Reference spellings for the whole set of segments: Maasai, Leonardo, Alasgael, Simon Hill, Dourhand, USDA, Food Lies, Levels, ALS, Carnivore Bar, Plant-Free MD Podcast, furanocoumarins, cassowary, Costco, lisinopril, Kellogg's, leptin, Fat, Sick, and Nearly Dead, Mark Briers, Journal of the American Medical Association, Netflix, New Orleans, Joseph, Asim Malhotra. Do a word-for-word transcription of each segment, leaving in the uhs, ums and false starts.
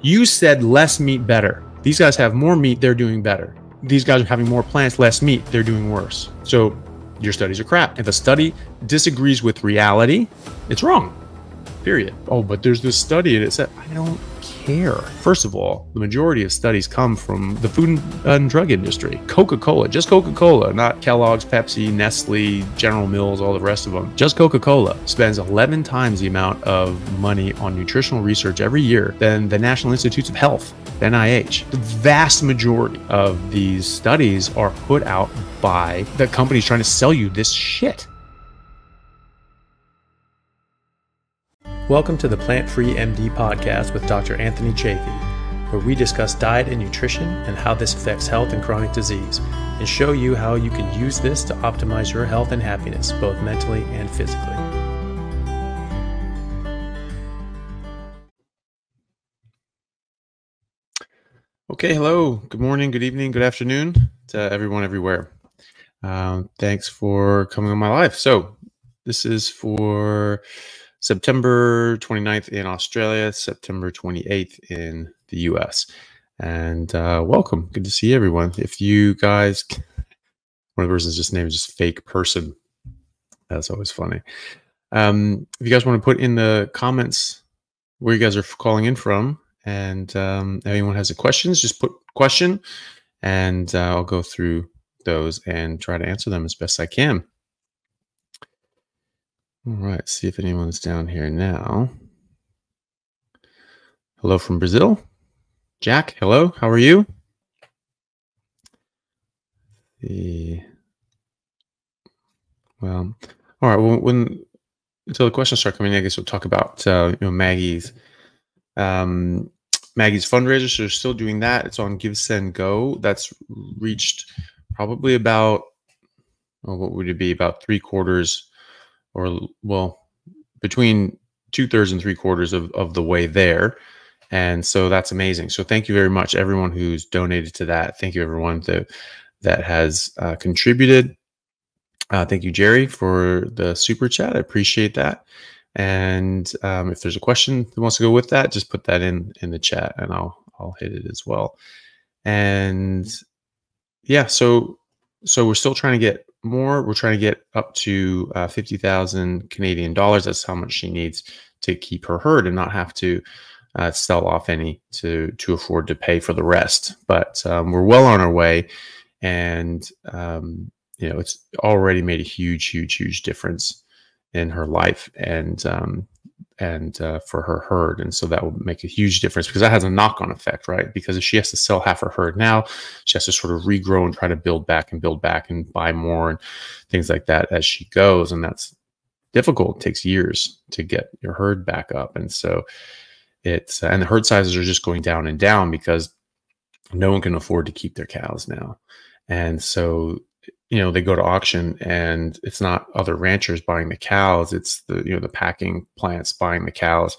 You said less meat, better. These guys have more meat, they're doing better. These guys are having more plants, less meat, they're doing worse. So your studies are crap. If a study disagrees with reality, it's wrong, period. Oh, but there's this study and it said, I don't care. First of all, the majority of studies come from the food and drug industry. Coca-Cola, just Coca-Cola, not Kellogg's, Pepsi, Nestle, General Mills, all the rest of them. Just Coca-Cola spends eleven times the amount of money on nutritional research every year than the National Institutes of Health, N I H. The vast majority of these studies are put out by the companies trying to sell you this shit. Welcome to the Plant-Free M D Podcast with Doctor Anthony Chaffee, where we discuss diet and nutrition and how this affects health and chronic disease, and show you how you can use this to optimize your health and happiness, both mentally and physically. Okay, hello, good morning, good evening, good afternoon to everyone everywhere. Um, thanks for coming on my live. So this is for September twenty-ninth in Australia, September twenty-eighth in the U S. And uh, welcome. Good to see everyone. If you guys, one of the person's just name is just fake person. That's always funny. Um, if you guys want to put in the comments where you guys are calling in from, and um, if anyone has a questions, just put question, and uh, I'll go through those and try to answer them as best I can. All right, see if anyone's down here now. Hello from Brazil. Jack, hello, how are you? The, well, all right, well, when, until the questions start coming in, I guess we'll talk about uh, you know, Maggie's, um, Maggie's fundraiser. So they're still doing that. It's on GiveSendGo. That's reached probably about, oh, what would it be, about three quarters or well, between two thirds and three quarters of, of the way there. And so that's amazing. So thank you very much, everyone who's donated to that. Thank you, everyone that, that has uh, contributed. Uh, thank you, Jerry, for the super chat. I appreciate that. And um, if there's a question that wants to go with that, just put that in, in the chat and I'll, I'll hit it as well. And yeah, so, so we're still trying to get more. We're trying to get up to uh, fifty thousand Canadian dollars. That's how much she needs to keep her herd and not have to uh, sell off any to to afford to pay for the rest. But um, we're well on our way, and um, you know, it's already made a huge, huge, huge difference in her life and um, and uh, for her herd. And so that will make a huge difference, because that has a knock-on effect, right? Because if she has to sell half her herd now, she has to sort of regrow and try to build back and build back and buy more and things like that as she goes. And that's difficult. It takes years to get your herd back up. And so it's, and the herd sizes are just going down and down because no one can afford to keep their cows now. And so, you know, they go to auction and it's not other ranchers buying the cows. It's the, you know, the packing plants buying the cows,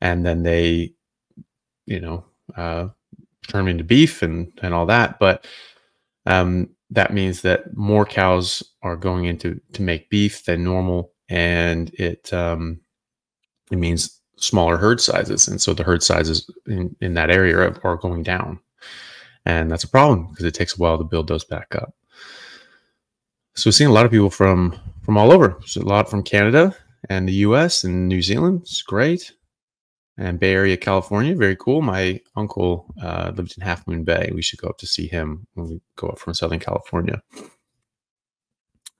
and then they, you know, uh, turn them into beef and, and all that. But, um, that means that more cows are going into, to make beef than normal. And it, um, it means smaller herd sizes. And so the herd sizes in, in that area are, are going down, and that's a problem because it takes a while to build those back up. So we've seen a lot of people from, from all over. There's a lot from Canada and the U S and New Zealand. It's great. And Bay Area, California. Very cool. My uncle uh, lived in Half Moon Bay. We should go up to see him when we go up from Southern California.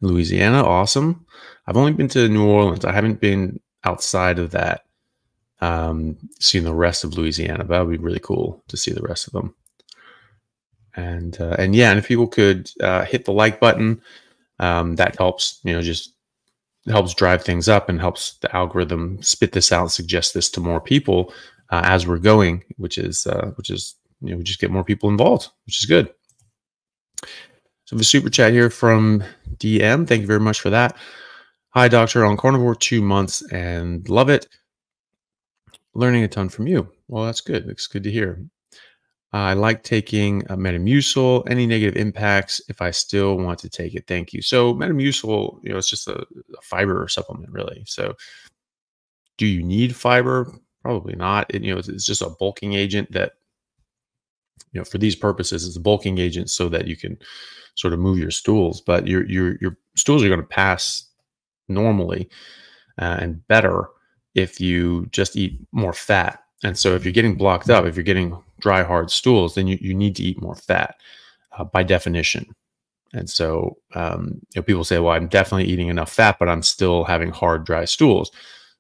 Louisiana. Awesome. I've only been to New Orleans. I haven't been outside of that, um, seen the rest of Louisiana. But that would be really cool to see the rest of them. And, uh, and yeah, and if people could uh, hit the like button, Um, that helps, you know, just helps drive things up and helps the algorithm spit this out, suggest this to more people uh, as we're going, which is, uh, which is, you know, we just get more people involved, which is good. So the super chat here from D M. Thank you very much for that. Hi, doctor, on carnivore two months and love it. Learning a ton from you. Well, that's good. It's good to hear. I like taking uh, Metamucil. Any negative impacts if I still want to take it? Thank you. So Metamucil, you know, it's just a, a fiber supplement, really. So do you need fiber? Probably not. It, you know, it's, it's just a bulking agent that, you know, for these purposes, it's a bulking agent so that you can sort of move your stools. But your your your stools are going to pass normally uh, and better if you just eat more fat. And so if you're getting blocked up, if you're getting dry, hard stools, then you, you need to eat more fat uh, by definition. And so um, you know, people say, well, I'm definitely eating enough fat, but I'm still having hard, dry stools.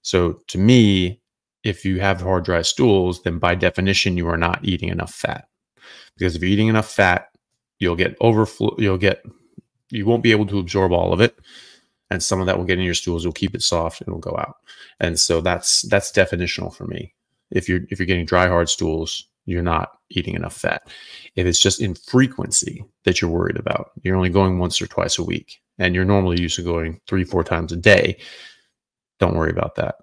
So to me, if you have hard, dry stools, then by definition, you are not eating enough fat. Because if you're eating enough fat, you'll get overflow, you'll get, you won't be able to absorb all of it. And some of that will get in your stools, you'll keep it soft and it'll go out. And so that's, that's definitional for me. If you're, if you're getting dry, hard stools, you're not eating enough fat. If it's just in frequency that you're worried about, you're only going once or twice a week, and you're normally used to going three, four times a day, don't worry about that,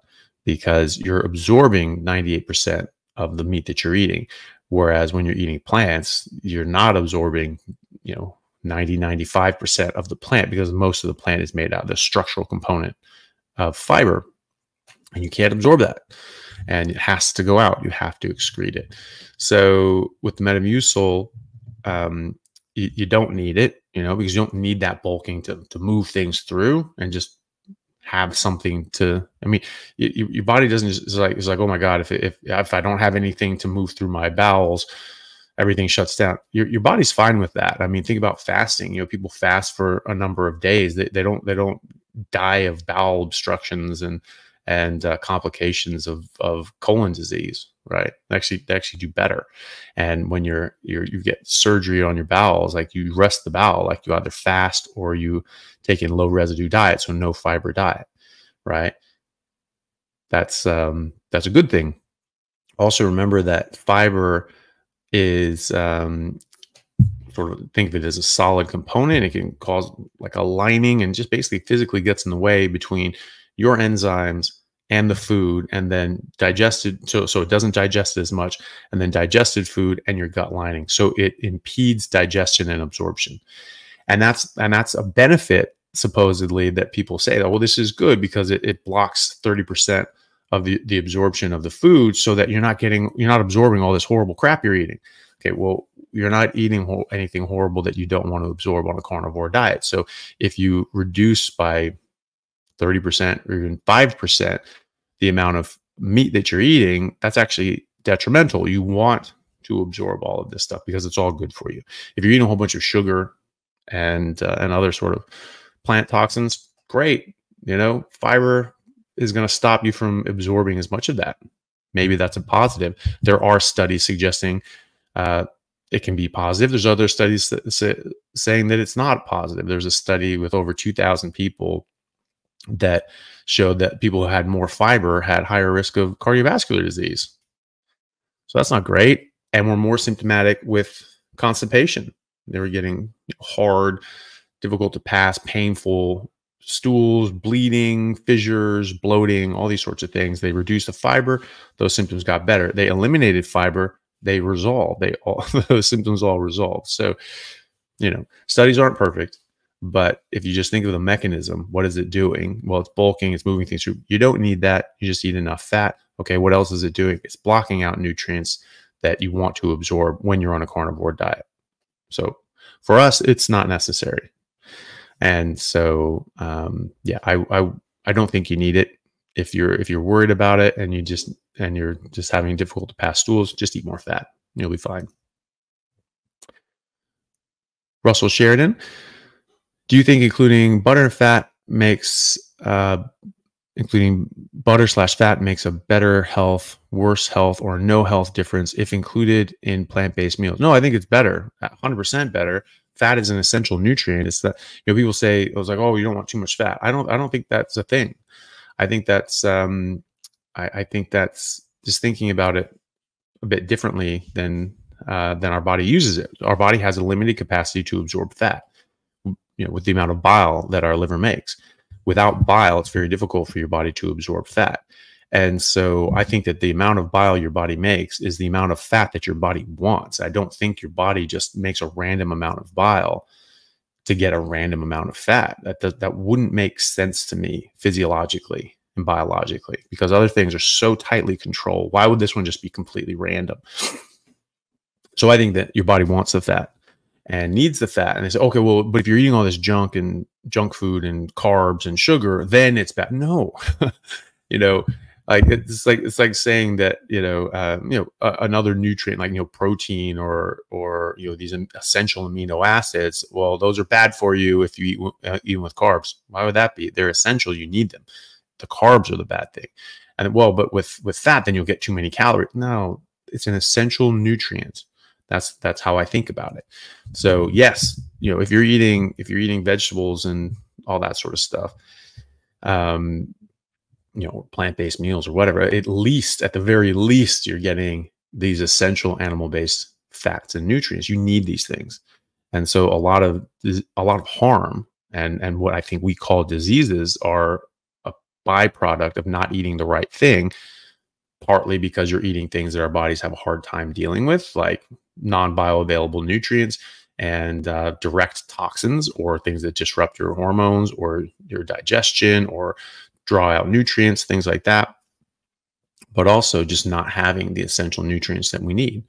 because you're absorbing ninety-eight percent of the meat that you're eating. Whereas when you're eating plants, you're not absorbing, you know, ninety, ninety-five percent of the plant, because most of the plant is made out of the structural component of fiber, and you can't absorb that. And it has to go out. You have to excrete it. So with the Metamucil, um, you, you don't need it, you know, because you don't need that bulking to, to move things through and just have something to, I mean, you, your body doesn't just, it's like, it's like, oh my God, if, if, if I don't have anything to move through my bowels, everything shuts down. Your, your body's fine with that. I mean, think about fasting. You know, people fast for a number of days. They, they don't, they don't die of bowel obstructions and, and uh, complications of, of colon disease, right? Actually, they actually do better. And when you're, you're, you get surgery on your bowels, like you rest the bowel, like you either fast or you take in low residue diet, so no fiber diet, right? That's, um, that's a good thing. Also remember that fiber is, um, sort of think of it as a solid component. It can cause like a lining and just basically physically gets in the way between your enzymes and the food, and then digested, so, so it doesn't digest as much, and then digested food and your gut lining. So it impedes digestion and absorption. And that's, and that's a benefit, supposedly, that people say, oh, well, this is good because it, it blocks thirty percent of the, the absorption of the food, so that you're not getting, you're not absorbing all this horrible crap you're eating. Okay, well, you're not eating ho- anything horrible that you don't want to absorb on a carnivore diet. So if you reduce by thirty percent or even five percent the amount of meat that you're eating, that's actually detrimental. You want to absorb all of this stuff because it's all good for you. If you're eating a whole bunch of sugar and, uh, and other sort of plant toxins, great. You know, fiber is going to stop you from absorbing as much of that. Maybe that's a positive. There are studies suggesting uh, it can be positive. There's other studies that say, saying that it's not positive. There's a study with over two thousand people that showed that people who had more fiber had higher risk of cardiovascular disease. So that's not great. And were more symptomatic with constipation. They were getting hard, difficult to pass, painful stools, bleeding, fissures, bloating, all these sorts of things. They reduced the fiber. Those symptoms got better. They eliminated fiber. They resolved. They all, those symptoms all resolved. So, you know, studies aren't perfect. But if you just think of the mechanism, what is it doing? Well, it's bulking, it's moving things through. You don't need that. You just eat enough fat. Okay, what else is it doing? It's blocking out nutrients that you want to absorb when you're on a carnivore diet. So for us, it's not necessary. And so, um, yeah, I, I, I don't think you need it. If you're, if you're worried about it and you just, and you're just having difficult to pass stools, just eat more fat. You'll be fine. Russell Sheridan. Do you think including butter and fat makes, uh, including butter slash fat makes a better health, worse health, or no health difference if included in plant-based meals? No, I think it's better, one hundred percent better. Fat is an essential nutrient. It's that, you know, people say, it was like, oh, you don't want too much fat. I don't, I don't think that's a thing. I think that's, um, I, I think that's just thinking about it a bit differently than, uh, than our body uses it. Our body has a limited capacity to absorb fat. You know, with the amount of bile that our liver makes. Without bile, it's very difficult for your body to absorb fat. And so I think that the amount of bile your body makes is the amount of fat that your body wants. I don't think your body just makes a random amount of bile to get a random amount of fat. That, that, that wouldn't make sense to me physiologically. and biologically, because other things are so tightly controlled. Why would this one just be completely random? So I think that your body wants the fat and needs the fat. And they say, okay, well, but if you're eating all this junk and junk food and carbs and sugar, then it's bad. No, you know, like it's like, it's like saying that, you know, uh, you know, uh, another nutrient, like, you know, protein or, or, you know, these essential amino acids. Well, those are bad for you if you eat, uh, eat with carbs. Why would that be? They're essential. You need them. The carbs are the bad thing. And well, but with, with fat, then you'll get too many calories. No, it's an essential nutrient. That's, that's how I think about it. So yes, you know, if you're eating, if you're eating vegetables and all that sort of stuff, um, you know, plant-based meals or whatever, at least, at the very least, you're getting these essential animal-based fats and nutrients. You need these things. And so a lot of, a lot of harm and, and what I think we call diseases are a byproduct of not eating the right thing, partly because you're eating things that our bodies have a hard time dealing with, like non-bioavailable nutrients and uh, direct toxins, or things that disrupt your hormones or your digestion or draw out nutrients, things like that, but also just not having the essential nutrients that we need.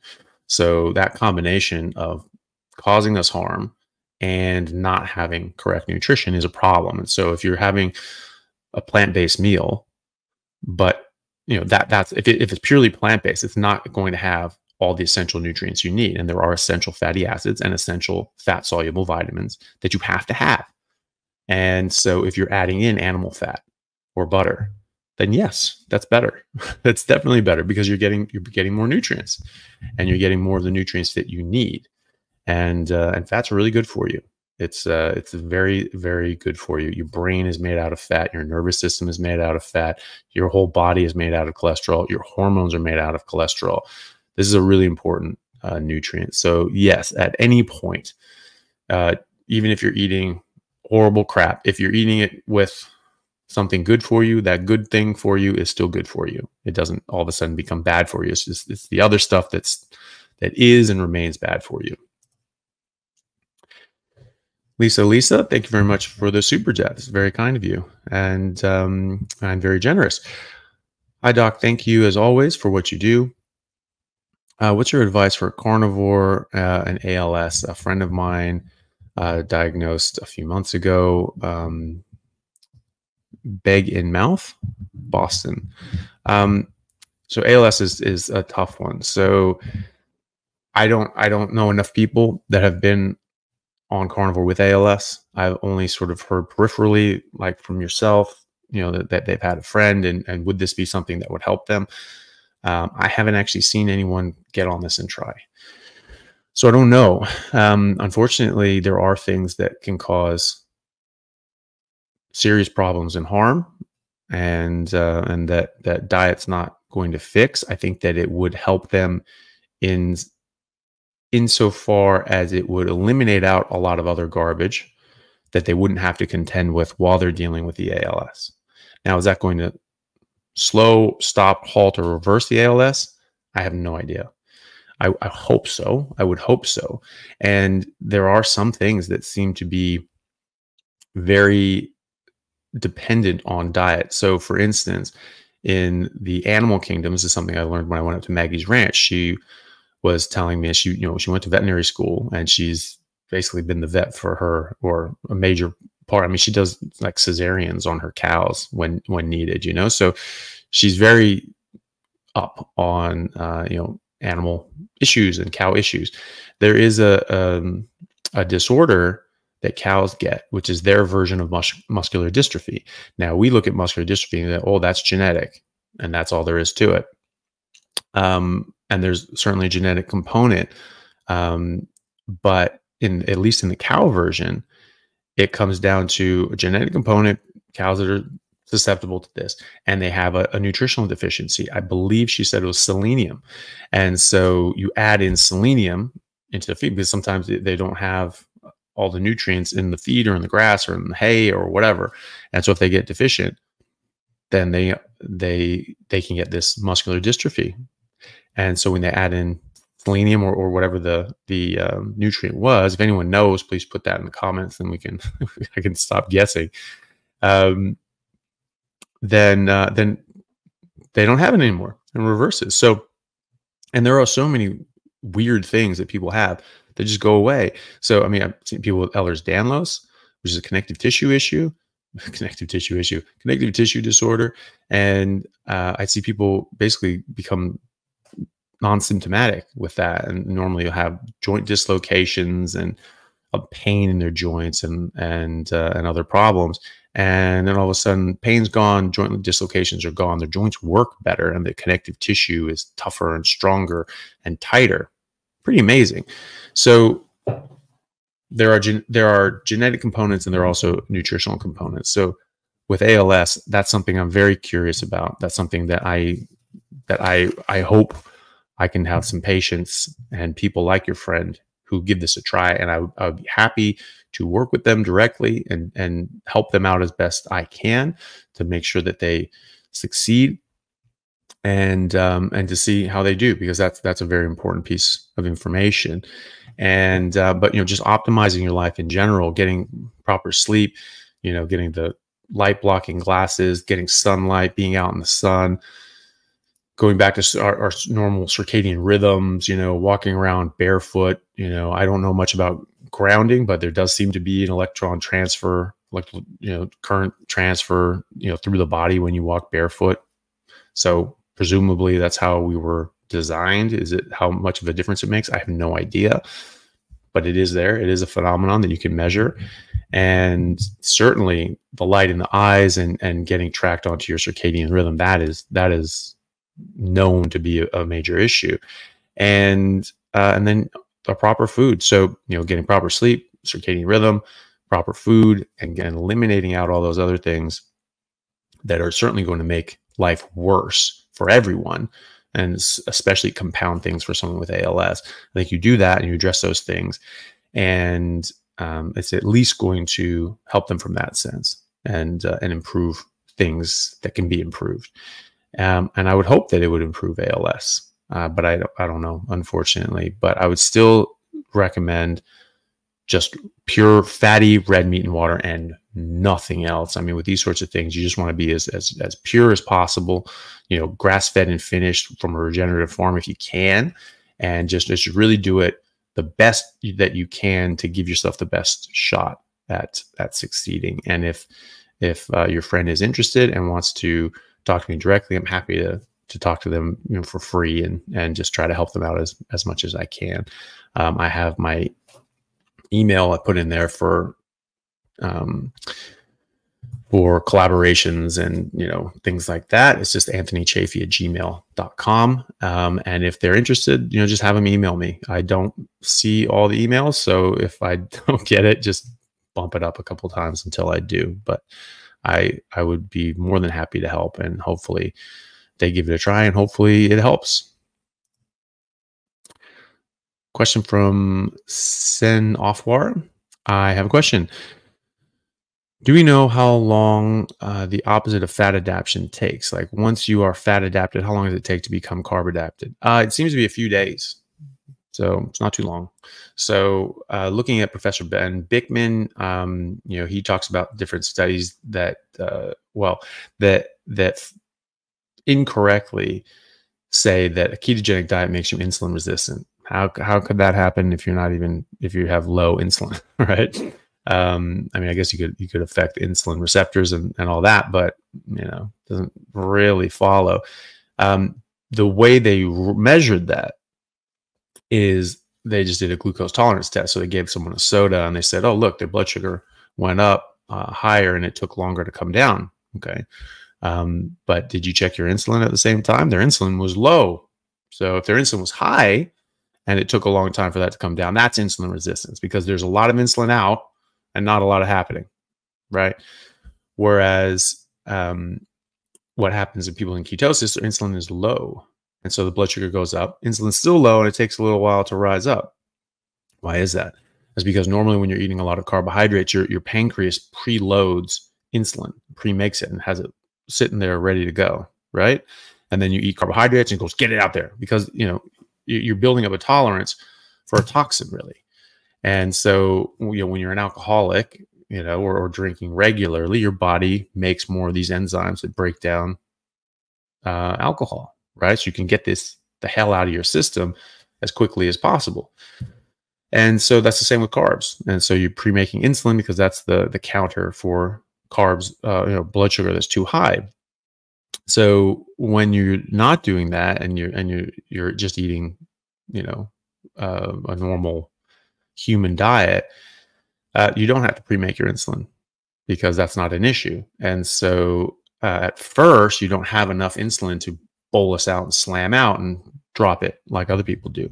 So that combination of causing us harm and not having correct nutrition is a problem. And so if you're having a plant-based meal, but you know that that's if, it, if it's purely plant-based, it's not going to have all the essential nutrients you need. And there are essential fatty acids and essential fat soluble vitamins that you have to have. And so if you're adding in animal fat or butter, then yes, that's better. That's definitely better, because you're getting, you're getting more nutrients, and you're getting more of the nutrients that you need. And, uh, and fat's really good for you. It's, uh, it's very, very good for you. Your brain is made out of fat. Your nervous system is made out of fat. Your whole body is made out of cholesterol. Your hormones are made out of cholesterol. This is a really important uh, nutrient. So yes, at any point, uh, even if you're eating horrible crap, if you're eating it with something good for you, that good thing for you is still good for you. It doesn't all of a sudden become bad for you. It's just, it's the other stuff that's, that is and remains bad for you. Lisa, Lisa, thank you very much for the super chat. It's very kind of you, and um, I'm very generous. Hi, Doc. Thank you as always for what you do. Uh, what's your advice for a carnivore uh, and A L S? A friend of mine uh, diagnosed a few months ago, um, beg in mouth, Boston. Um, so A L S is is a tough one. So I don't I don't know enough people that have been on carnivore with A L S. I've only sort of heard peripherally, like from yourself, you know, that, that they've had a friend, and and would this be something that would help them? Um, I haven't actually seen anyone get on this and try. So I don't know. Um, unfortunately, there are things that can cause serious problems and harm, and, uh, and that, that diet's not going to fix. I think that it would help them in, insofar as it would eliminate out a lot of other garbage that they wouldn't have to contend with while they're dealing with the A L S. Now, is that going to slow, stop, halt, or reverse the A L S? I have no idea. I, I hope so. I would hope so. And there are some things that seem to be very dependent on diet. So for instance, in the animal kingdom, this is something I learned when I went up to Maggie's ranch. She was telling me she, you know, she went to veterinary school, and she's basically been the vet for her, or a major part. I mean, she does like cesareans on her cows when when needed, you know. So she's very up on uh, you know, animal issues and cow issues. There is a um, a disorder that cows get, which is their version of mus muscular dystrophy. Now we look at muscular dystrophy and that, oh, that's genetic, and that's all there is to it. Um, and there's certainly a genetic component, um, but in at least in the cow version, it comes down to a genetic component, cows that are susceptible to this, and they have a, a nutritional deficiency. I believe she said it was selenium. And so you add in selenium into the feed, because sometimes they don't have all the nutrients in the feed or in the grass or in the hay or whatever. And so if they get deficient, then they, they, they can get this muscular dystrophy. And so when they add in selenium or, or whatever the the um, nutrient was, if anyone knows, please put that in the comments, and we can I can stop guessing. Um, then uh, then they don't have it anymore, and reverses. So, and there are so many weird things that people have that just go away. So, I mean, I've seen people with Ehlers-Danlos, which is a connective tissue issue, connective tissue issue, connective tissue disorder. And uh, I see people basically become non-symptomatic with that. And normally you'll have joint dislocations and a pain in their joints and, and, uh, and other problems. And then all of a sudden pain's gone, joint dislocations are gone, their joints work better, and the connective tissue is tougher and stronger and tighter. Pretty amazing. So there are, gen there are genetic components, and there are also nutritional components. So with A L S, that's something I'm very curious about. That's something that I, that I, I hope I can have some patients and people like your friend who give this a try, and I, I would be happy to work with them directly and, and help them out as best I can to make sure that they succeed, and um, and to see how they do, because that's that's a very important piece of information. And uh, but you know, just optimizing your life in general, getting proper sleep, you know, getting the light blocking glasses, getting sunlight, being out in the sun, going back to our, our normal circadian rhythms, you know, walking around barefoot. You know, I don't know much about grounding, but there does seem to be an electron transfer, like, you know, current transfer, you know, through the body when you walk barefoot. So presumably that's how we were designed. Is it how much of a difference it makes? I have no idea, but it is there. It is a phenomenon that you can measure. And certainly the light in the eyes and, and getting tracked onto your circadian rhythm, that is, that is, known to be a major issue. And uh, and then the proper food. So, you know, getting proper sleep, circadian rhythm, proper food, and, and eliminating out all those other things that are certainly going to make life worse for everyone, and especially compound things for someone with A L S. I think you do that and you address those things, and um, it's at least going to help them from that sense, and uh, and improve things that can be improved. Um, and I would hope that it would improve A L S, uh, but I don't, I don't know, unfortunately. But I would still recommend just pure fatty red meat and water and nothing else. I mean, with these sorts of things, you just want to be as, as, as pure as possible, you know, grass-fed and finished from a regenerative farm if you can, and just, just really do it the best that you can to give yourself the best shot at, at succeeding. And if, if uh, your friend is interested and wants to talk to me directly, I'm happy to to talk to them, you know, for free, and and just try to help them out as as much as I can. Um, I have my email I put in there for um, for collaborations and, you know, things like that. It's just anthony chaffee at gmail dot com. Um, and if they're interested, you know, just have them email me. I don't see all the emails, so if I don't get it, just bump it up a couple times until I do. But I, I would be more than happy to help, and hopefully they give it a try, and hopefully it helps. Question from Sen Offwar. I have a question. Do we know how long uh, the opposite of fat adaptation takes? Like, once you are fat adapted, how long does it take to become carb adapted? Uh, it seems to be a few days, so it's not too long. So uh, looking at Professor Ben Bickman, um, you know, he talks about different studies that, uh, well, that that incorrectly say that a ketogenic diet makes you insulin resistant. How how could that happen if you're not even if you have low insulin, right? Um, I mean, I guess you could you could affect insulin receptors and and all that, but, you know, doesn't really follow. Um, the way they measured that is they just did a glucose tolerance test. So they gave someone a soda and they said, oh, look, their blood sugar went up uh, higher and it took longer to come down. Okay. Um, but did you check your insulin at the same time? Their insulin was low. So if their insulin was high and it took a long time for that to come down, that's insulin resistance, because there's a lot of insulin out and not a lot of happening, right? Whereas um, what happens in people in ketosis, their insulin is low. And so the blood sugar goes up, insulin's still low, and it takes a little while to rise up. Why is that? It's because normally when you're eating a lot of carbohydrates, your, your pancreas preloads insulin, pre-makes it, and has it sitting there ready to go, right? And then you eat carbohydrates and it goes, get it out there, because, you know, you're building up a tolerance for a toxin, really. And so, you know, when you're an alcoholic, you know, or, or drinking regularly, your body makes more of these enzymes that break down uh, alcohol, right? So you can get this the hell out of your system as quickly as possible. And so that's the same with carbs. And so you're pre-making insulin because that's the the counter for carbs, uh, you know, blood sugar that's too high. So when you're not doing that and you're and you're you're just eating, you know, uh, a normal human diet, uh, you don't have to pre-make your insulin because that's not an issue. And so uh, at first you don't have enough insulin to bolus out and slam out and drop it like other people do.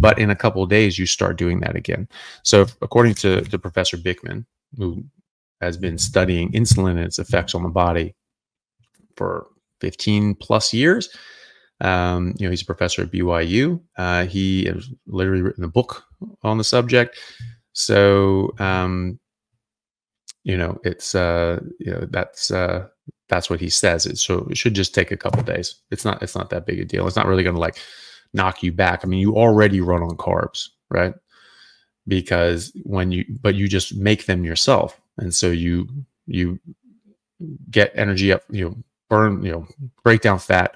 But in a couple of days, you start doing that again. So if, according to, to Professor Bickman, who has been studying insulin and its effects on the body for fifteen plus years, um, you know, he's a professor at B Y U. Uh, he has literally written a book on the subject. So, um, you know, it's, uh, you know, that's, uh, that's what he says. It, so it should just take a couple of days. It's not, it's not that big a deal. It's not really going to like knock you back. I mean, you already run on carbs, right? Because when you, but you just make them yourself. And so you, you get energy up, you know, burn, you know, break down fat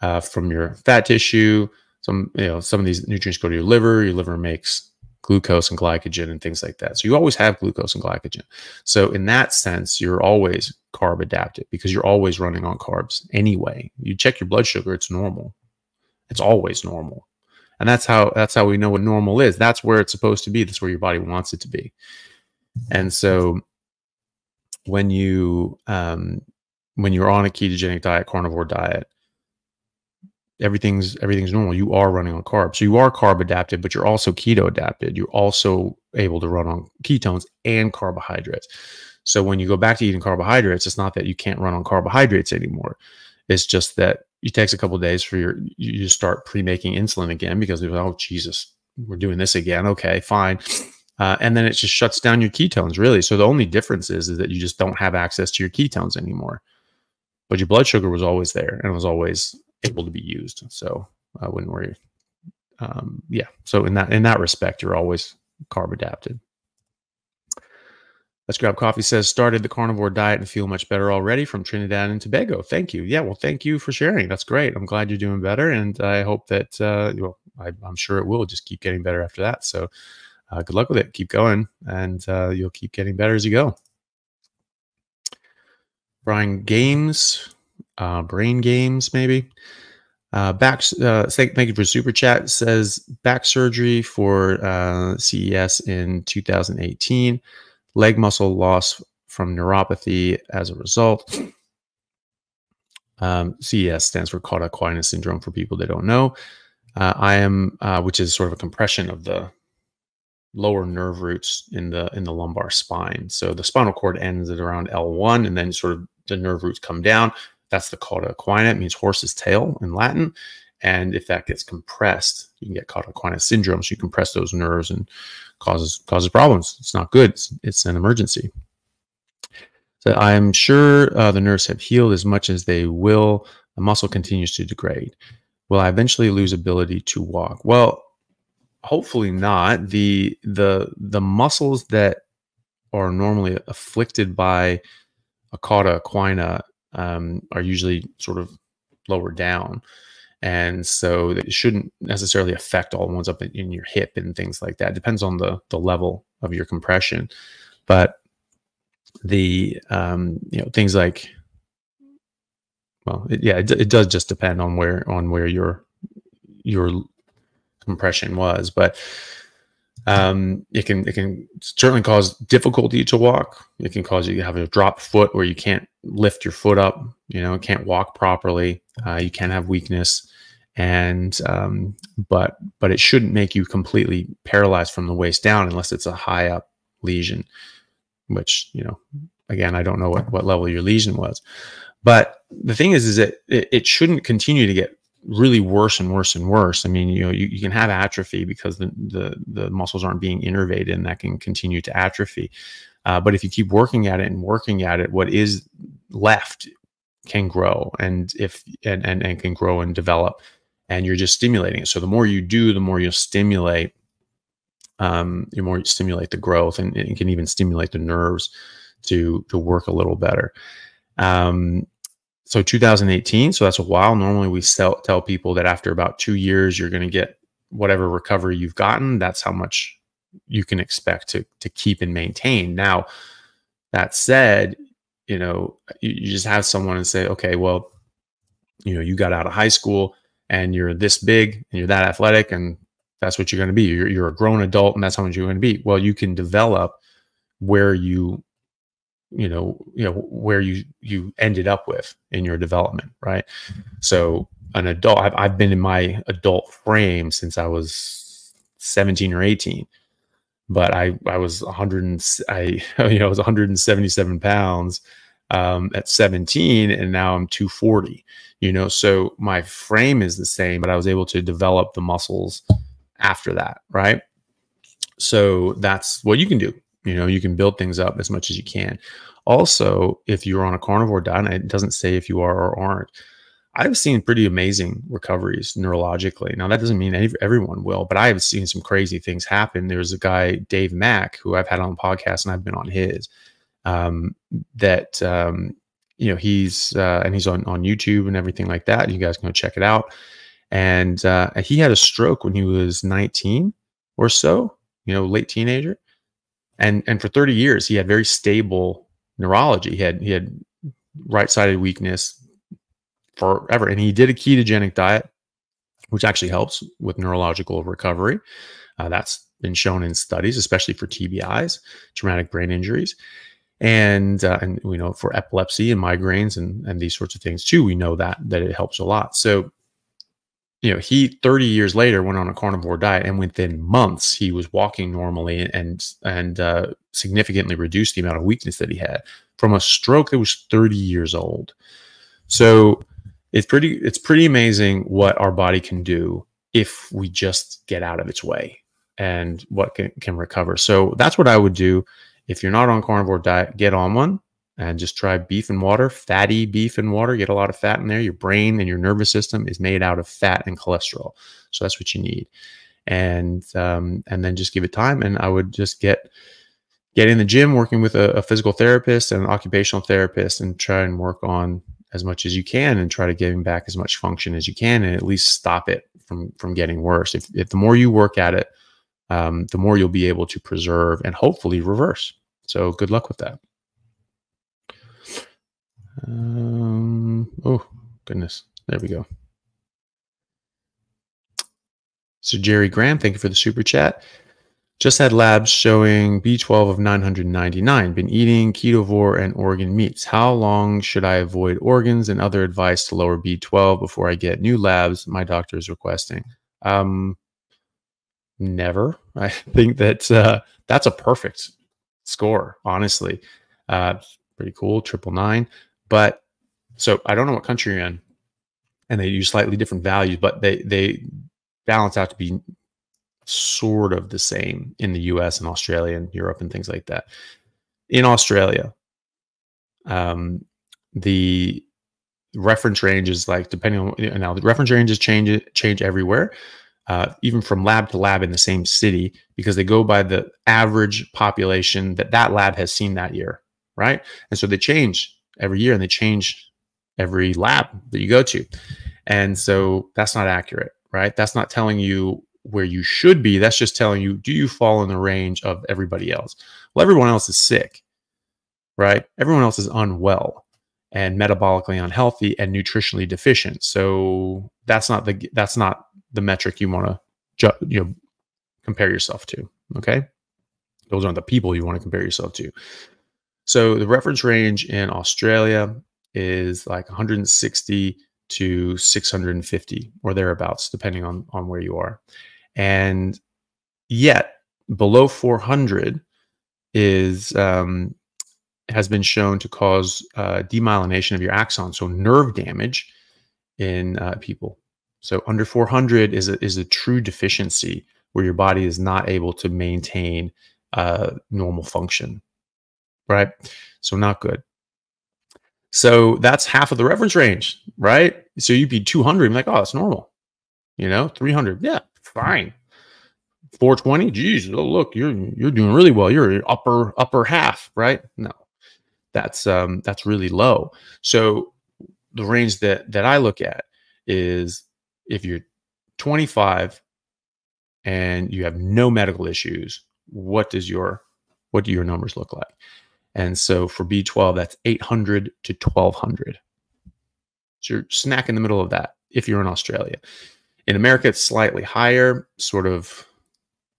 uh, from your fat tissue. Some, you know, some of these nutrients go to your liver. Your liver makes glucose and glycogen and things like that. So you always have glucose and glycogen. So in that sense, you're always carb adapted because you're always running on carbs anyway. You check your blood sugar, it's normal. It's always normal. And that's how, that's how we know what normal is. That's where it's supposed to be. That's where your body wants it to be. And so when you, um, when you're on a ketogenic diet, carnivore diet, everything's, everything's normal. You are running on carbs. So you are carb adapted, but you're also keto adapted. You're also able to run on ketones and carbohydrates. So when you go back to eating carbohydrates, it's not that you can't run on carbohydrates anymore. It's just that it takes a couple of days for your, you just start pre-making insulin again because they're like, oh, Jesus, we're doing this again. Okay, fine. Uh, and then it just shuts down your ketones, really. So the only difference is, is that you just don't have access to your ketones anymore. But your blood sugar was always there and was always able to be used. So I wouldn't worry. Um, yeah. So in that, in that respect, you're always carb adapted. Let's Grab Coffee says, started the carnivore diet and feel much better already, from Trinidad and Tobago. Thank you. Yeah, well, thank you for sharing. That's great. I'm glad you're doing better. And I hope that, uh, well, I, I'm sure it will just keep getting better after that. So uh, good luck with it. Keep going. And uh, you'll keep getting better as you go. Brian Games, uh, Brain Games, maybe. Uh, back, uh, thank, thank you for Super Chat. It says, back surgery for uh, C E S in two thousand eighteen. Leg muscle loss from neuropathy as a result. Um, C E S stands for cauda equina syndrome for people that don't know. Uh, I am, uh, which is sort of a compression of the lower nerve roots in the in the lumbar spine. So the spinal cord ends at around L one, and then sort of the nerve roots come down. That's the cauda equina. It means horse's tail in Latin. And if that gets compressed, you can get cauda equina syndrome. So you compress those nerves and causes causes problems. It's not good. It's, it's an emergency. So I'm sure uh, the nerves have healed as much as they will. The muscle continues to degrade. Will I eventually lose ability to walk? Well, hopefully not. The the the muscles that are normally afflicted by a cauda equina um, are usually sort of lower down. And so it shouldn't necessarily affect all the ones up in, in your hip and things like that. It depends on the, the level of your compression. But the, um, you know, things like, well, it, yeah, it, it does just depend on where, on where your, your compression was. But um, it can, it can certainly cause difficulty to walk. It can cause you to have a drop foot where you can't lift your foot up, you know, can't walk properly. Uh, you can have weakness. And, um, but, but it shouldn't make you completely paralyzed from the waist down unless it's a high up lesion, which, you know, again, I don't know what, what level your lesion was, but the thing is, is that it, it shouldn't continue to get really worse and worse and worse. I mean, you know, you, you can have atrophy because the, the, the muscles aren't being innervated, and that can continue to atrophy. Uh, but if you keep working at it and working at it, what is left can grow, and if and, and and can grow and develop, and you're just stimulating it. So the more you do, the more you'll stimulate um, the more you stimulate the growth, and it can even stimulate the nerves to to work a little better. Um, so two thousand eighteen, so that's a while. Normally we sell, tell people that after about two years, you're going to get whatever recovery you've gotten. That's how much you can expect to to keep and maintain. Now, that said, you know, you, you just have someone and say, okay, well, you know, you got out of high school and you're this big and you're that athletic, and that's what you're going to be. You're, you're a grown adult, and that's how much you're going to be. Well, you can develop where you, you know, you know where you you ended up with in your development, right? So an adult, I've, I've been in my adult frame since I was seventeen or eighteen, but I I was one hundred and I you know I was one hundred seventy-seven pounds um, at seventeen, and now I'm two forty. You know, so my frame is the same, but I was able to develop the muscles after that, right? So that's what you can do. You know, you can build things up as much as you can. Also, if you're on a carnivore diet, and it doesn't say if you are or aren't, I've seen pretty amazing recoveries neurologically. Now, that doesn't mean any, everyone will, but I have seen some crazy things happen. There's a guy, Dave Mack, who I've had on the podcast, and I've been on his, um, that, um, you know, he's, uh, and he's on, on YouTube and everything like that. You guys can go check it out. And, uh, he had a stroke when he was nineteen or so, you know, late teenager. And, and for thirty years, he had very stable neurology. He had, he had right-sided weakness forever. And he did a ketogenic diet, which actually helps with neurological recovery. Uh, that's been shown in studies, especially for T B Is, traumatic brain injuries. And, uh, and we know for epilepsy and migraines and, and these sorts of things too, we know that, that it helps a lot. So, you know, he thirty years later went on a carnivore diet, and within months he was walking normally and, and, uh, significantly reduced the amount of weakness that he had from a stroke that was thirty years old. So it's pretty, it's pretty amazing what our body can do if we just get out of its way and what can, can recover. So that's what I would do. If you're not on a carnivore diet, get on one and just try beef and water, fatty beef and water. Get a lot of fat in there. Your brain and your nervous system is made out of fat and cholesterol. So that's what you need. And, um, and then just give it time. And I would just get, get in the gym, working with a, a physical therapist and an occupational therapist, and try and work on as much as you can and try to give back as much function as you can, and at least stop it from, from getting worse. If, if the more you work at it, um, the more you'll be able to preserve and hopefully reverse. So good luck with that. Um, oh, goodness. There we go. So Jerry Graham, thank you for the super chat. Just had labs showing B twelve of nine hundred ninety-nine. Been eating ketovore and organ meats. How long should I avoid organs and other advice to lower B twelve before I get new labs my doctor is requesting? Um... Never. I think that uh, that's a perfect score, honestly. Uh, pretty cool, triple nine. But so I don't know what country you're in, and they use slightly different values, but they they balance out to be sort of the same in the U S and Australia and Europe and things like that. In Australia, um, the reference range is like depending on now the reference ranges change change everywhere. Uh, even from lab to lab in the same city, because they go by the average population that that lab has seen that year, right? And so they change every year, and they change every lab that you go to. And so that's not accurate, right? That's not telling you where you should be. That's just telling you, do you fall in the range of everybody else? Well, everyone else is sick, right? Everyone else is unwell and metabolically unhealthy and nutritionally deficient. So that's not the, that's not the metric you want to, you know, compare yourself to. Okay. Those aren't the people you want to compare yourself to. So the reference range in Australia is like one hundred sixty to six hundred fifty or thereabouts, depending on, on where you are. And yet below four hundred is, um, has been shown to cause uh, demyelination of your axon. So nerve damage in uh, people. So under four hundred is a, is a true deficiency where your body is not able to maintain uh, normal function, right? So not good. So that's half of the reference range, right? So you'd be two hundred, I'm like, oh, it's normal. You know, three hundred, yeah, fine. four twenty, geez, oh, look, you're you're doing really well. You're upper upper half, right? No, that's um, that's really low. So the range that that I look at is if you're twenty-five and you have no medical issues, what does your what do your numbers look like? And so for B twelve, that's eight hundred to twelve hundred. So you're smack in the middle of that if you're in Australia. In America, it's slightly higher, sort of.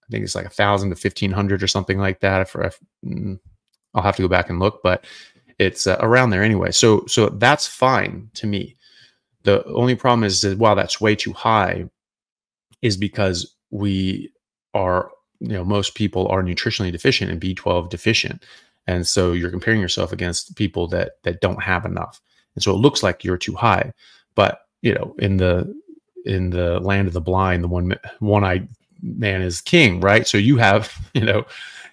I think it's like a thousand to fifteen hundred or something like that. For I'll have to go back and look, but it's uh, around there anyway. So so that's fine to me. The only problem is that, wow, that's way too high, is because we are, you know, most people are nutritionally deficient and B twelve deficient, and so you're comparing yourself against people that that don't have enough, and so it looks like you're too high. But you know, in the in the land of the blind, the one one-eyed man is king, right? So you have, you know,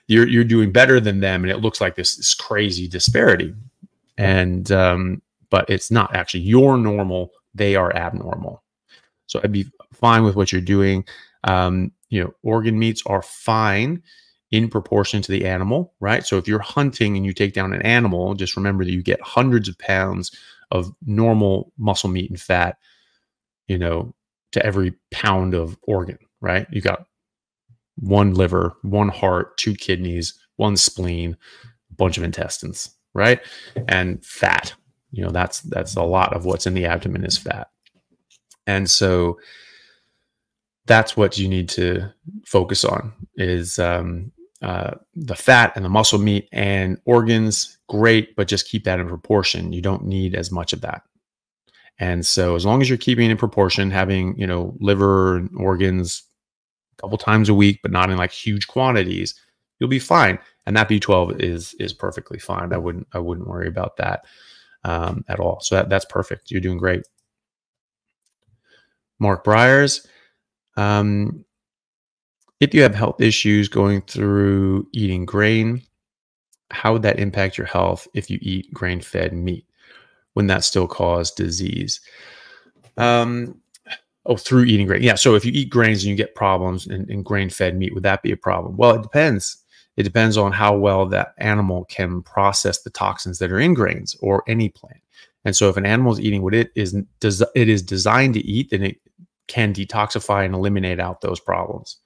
you're you're doing better than them, and it looks like this, this crazy disparity, and um, but it's not actually. You're normal; they are abnormal. So I'd be fine with what you're doing. Um, you know, organ meats are fine in proportion to the animal, right? So if you're hunting and you take down an animal, just remember that you get hundreds of pounds of normal muscle meat and fat, you know, to every pound of organ. Right? You got one liver, one heart, two kidneys, one spleen, a bunch of intestines, right? And fat, you know, that's, that's a lot of what's in the abdomen is fat. And so that's what you need to focus on is, um, uh, the fat and the muscle meat and organs. Great. But just keep that in proportion. You don't need as much of that. And so as long as you're keeping it in proportion, having, you know, liver and organs, couple times a week, but not in like huge quantities, you'll be fine. And that B twelve is is perfectly fine. I wouldn't I wouldn't worry about that um, at all. So that that's perfect. You're doing great. Mark Briers, um, if you have health issues going through eating grain, how would that impact your health if you eat grain-fed meat? Wouldn't that still cause disease? Um, Oh, through eating grain. Yeah. So if you eat grains and you get problems in, in grain-fed meat, would that be a problem? Well, it depends. It depends on how well that animal can process the toxins that are in grains or any plant. And so if an animal is eating what it is, it is designed to eat, then it can detoxify and eliminate out those problems.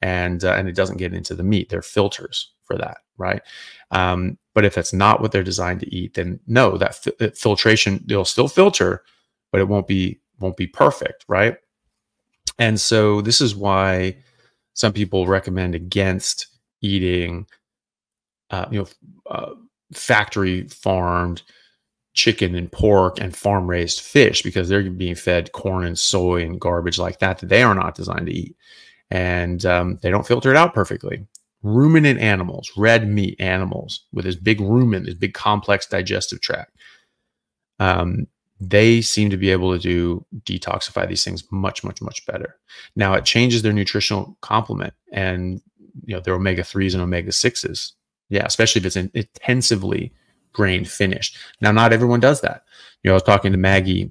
And, uh, and it doesn't get into the meat. They're filters for that, right? Um, but if that's not what they're designed to eat, then no, that fi filtration, they'll still filter, but it won't be, won't be perfect, right? And so this is why some people recommend against eating, uh, you know, uh, factory farmed chicken and pork and farm raised fish, because they're being fed corn and soy and garbage like that that they are not designed to eat, and um, they don't filter it out perfectly. Ruminant animals, red meat animals with this big rumen, this big complex digestive tract. Um, they seem to be able to do detoxify these things much, much, much better. Now it changes their nutritional complement and, you know, their omega threes and omega sixes. Yeah. Especially if it's an intensively grain finished. Now, not everyone does that. You know, I was talking to Maggie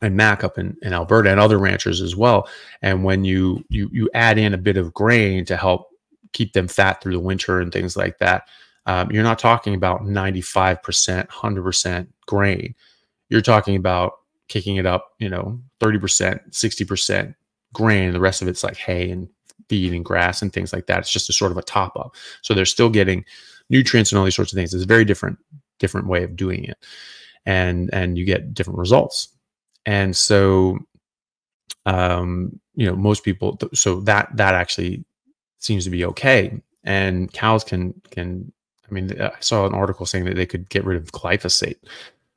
and Mac up in, in Alberta and other ranchers as well. And when you, you, you add in a bit of grain to help keep them fat through the winter and things like that, um, you're not talking about ninety-five percent, one hundred percent grain. You're talking about kicking it up, you know, thirty percent, sixty percent grain, and the rest of it's like hay and feed and grass and things like that. It's just a sort of a top up. So they're still getting nutrients and all these sorts of things. It's a very different, different way of doing it. And, and you get different results. And so, um, you know, most people, so that, that actually seems to be okay. And cows can, can, I mean, I saw an article saying that they could get rid of glyphosate.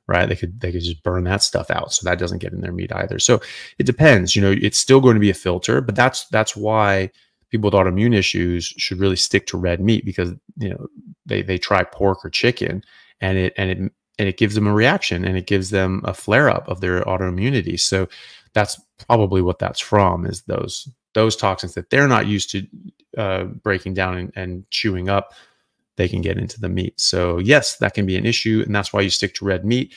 Right? They could, they could just burn that stuff out. So that doesn't get in their meat either. So it depends, you know, it's still going to be a filter, but that's, that's why people with autoimmune issues should really stick to red meat, because, you know, they, they try pork or chicken and it, and it, and it gives them a reaction and it gives them a flare up of their autoimmunity. So that's probably what that's from, is those, those toxins that they're not used to uh, breaking down and, and chewing up. They can get into the meat. So yes, that can be an issue, and that's why you stick to red meat,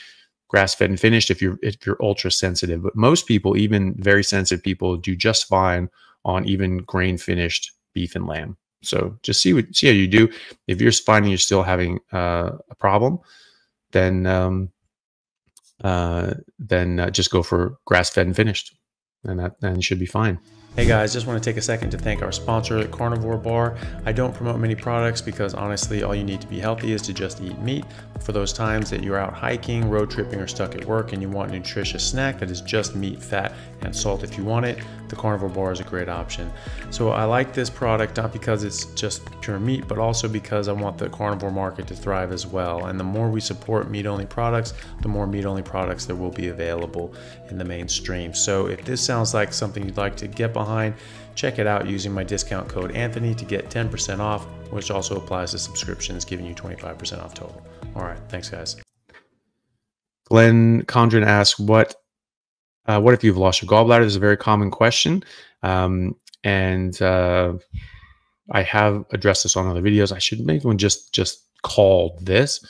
grass-fed and finished, if you're if you're ultra sensitive. But most people, even very sensitive people, do just fine on even grain-finished beef and lamb. So just see what, see how you do. If you're finding you're still having uh, a problem, then um, uh, then uh, just go for grass-fed and finished, and that then should be fine. Hey guys, just want to take a second to thank our sponsor, Carnivore Bar. I don't promote many products because honestly, all you need to be healthy is to just eat meat. For those times that you're out hiking, road tripping, or stuck at work and you want a nutritious snack that is just meat, fat, and salt if you want it, the Carnivore Bar is a great option. So I like this product not because it's just pure meat, but also because I want the carnivore market to thrive as well. And the more we support meat-only products, the more meat-only products there will be available in the mainstream. So if this sounds like something you'd like to get behind, Behind, check it out using my discount code Anthony to get ten percent off, which also applies to subscriptions, giving you twenty-five percent off total. All right, thanks guys. Glenn Condren asks, what uh, what if you've lost your gallbladder? This is a very common question, um, and uh, I have addressed this on other videos. I should make one just just called this,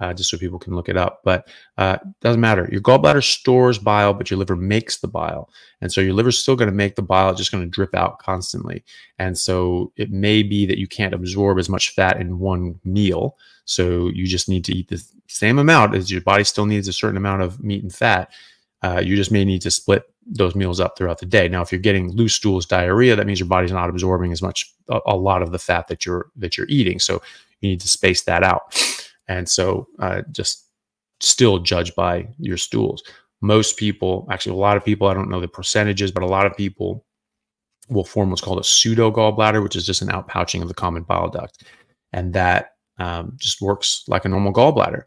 uh, just so people can look it up. But uh, doesn't matter. Your gallbladder stores bile, but your liver makes the bile. And so your liver's still going to make the bile, it's just going to drip out constantly. And so it may be that you can't absorb as much fat in one meal. So you just need to eat the same amount, as your body still needs a certain amount of meat and fat. Uh, you just may need to split those meals up throughout the day. Now, if you're getting loose stools, diarrhea, that means your body's not absorbing as much, a, a lot of the fat that you're, that you're eating. So you need to space that out. And so uh, just still judge by your stools. Most people, actually a lot of people, I don't know the percentages, but a lot of people will form what's called a pseudo gallbladder, which is just an outpouching of the common bile duct. And that um, just works like a normal gallbladder.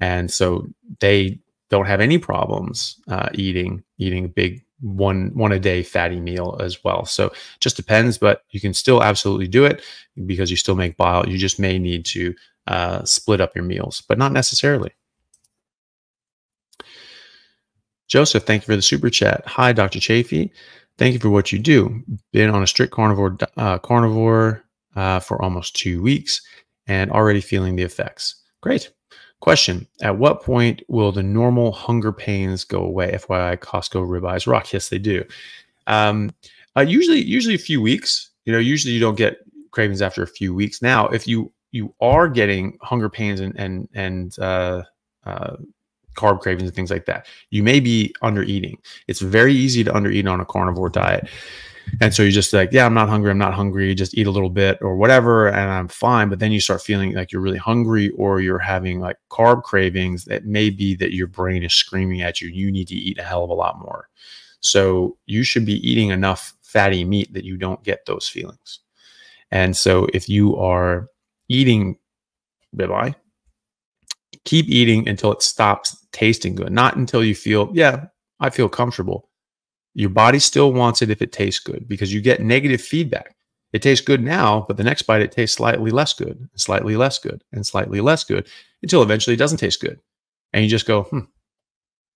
And so they don't have any problems uh, eating eating a big one, one a day fatty meal as well. So just depends, but you can still absolutely do it because you still make bile. You just may need to uh, split up your meals, but not necessarily. Joseph, thank you for the super chat. Hi, Doctor Chaffee. Thank you for what you do. Been on a strict carnivore uh, carnivore uh, for almost two weeks and already feeling the effects. Great. Question, at what point will the normal hunger pains go away? F Y I, Costco ribeyes rock. Yes, they do. Um, uh, usually, usually a few weeks. You know, usually you don't get cravings after a few weeks. Now, if you you are getting hunger pains and and and uh, uh, carb cravings and things like that, you may be under eating. It's very easy to under eat on a carnivore diet. And so you're just like, yeah, I'm not hungry. I'm not hungry. Just eat a little bit or whatever, and I'm fine. But then you start feeling like you're really hungry or you're having like carb cravings. That may be that your brain is screaming at you. You need to eat a hell of a lot more. So you should be eating enough fatty meat that you don't get those feelings. And so if you are eating ribeye, keep eating until it stops tasting good. Not until you feel, yeah, I feel comfortable. Your body still wants it if it tastes good, because you get negative feedback. It tastes good now, but the next bite, it tastes slightly less good, slightly less good, and slightly less good, until eventually it doesn't taste good. And you just go, hmm,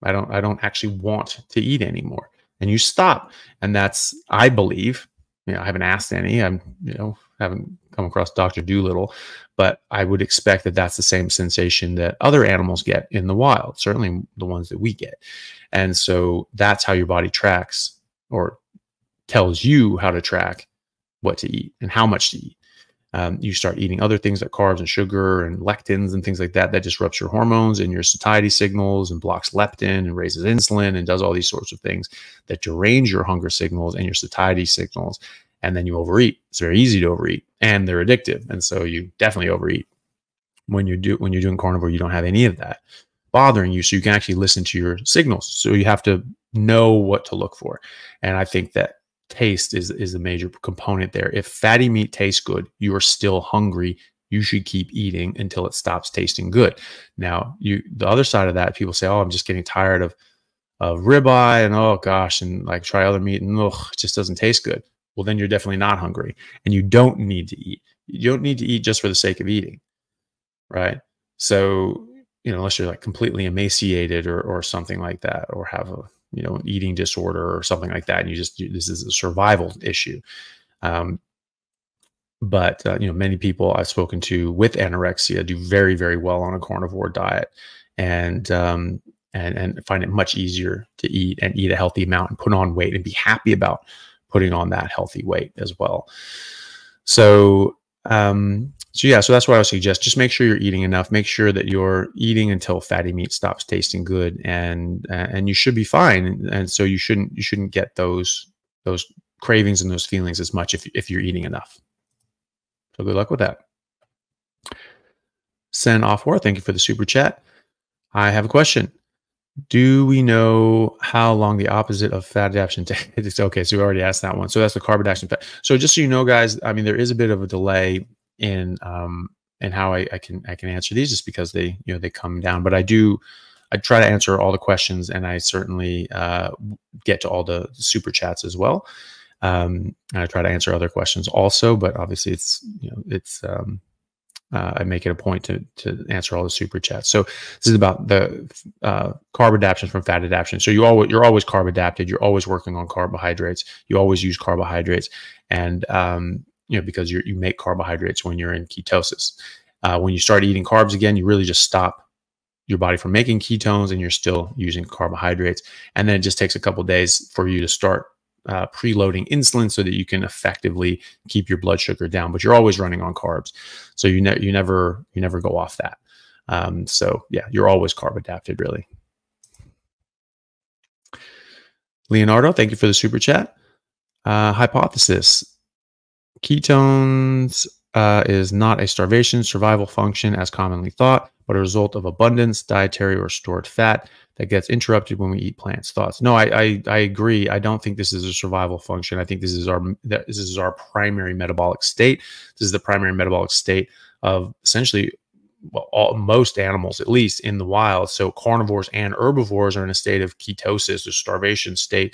I don't, I don't actually want to eat anymore. And you stop. And that's, I believe, you know, I haven't asked any, I'm, you know, haven't come across Doctor Doolittle, but I would expect that that's the same sensation that other animals get in the wild, certainly the ones that we get. And so that's how your body tracks or tells you how to track what to eat and how much to eat. Um, you start eating other things like carbs and sugar and lectins and things like that, that disrupts your hormones and your satiety signals and blocks leptin and raises insulin and does all these sorts of things that derange your hunger signals and your satiety signals. And then you overeat. It's very easy to overeat, and they're addictive. And so you definitely overeat. When you do, when you're doing carnivore, you don't have any of that bothering you. So you can actually listen to your signals. So you have to know what to look for. And I think that taste is, is a major component there. If fatty meat tastes good, you are still hungry. You should keep eating until it stops tasting good. Now, you, the other side of that, people say, oh, I'm just getting tired of, of ribeye and oh gosh, and like try other meat and ugh, it just doesn't taste good. Well, then you're definitely not hungry, and you don't need to eat. You don't need to eat just for the sake of eating, right? So, you know, unless you're like completely emaciated or, or something like that, or have a, you know, an eating disorder or something like that, and you just, you, this is a survival issue. Um, but, uh, you know, many people I've spoken to with anorexia do very, very well on a carnivore diet, and, um, and, and find it much easier to eat and eat a healthy amount and put on weight and be happy about putting on that healthy weight as well. So, um, so yeah, so that's what I would suggest. Just make sure you're eating enough. Make sure that you're eating until fatty meat stops tasting good, and uh, and you should be fine. And so you shouldn't you shouldn't get those those cravings and those feelings as much if if you're eating enough. So good luck with that. Sen Offwar, thank you for the super chat. I have a question. Do we know how long the opposite of fat adaptation takes? Okay, so we already asked that one. So that's the carbon-dioxide fat. So just so you know, guys, I mean, there is a bit of a delay in um in how I, I can I can answer these, just because they you know they come down. But I do I try to answer all the questions, and I certainly uh, get to all the super chats as well. Um, and I try to answer other questions also, but obviously it's you know it's. Um, Uh, I make it a point to to answer all the super chats. So this is about the uh, carb adaptation from fat adaptation. So you always you're always carb adapted. You're always working on carbohydrates. You always use carbohydrates, and um, you know because you you make carbohydrates when you're in ketosis. Uh, when you start eating carbs again, you really just stop your body from making ketones, and you're still using carbohydrates. And then it just takes a couple of days for you to start Uh, preloading insulin so that you can effectively keep your blood sugar down, but you're always running on carbs. So you, ne you never you never go off that. Um, so yeah, you're always carb adapted, really. Leonardo, thank you for the super chat. Uh, hypothesis. Ketones uh, is not a starvation survival function as commonly thought, but a result of abundance, dietary or stored fat that gets interrupted when we eat plants. Thoughts? No, I, I I agree. I don't think this is a survival function. I think this is our this is our primary metabolic state. This is the primary metabolic state of essentially well, all, most animals, at least in the wild. So carnivores and herbivores are in a state of ketosis or starvation state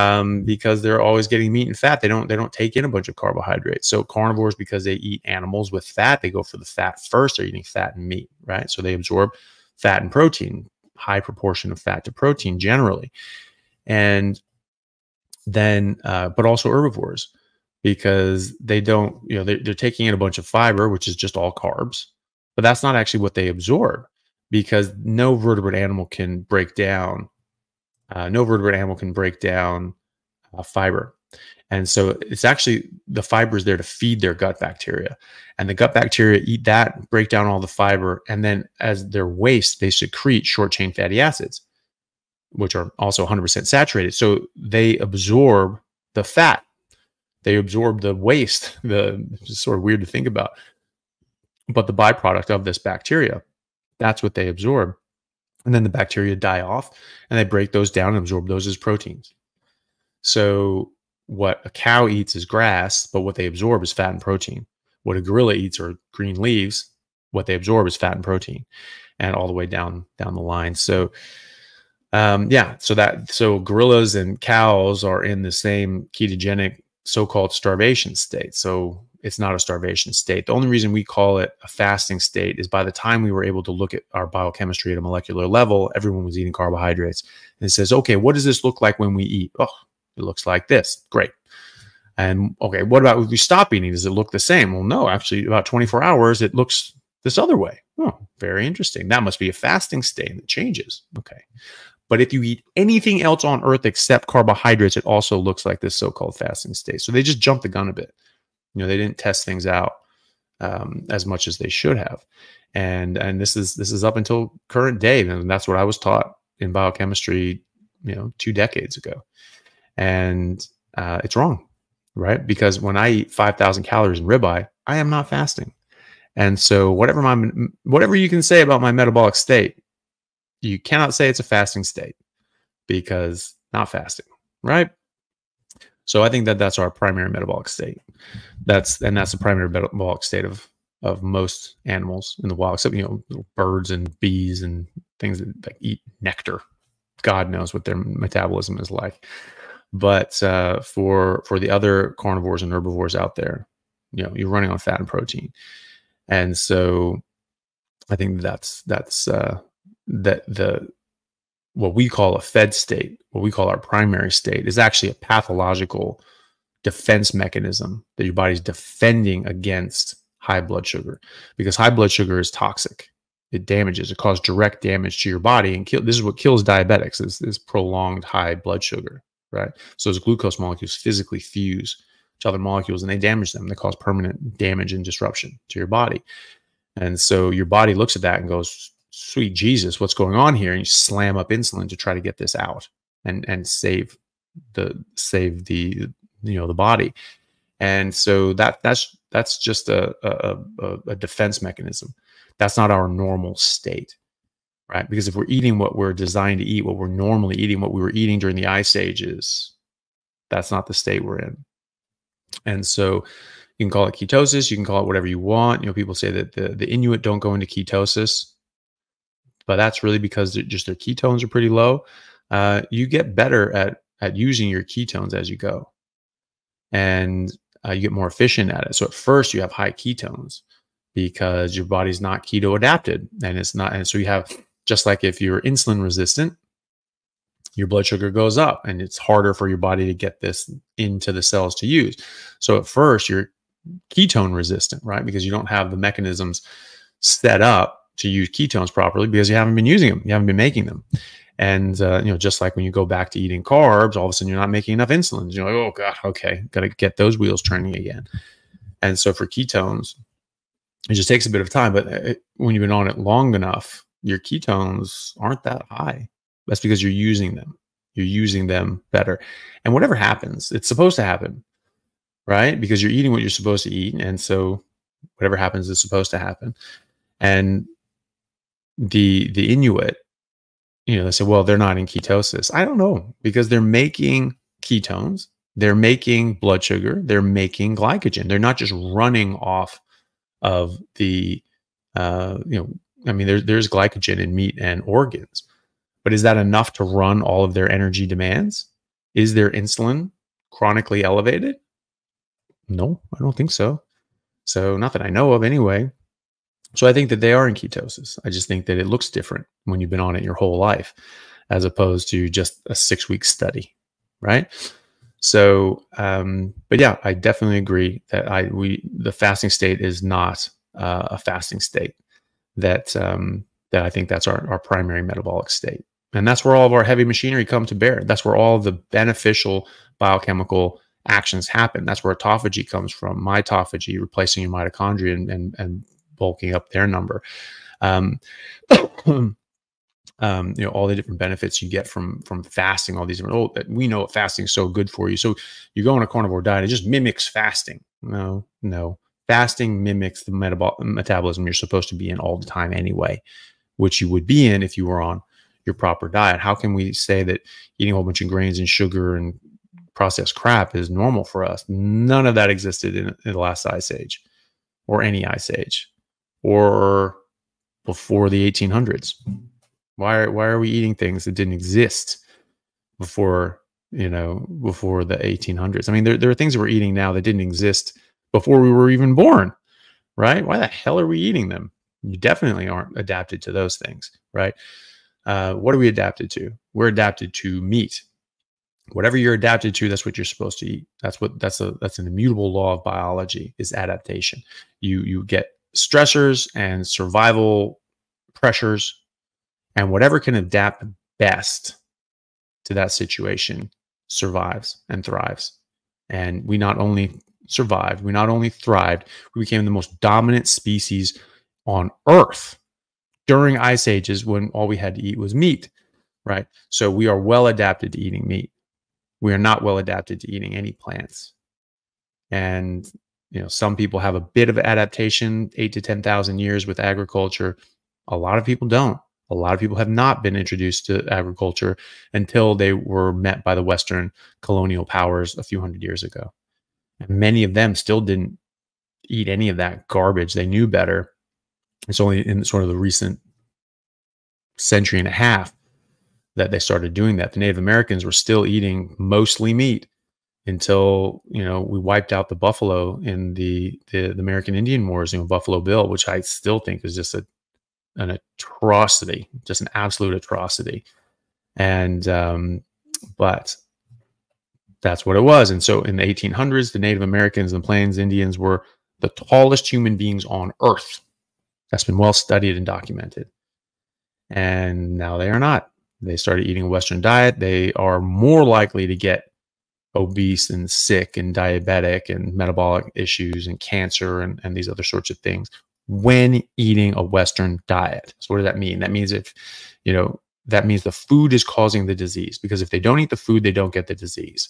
um, because they're always getting meat and fat. They don't they don't take in a bunch of carbohydrates. So carnivores, because they eat animals with fat, they go for the fat first. They're eating fat and meat, right? So they absorb fat and protein. High proportion of fat to protein generally, and then uh, but also herbivores, because they don't you know they're, they're taking in a bunch of fiber, which is just all carbs, but that's not actually what they absorb, because no vertebrate animal can break down uh, no vertebrate animal can break down uh, fiber. And so it's actually the fiber is there to feed their gut bacteria, and the gut bacteria eat that, break down all the fiber. And then as their waste, they secrete short chain fatty acids, which are also one hundred percent saturated. So they absorb the fat. They absorb the waste. The it's sort of weird to think about, but the byproduct of this bacteria, that's what they absorb. And then the bacteria die off and they break those down and absorb those as proteins. So what a cow eats is grass, but what they absorb is fat and protein. What a gorilla eats are green leaves. What they absorb is fat and protein, and all the way down down the line. So um yeah, so that so gorillas and cows are in the same ketogenic so-called starvation state. So it's not a starvation state. The only reason we call it a fasting state is by the time we were able to look at our biochemistry at a molecular level, everyone was eating carbohydrates. And it says, okay, what does this look like when we eat? Oh, it looks like this. Great. And okay, what about if we stop eating? Does it look the same? Well, no, actually about twenty-four hours, it looks this other way. Oh, very interesting. That must be a fasting state, and it changes. Okay. But if you eat anything else on earth except carbohydrates, it also looks like this so-called fasting state. So they just jumped the gun a bit. You know, they didn't test things out um, as much as they should have. And, and this is, this is up until current day. And that's what I was taught in biochemistry, you know, two decades ago. And uh, it's wrong, right? Because when I eat five thousand calories in ribeye, I am not fasting. And so whatever my whatever you can say about my metabolic state, you cannot say it's a fasting state, because not fasting, right? So I think that that's our primary metabolic state. That's and that's the primary metabolic state of of most animals in the wild, except you know little birds and bees and things that, that eat nectar. God knows what their metabolism is like. But uh, for for the other carnivores and herbivores out there, you know, you're running on fat and protein, and so I think that's that's uh, that the what we call a fed state, what we call our primary state, is actually a pathological defense mechanism that your body's defending against high blood sugar, because high blood sugar is toxic. It damages. It causes direct damage to your body, and kill, this is what kills diabetics: is, is prolonged high blood sugar. Right. So those glucose molecules physically fuse to other molecules and they damage them. They cause permanent damage and disruption to your body. And so your body looks at that and goes, sweet Jesus, what's going on here? And you slam up insulin to try to get this out and, and save the, save the, you know, the body. And so that, that's, that's just a, a, a defense mechanism. That's not our normal state, right? Because if we're eating what we're designed to eat, what we're normally eating, what we were eating during the ice ages, that's not the state we're in. And so you can call it ketosis. You can call it whatever you want. You know, people say that the, the Inuit don't go into ketosis, but that's really because they're just their ketones are pretty low. Uh, you get better at, at using your ketones as you go, and uh, you get more efficient at it. So at first you have high ketones because your body's not keto adapted, and it's not. And so you have, just like if you're insulin resistant, your blood sugar goes up and it's harder for your body to get this into the cells to use. So at first you're ketone resistant, right? Because you don't have the mechanisms set up to use ketones properly because you haven't been using them. You haven't been making them. And, uh, you know, just like when you go back to eating carbs, all of a sudden you're not making enough insulin. You're like, oh God, okay. Got to get those wheels turning again. And so for ketones, it just takes a bit of time, but it, when you've been on it long enough, your ketones aren't that high. That's because you're using them. You're using them better. And whatever happens, it's supposed to happen, right? Because you're eating what you're supposed to eat. And so whatever happens is supposed to happen. And the, the Inuit, you know, they say, well, they're not in ketosis. I don't know, because they're making ketones. They're making blood sugar. They're making glycogen. They're not just running off of the, uh, you know, I mean, there, there's glycogen in meat and organs. But is that enough to run all of their energy demands? Is their insulin chronically elevated? No, I don't think so. So not that I know of anyway. So I think that they are in ketosis. I just think that it looks different when you've been on it your whole life, as opposed to just a six-week study, right? So, um, but yeah, I definitely agree that I we the fasting state is not uh, a fasting state. That um, that I think that's our, our primary metabolic state. And that's where all of our heavy machinery come to bear. That's where all the beneficial biochemical actions happen. That's where autophagy comes from. Mitophagy, replacing your mitochondria and, and, and bulking up their number. Um, um, you know, all the different benefits you get from, from fasting, all these different, oh, we know fasting is so good for you. So you go on a carnivore diet, it just mimics fasting. No, no. Fasting mimics the metabol- metabolism you're supposed to be in all the time anyway, which you would be in if you were on your proper diet. How can we say that eating a whole bunch of grains and sugar and processed crap is normal for us? None of that existed in, in the last ice age or any ice age or before the eighteen hundreds. Why, why are we eating things that didn't exist before, you know, before the eighteen hundreds? I mean, there, there are things that we're eating now that didn't exist before we were even born, right? Why the hell are we eating them? You definitely aren't adapted to those things, right? Uh, what are we adapted to? We're adapted to meat. Whatever you're adapted to, that's what you're supposed to eat. That's what that's a that's an immutable law of biology, is adaptation. You you get stressors and survival pressures, and whatever can adapt best to that situation survives and thrives. And we not only survived, we not only thrived, we became the most dominant species on Earth during ice ages when all we had to eat was meat, right? So we are well adapted to eating meat. We are not well adapted to eating any plants. And, you know, some people have a bit of adaptation, eight to ten thousand years with agriculture. A lot of people don't. A lot of people have not been introduced to agriculture until they were met by the Western colonial powers a few hundred years ago. And many of them still didn't eat any of that garbage. They knew better. It's only in sort of the recent century and a half that they started doing that. The Native Americans were still eating mostly meat until, you know, we wiped out the buffalo in the, the, the American Indian Wars, you know, Buffalo Bill, which I still think is just a, an atrocity, just an absolute atrocity. And, um, but that's what it was. And so in the eighteen hundreds, the Native Americans and the Plains Indians were the tallest human beings on Earth. That's been well studied and documented. And now they are not. They started eating a Western diet. They are more likely to get obese and sick and diabetic and metabolic issues and cancer and, and these other sorts of things when eating a Western diet. So what does that mean? That means if, you know, that means the food is causing the disease, because if they don't eat the food, they don't get the disease.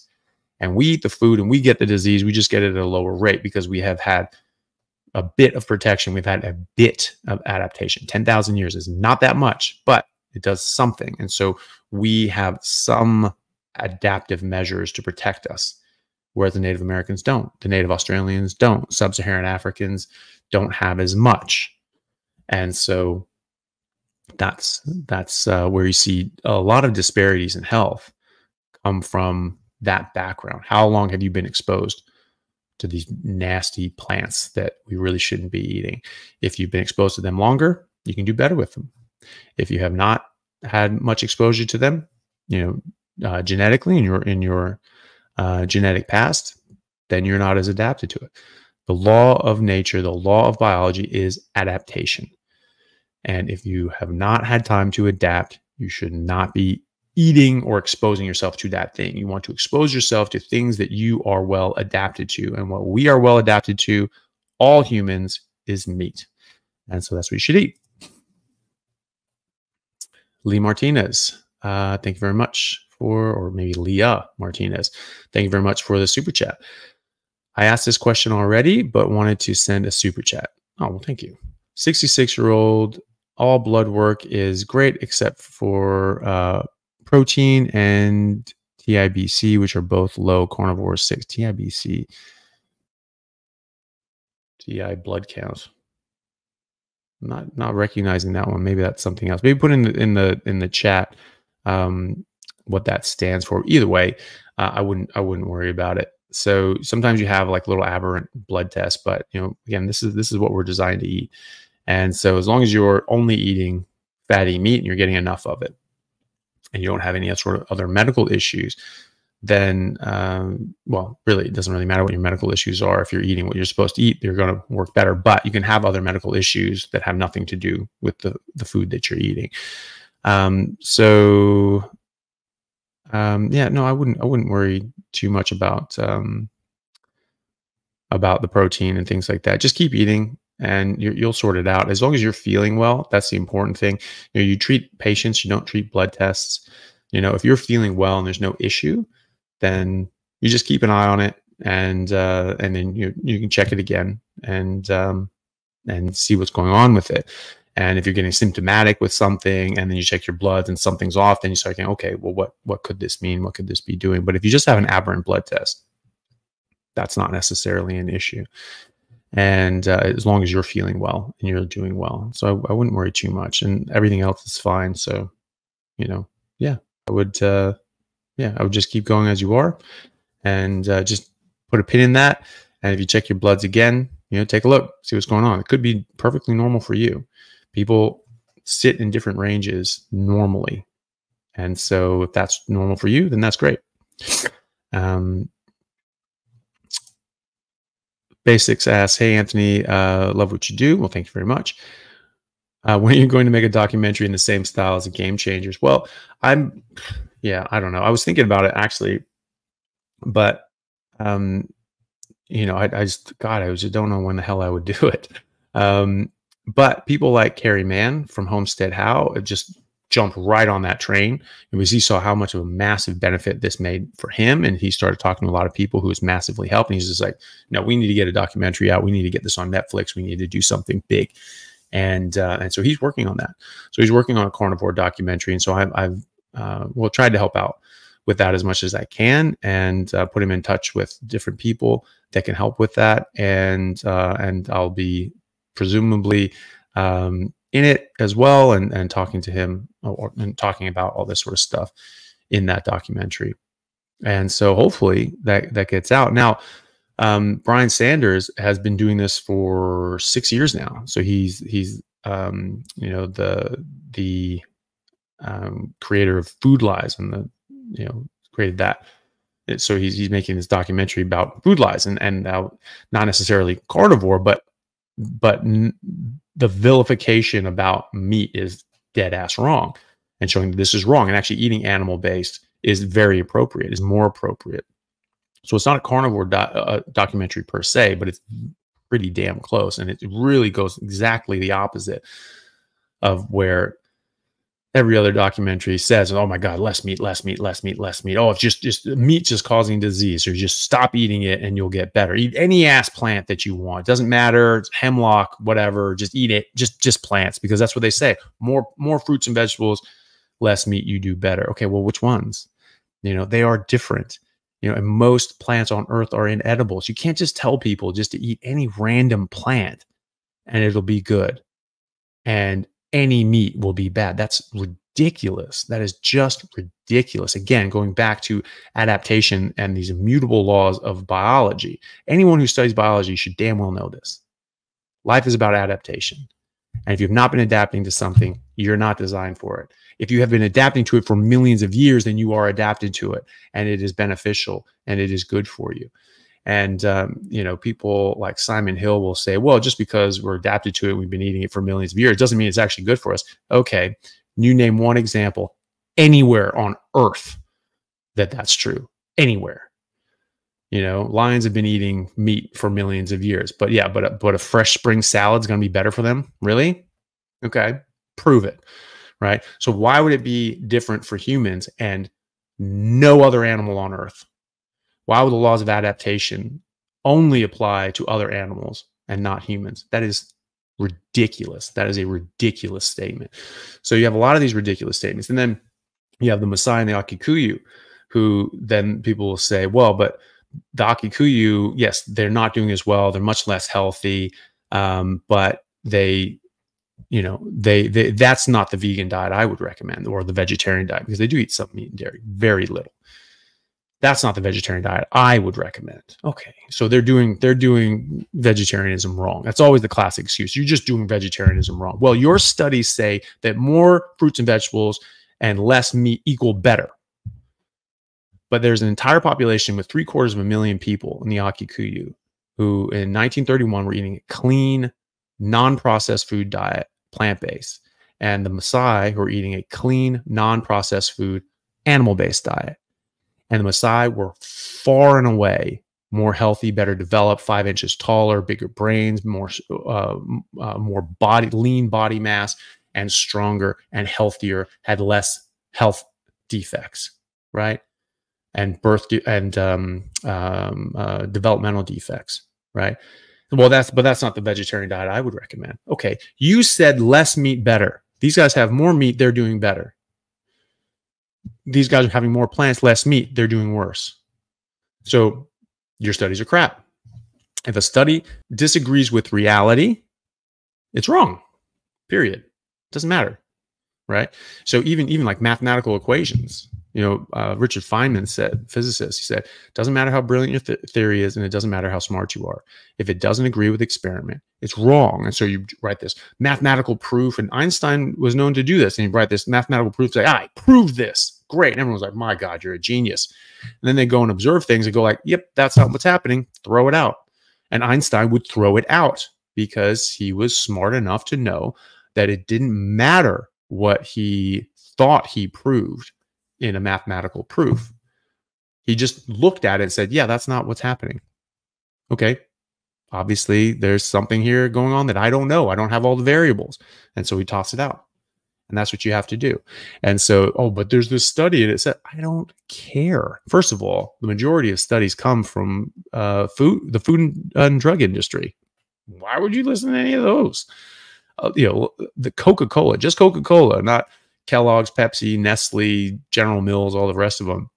And we eat the food and we get the disease, we just get it at a lower rate because we have had a bit of protection. We've had a bit of adaptation. ten thousand years is not that much, but it does something. And so we have some adaptive measures to protect us, whereas the Native Americans don't. The Native Australians don't. Sub-Saharan Africans don't have as much. And so that's, that's uh, where you see a lot of disparities in health come from that background. How long have you been exposed to these nasty plants that we really shouldn't be eating? If you've been exposed to them longer, you can do better with them. If you have not had much exposure to them, you know, uh, genetically in your, in your uh, genetic past, then you're not as adapted to it. The law of nature, the law of biology is adaptation. And if you have not had time to adapt, you should not be eating or exposing yourself to that thing. You want to expose yourself to things that you are well adapted to. And what we are well adapted to, all humans, is meat. And so that's what you should eat. Lee Martinez, uh, thank you very much for, or maybe Leah Martinez, thank you very much for the super chat. I asked this question already, but wanted to send a super chat. Oh, well, thank you. sixty-six-year-old, all blood work is great except for uh, protein and T I B C, which are both low. Carnivore six, T I B C, T I blood count. I'm not not recognizing that one. Maybe that's something else. Maybe put in the in the in the chat um, what that stands for. Either way, uh, I wouldn't I wouldn't worry about it. So sometimes you have like little aberrant blood tests, but you know, again, this is this is what we're designed to eat. And so as long as you're only eating fatty meat and you're getting enough of it, and you don't have any sort of other medical issues, then, um, well, really, it doesn't really matter what your medical issues are. If you're eating what you're supposed to eat, you're going to work better. But you can have other medical issues that have nothing to do with the, the food that you're eating. Um, so, um, yeah, no, I wouldn't, I wouldn't worry too much about, um, about the protein and things like that. Just keep eating, and you, you'll sort it out. As long as you're feeling well, that's the important thing. You know, you treat patients, you don't treat blood tests. You know, if you're feeling well and there's no issue, then you just keep an eye on it, and uh, and then you you can check it again and um, and see what's going on with it. And if you're getting symptomatic with something, and then you check your blood and something's off, then you start thinking, okay, well, what what could this mean? What could this be doing? But if you just have an aberrant blood test, that's not necessarily an issue. And uh, as long as you're feeling well and you're doing well, so I, I wouldn't worry too much, and everything else is fine. So, you know, yeah, I would, uh, yeah, I would just keep going as you are, and uh, just put a pin in that. And if you check your bloods again, you know, take a look, see what's going on. It could be perfectly normal for you. People sit in different ranges normally, and so if that's normal for you, then that's great. Um, Basics asks, hey, Anthony, uh, love what you do. Well, thank you very much. Uh, when are you going to make a documentary in the same style as a Game Changers? Well, I'm, yeah, I don't know. I was thinking about it, actually. But, um, you know, I, I just, God, I just don't know when the hell I would do it. Um, but people like Carrie Mann from Homestead Howe just jumped right on that train, because he saw how much of a massive benefit this made for him, and he started talking to a lot of people who was massively helped. And he's just like, no, we need to get a documentary out. We need to get this on Netflix. We need to do something big. And uh, and so he's working on that. So he's working on a carnivore documentary. And so I've, I've uh, well, tried to help out with that as much as I can, and uh, put him in touch with different people that can help with that. And uh, and I'll be presumably um, in it as well, and and talking to him or, and talking about all this sort of stuff in that documentary. And so hopefully that that gets out. Now, um, Brian Sanders has been doing this for six years now. So he's he's um, you know, the the um, creator of Food Lies, and the you know created that. So he's he's making this documentary about Food Lies, and and now not necessarily carnivore, but but. The vilification about meat is dead ass wrong, and showing that this is wrong, and actually eating animal based is very appropriate, is more appropriate. So it's not a carnivore do uh, documentary per se, but it's pretty damn close. And it really goes exactly the opposite of where every other documentary says, oh my God, less meat, less meat, less meat, less meat. Oh, it's just, just meat's just causing disease, or just stop eating it and you'll get better. Eat any ass plant that you want. It doesn't matter. It's hemlock, whatever, just eat it. Just, just plants, because that's what they say. More, more fruits and vegetables, less meat, you do better. Okay. Well, which ones? You know, they are different. You know, and most plants on earth are inedibles. You can't just tell people just to eat any random plant and it'll be good, and any meat will be bad. That's ridiculous. That is just ridiculous. Again, going back to adaptation and these immutable laws of biology. Anyone who studies biology should damn well know this. Life is about adaptation. And if you've not been adapting to something, you're not designed for it. If you have been adapting to it for millions of years, then you are adapted to it, and it is beneficial and it is good for you. And, um, you know, people like Simon Hill will say, well, just because we're adapted to it, we've been eating it for millions of years, doesn't mean it's actually good for us. Okay. You name one example anywhere on earth that that's true. Anywhere. You know, lions have been eating meat for millions of years, but yeah, but a, but a fresh spring salad's going to be better for them. Really? Okay. Prove it. Right. So why would it be different for humans and no other animal on earth? Why would the laws of adaptation only apply to other animals and not humans? That is ridiculous. That is a ridiculous statement. So you have a lot of these ridiculous statements. And then you have the Maasai and the Akikuyu, who then people will say, well, but the Akikuyu, yes, they're not doing as well. They're much less healthy, um, but they, you know, they, they that's not the vegan diet I would recommend, or the vegetarian diet, because they do eat some meat and dairy, very little. That's not the vegetarian diet I would recommend. Okay, so they're doing they're doing vegetarianism wrong. That's always the classic excuse. You're just doing vegetarianism wrong. Well, your studies say that more fruits and vegetables and less meat equal better. But there's an entire population with three quarters of a million people in the Akikuyu who in nineteen thirty-one were eating a clean, non-processed food diet, plant-based. And the Maasai who are eating a clean, non-processed food, animal-based diet. And the Maasai were far and away more healthy, better developed, five inches taller, bigger brains, more, uh, uh, more body, lean body mass, and stronger and healthier, had less health defects, right? And birth de and um, um, uh, developmental defects, right? Well, that's but that's not the vegetarian diet I would recommend. Okay, you said less meat, better. These guys have more meat; they're doing better. These guys are having more plants, less meat. They're doing worse. So your studies are crap. If a study disagrees with reality, it's wrong, period. Doesn't matter, right? So even, even like mathematical equations, you know, uh, Richard Feynman said, physicist, he said, doesn't matter how brilliant your th theory is, and it doesn't matter how smart you are. If it doesn't agree with experiment, it's wrong. And so you write this mathematical proof, and Einstein was known to do this, and you write this mathematical proof, say, I proved this. Great. And everyone's like, my God, you're a genius. And then they go and observe things and go like, yep, that's not what's happening. Throw it out. And Einstein would throw it out because he was smart enough to know that it didn't matter what he thought he proved in a mathematical proof. He just looked at it and said, yeah, that's not what's happening. Okay. Obviously, there's something here going on that I don't know. I don't have all the variables. And so he tossed it out. And that's what you have to do. And so, oh, but there's this study and it said, I don't care. First of all, the majority of studies come from uh, food, the food and, uh, and drug industry. Why would you listen to any of those? Uh, you know, the Coca-Cola, just Coca-Cola, not Kellogg's, Pepsi, Nestle, General Mills, all the rest of them.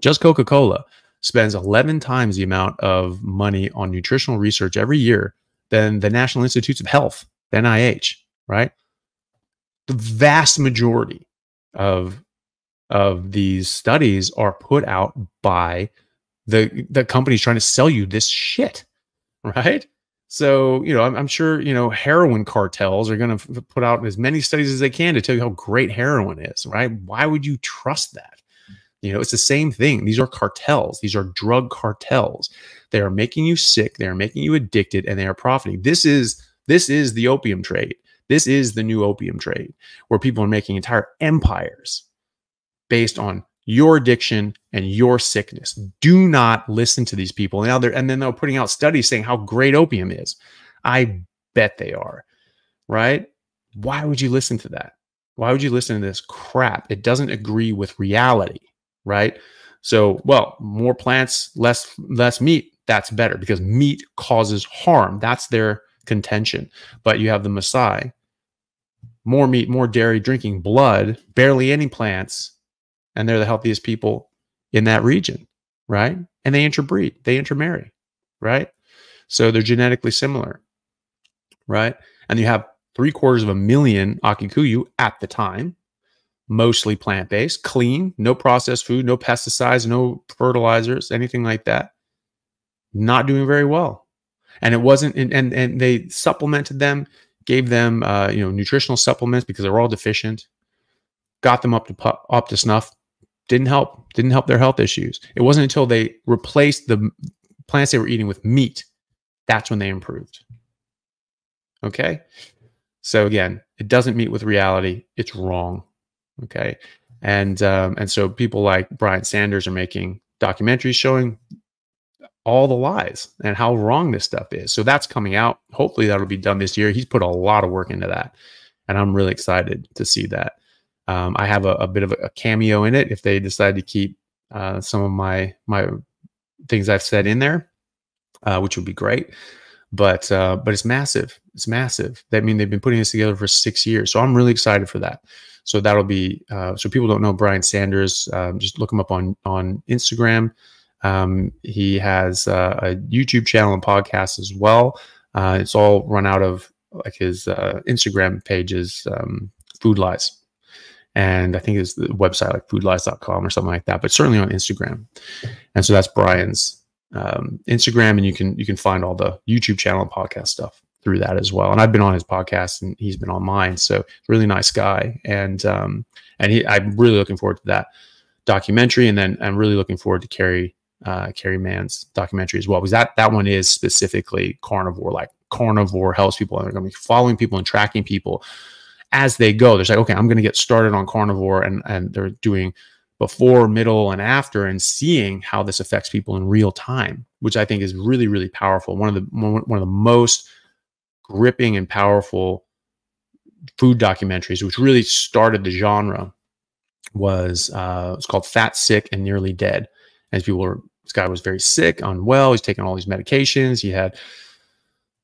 Just Coca-Cola spends eleven times the amount of money on nutritional research every year than the National Institutes of Health, the N I H, right? The vast majority of of these studies are put out by the the companies trying to sell you this shit, right? So you know, I'm, I'm sure you know heroin cartels are going to put out as many studies as they can to tell you how great heroin is, right? Why would you trust that? You know, it's the same thing. These are cartels. These are drug cartels. They are making you sick. They are making you addicted, and they are profiting. This is this is the opium trade. This is the new opium trade, where people are making entire empires based on your addiction, and your sickness. Do not listen to these people. And now they're, and then they're putting out studies saying how great opium is. I bet they are, right? Why would you listen to that? Why would you listen to this crap? It doesn't agree with reality, right? So, well, more plants, less, less meat. That's better because meat causes harm. That's their contention. But you have the Maasai, more meat, more dairy, drinking blood, barely any plants, and they're the healthiest people in that region, right? And they interbreed, they intermarry, right? So they're genetically similar, right? And you have three quarters of a million Akikuyu at the time, mostly plant-based, clean, no processed food, no pesticides, no fertilizers, anything like that. Not doing very well. And it wasn't, and, and, and they supplemented them, gave them, uh, you know, nutritional supplements because they were all deficient, got them up to, up to snuff. Didn't help, didn't help their health issues. It wasn't until they replaced the plants they were eating with meat, that's when they improved. Okay? So again, it doesn't meet with reality. It's wrong. Okay? And, um, and so people like Brian Sanders are making documentaries showing all the lies and how wrong this stuff is. So that's coming out. Hopefully that'll be done this year. He's put a lot of work into that. And I'm really excited to see that. Um, I have a, a bit of a cameo in it if they decide to keep uh, some of my my things I've said in there, uh, which would be great. But uh, but it's massive. It's massive. That means they've been putting this together for six years. So I'm really excited for that. So that'll be uh, so people don't know Brian Sanders. Um, just look him up on on Instagram. Um, he has uh, a YouTube channel and podcast as well. Uh, it's all run out of like his uh, Instagram pages, um, Food Lies. And I think it's the website like food lies dot com or something like that, but certainly on Instagram. And so that's Brian's um, Instagram, and you can you can find all the YouTube channel and podcast stuff through that as well. And I've been on his podcast, and he's been on mine. So really nice guy, and um, and he, I'm really looking forward to that documentary, and then I'm really looking forward to Carrie uh, Carrie Mann's documentary as well, because that that one is specifically carnivore, like carnivore helps people, and they're going to be following people and tracking people as they go. They're like, okay, I'm going to get started on carnivore, and, and they're doing before, middle, and after, and seeing how this affects people in real time, which I think is really, really powerful. One of the one of the most gripping and powerful food documentaries, which really started the genre, was uh, it's called Fat, Sick, and Nearly Dead. As people were, this guy was very sick, unwell. He's taking all these medications. He had.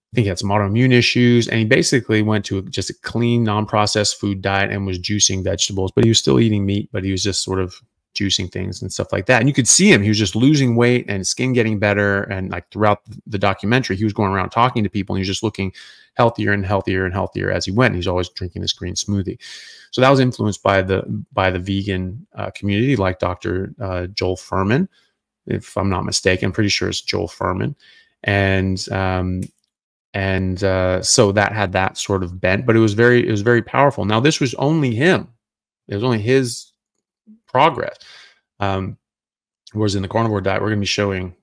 I think he had some autoimmune issues, and he basically went to just a clean, non-processed food diet and was juicing vegetables, but he was still eating meat, but he was just sort of juicing things and stuff like that. And you could see him, he was just losing weight and skin getting better. And like throughout the documentary, he was going around talking to people, and he was just looking healthier and healthier and healthier as he went. He's always drinking this green smoothie. So that was influenced by the, by the vegan uh, community, like Doctor Uh, Joel Fuhrman, if I'm not mistaken, I'm pretty sure it's Joel Fuhrman. And, um, And uh, so that had that sort of bent, but it was very, it was very powerful. Now this was only him; it was only his progress. Um, whereas in the carnivore diet, we're going to be showing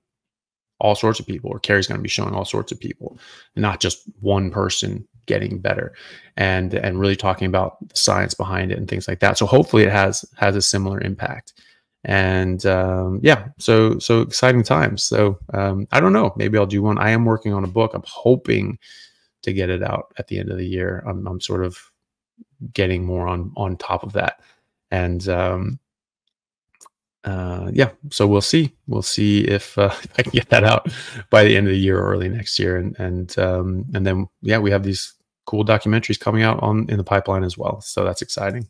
all sorts of people, or Carrie's going to be showing all sorts of people, not just one person getting better, and and really talking about the science behind it and things like that. So hopefully, it has has a similar impact. And um yeah, so so exciting times. So um I don't know, maybe I'll do one. I am working on a book. I'm hoping to get it out at the end of the year. I'm, I'm sort of getting more on on top of that, and um uh yeah, so we'll see we'll see if, uh, if I can get that out by the end of the year or early next year. And and um and then yeah, we have these cool documentaries coming out on in the pipeline as well, so that's exciting.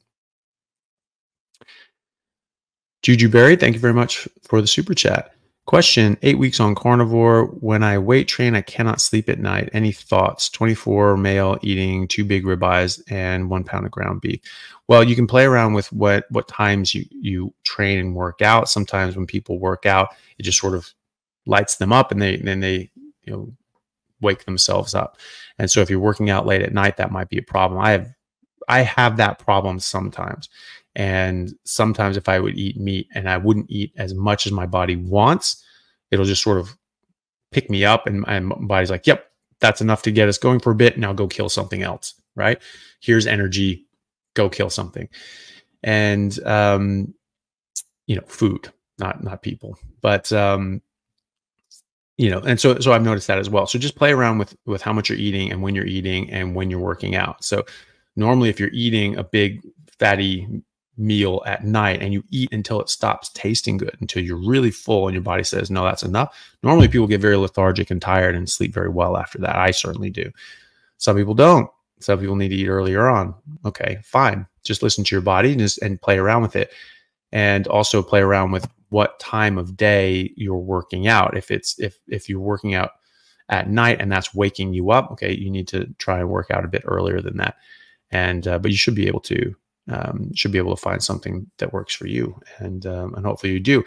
Juju Berry, thank you very much for the super chat. Question, eight weeks on carnivore. When I weight train, I cannot sleep at night. Any thoughts? twenty-four male eating two big ribeyes and one pound of ground beef. Well, you can play around with what, what times you, you train and work out. Sometimes when people work out, it just sort of lights them up, and they then they you know wake themselves up. And so if you're working out late at night, that might be a problem. I have, I have that problem sometimes. And sometimes if I would eat meat and I wouldn't eat as much as my body wants, it'll just sort of pick me up, and, and my body's like, yep, that's enough to get us going for a bit. Now go kill something else, right? Here's energy, go kill something. And um, you know, food, not, not people, but, um, you know, and so, so I've noticed that as well. So just play around with, with how much you're eating and when you're eating and when you're working out. So normally if you're eating a big fatty meal at night and you eat until it stops tasting good, until you're really full and your body says, no, that's enough. Normally people get very lethargic and tired and sleep very well after that. I certainly do. Some people don't. Some people need to eat earlier on. Okay, fine. Just listen to your body and, just, and play around with it. And also play around with what time of day you're working out. If it's if if you're working out at night and that's waking you up, okay, you need to try and work out a bit earlier than that. And uh, but you should be able to um, should be able to find something that works for you. And um, and hopefully you do.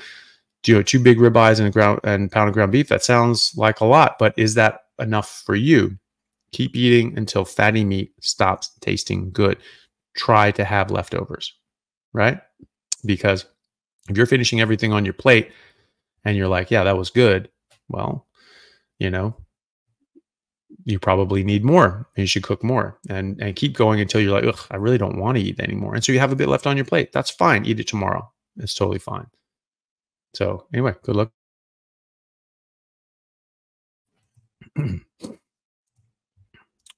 Do you know, two big ribeyes and a ground and pound of ground beef? That sounds like a lot, but is that enough for you? Keep eating until fatty meat stops tasting good. Try to have leftovers, right? Because if you're finishing everything on your plate and you're like, yeah, that was good. Well, you know, you probably need more. You should cook more and, and keep going until you're like, ugh, I really don't want to eat anymore. And so you have a bit left on your plate. That's fine. Eat it tomorrow. It's totally fine. So anyway, good luck.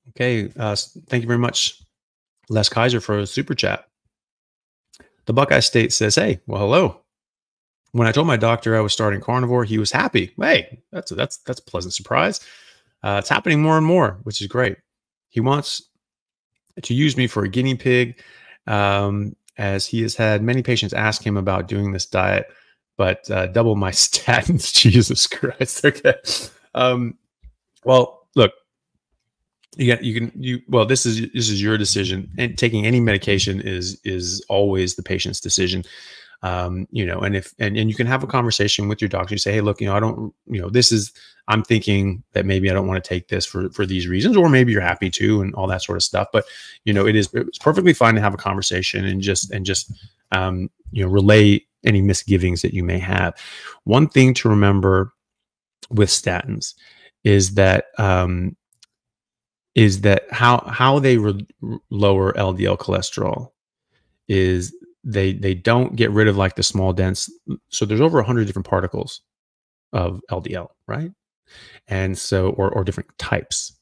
Okay. Uh, thank you very much, Les Kaiser, for a super chat. The Buckeye State says, hey, well, hello. When I told my doctor I was starting carnivore, he was happy. Hey, that's a, that's, that's a pleasant surprise. Uh, it's happening more and more, which is great. He wants to use me for a guinea pig, um, as he has had many patients ask him about doing this diet, but uh, double my statins. Jesus Christ. Okay. Um, well, look. You got, you can, you, well, this is, this is your decision, and taking any medication is, is always the patient's decision. Um, you know, and if, and, and you can have a conversation with your doctor. You say, hey, look, you know, I don't, you know, this is, I'm thinking that maybe I don't want to take this for, for these reasons, or maybe you're happy to, and all that sort of stuff. But, you know, it is, it's perfectly fine to have a conversation and just, and just, um, you know, relay any misgivings that you may have. One thing to remember with statins is that, um, is that how how they re lower L D L cholesterol is they they don't get rid of like the small dense. So there's over a hundred different particles of L D L, right? And so or or different types.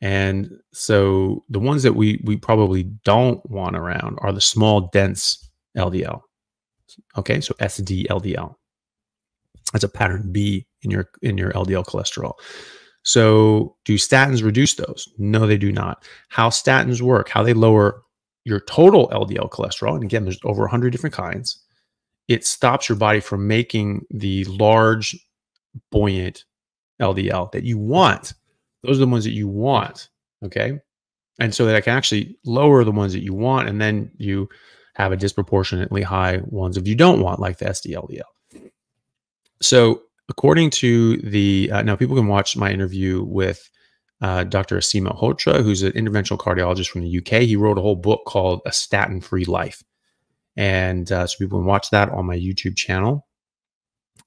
And so the ones that we we probably don't want around are the small dense L D L. Okay, so S D L D L. That's a pattern B in your in your L D L cholesterol. So do statins reduce those? No, they do not. How statins work, how they lower your total L D L cholesterol, and again, there's over a hundred different kinds, it stops your body from making the large, buoyant L D L that you want. Those are the ones that you want, okay? And so that can actually lower the ones that you want, and then you have a disproportionately high ones if you don't want, like the S D L D L. So according to the, uh, now people can watch my interview with uh, Doctor Asima Hotra, who's an interventional cardiologist from the U K. He wrote a whole book called A Statin-Free Life. And uh, so people can watch that on my YouTube channel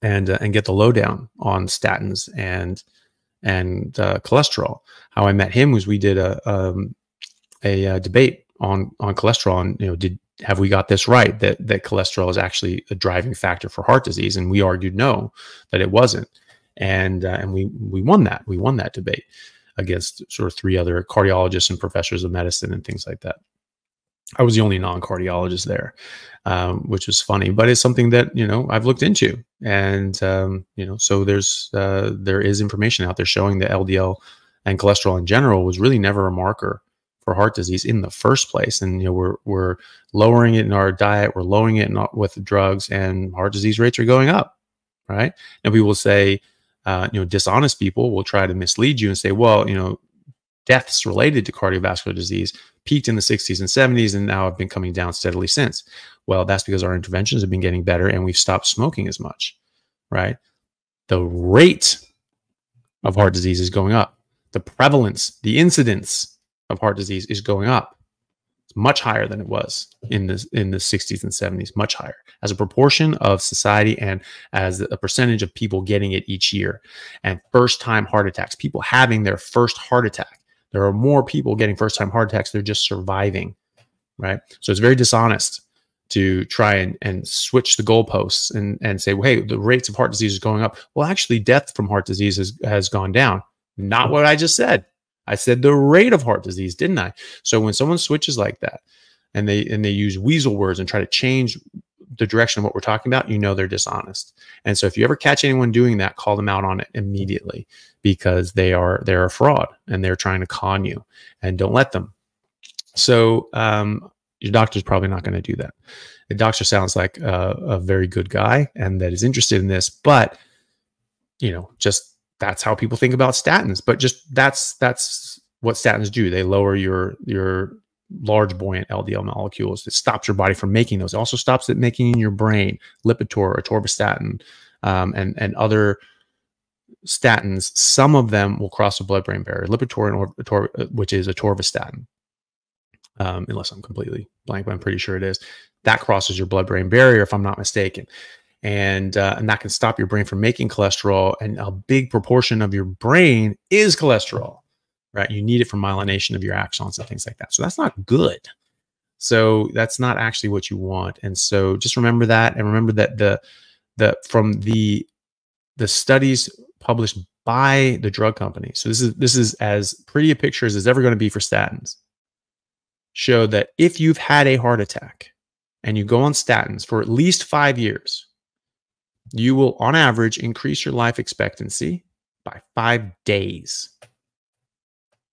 and uh, and get the lowdown on statins and and uh, cholesterol. How I met him was we did a um, a uh, debate on on cholesterol, and you know, did have we got this right, that that cholesterol is actually a driving factor for heart disease? And we argued no, that it wasn't, and uh, and we we won that we won that debate against sort of three other cardiologists and professors of medicine and things like that. I was the only non-cardiologist there, um, which was funny, but it's something that you know I've looked into, and um, you know so there's uh, there is information out there showing that L D L and cholesterol in general was really never a marker for heart disease in the first place. And you know we're we're lowering it in our diet, we're lowering it in our, with the drugs, and heart disease rates are going up, right? And we will say, uh, you know, dishonest people will try to mislead you and say, well, you know, deaths related to cardiovascular disease peaked in the sixties and seventies and now have been coming down steadily since. Well, that's because our interventions have been getting better and we've stopped smoking as much, right? The rate of heart disease is going up. The prevalence, the incidence of heart disease is going up. It's much higher than it was in the in the sixties and seventies, much higher as a proportion of society and as a percentage of people getting it each year. And first-time heart attacks, people having their first heart attack. There are more people getting first-time heart attacks. They're just surviving, right? So it's very dishonest to try and, and switch the goalposts and, and say, well, hey, the rates of heart disease is going up. Well, actually, death from heart disease has, has gone down. Not what I just said. I said the rate of heart disease, didn't I? So when someone switches like that and they and they use weasel words and try to change the direction of what we're talking about, you know they're dishonest. And so if you ever catch anyone doing that, call them out on it immediately, because they are they're a fraud and they're trying to con you, and don't let them. So um, your doctor's probably not going to do that. The doctor sounds like a, a very good guy and that is interested in this, but you know, just that's how people think about statins, but just that's that's what statins do. They lower your your large buoyant L D L molecules. It stops your body from making those. It also stops it making in your brain Lipitor, atorvastatin, um, and and other statins. Some of them will cross the blood-brain barrier. Lipitor, and or, tor, which is atorvastatin, um, unless I'm completely blank, but I'm pretty sure it is. That crosses your blood-brain barrier, if I'm not mistaken. And, uh, and that can stop your brain from making cholesterol. And a big proportion of your brain is cholesterol, right? You need it for myelination of your axons and things like that. So that's not good. So that's not actually what you want. And so just remember that, and remember that the, the, from the, the studies published by the drug company. So this is, this is as pretty a picture as is ever going to be for statins, show that if you've had a heart attack and you go on statins for at least five years, you will, on average, increase your life expectancy by five days.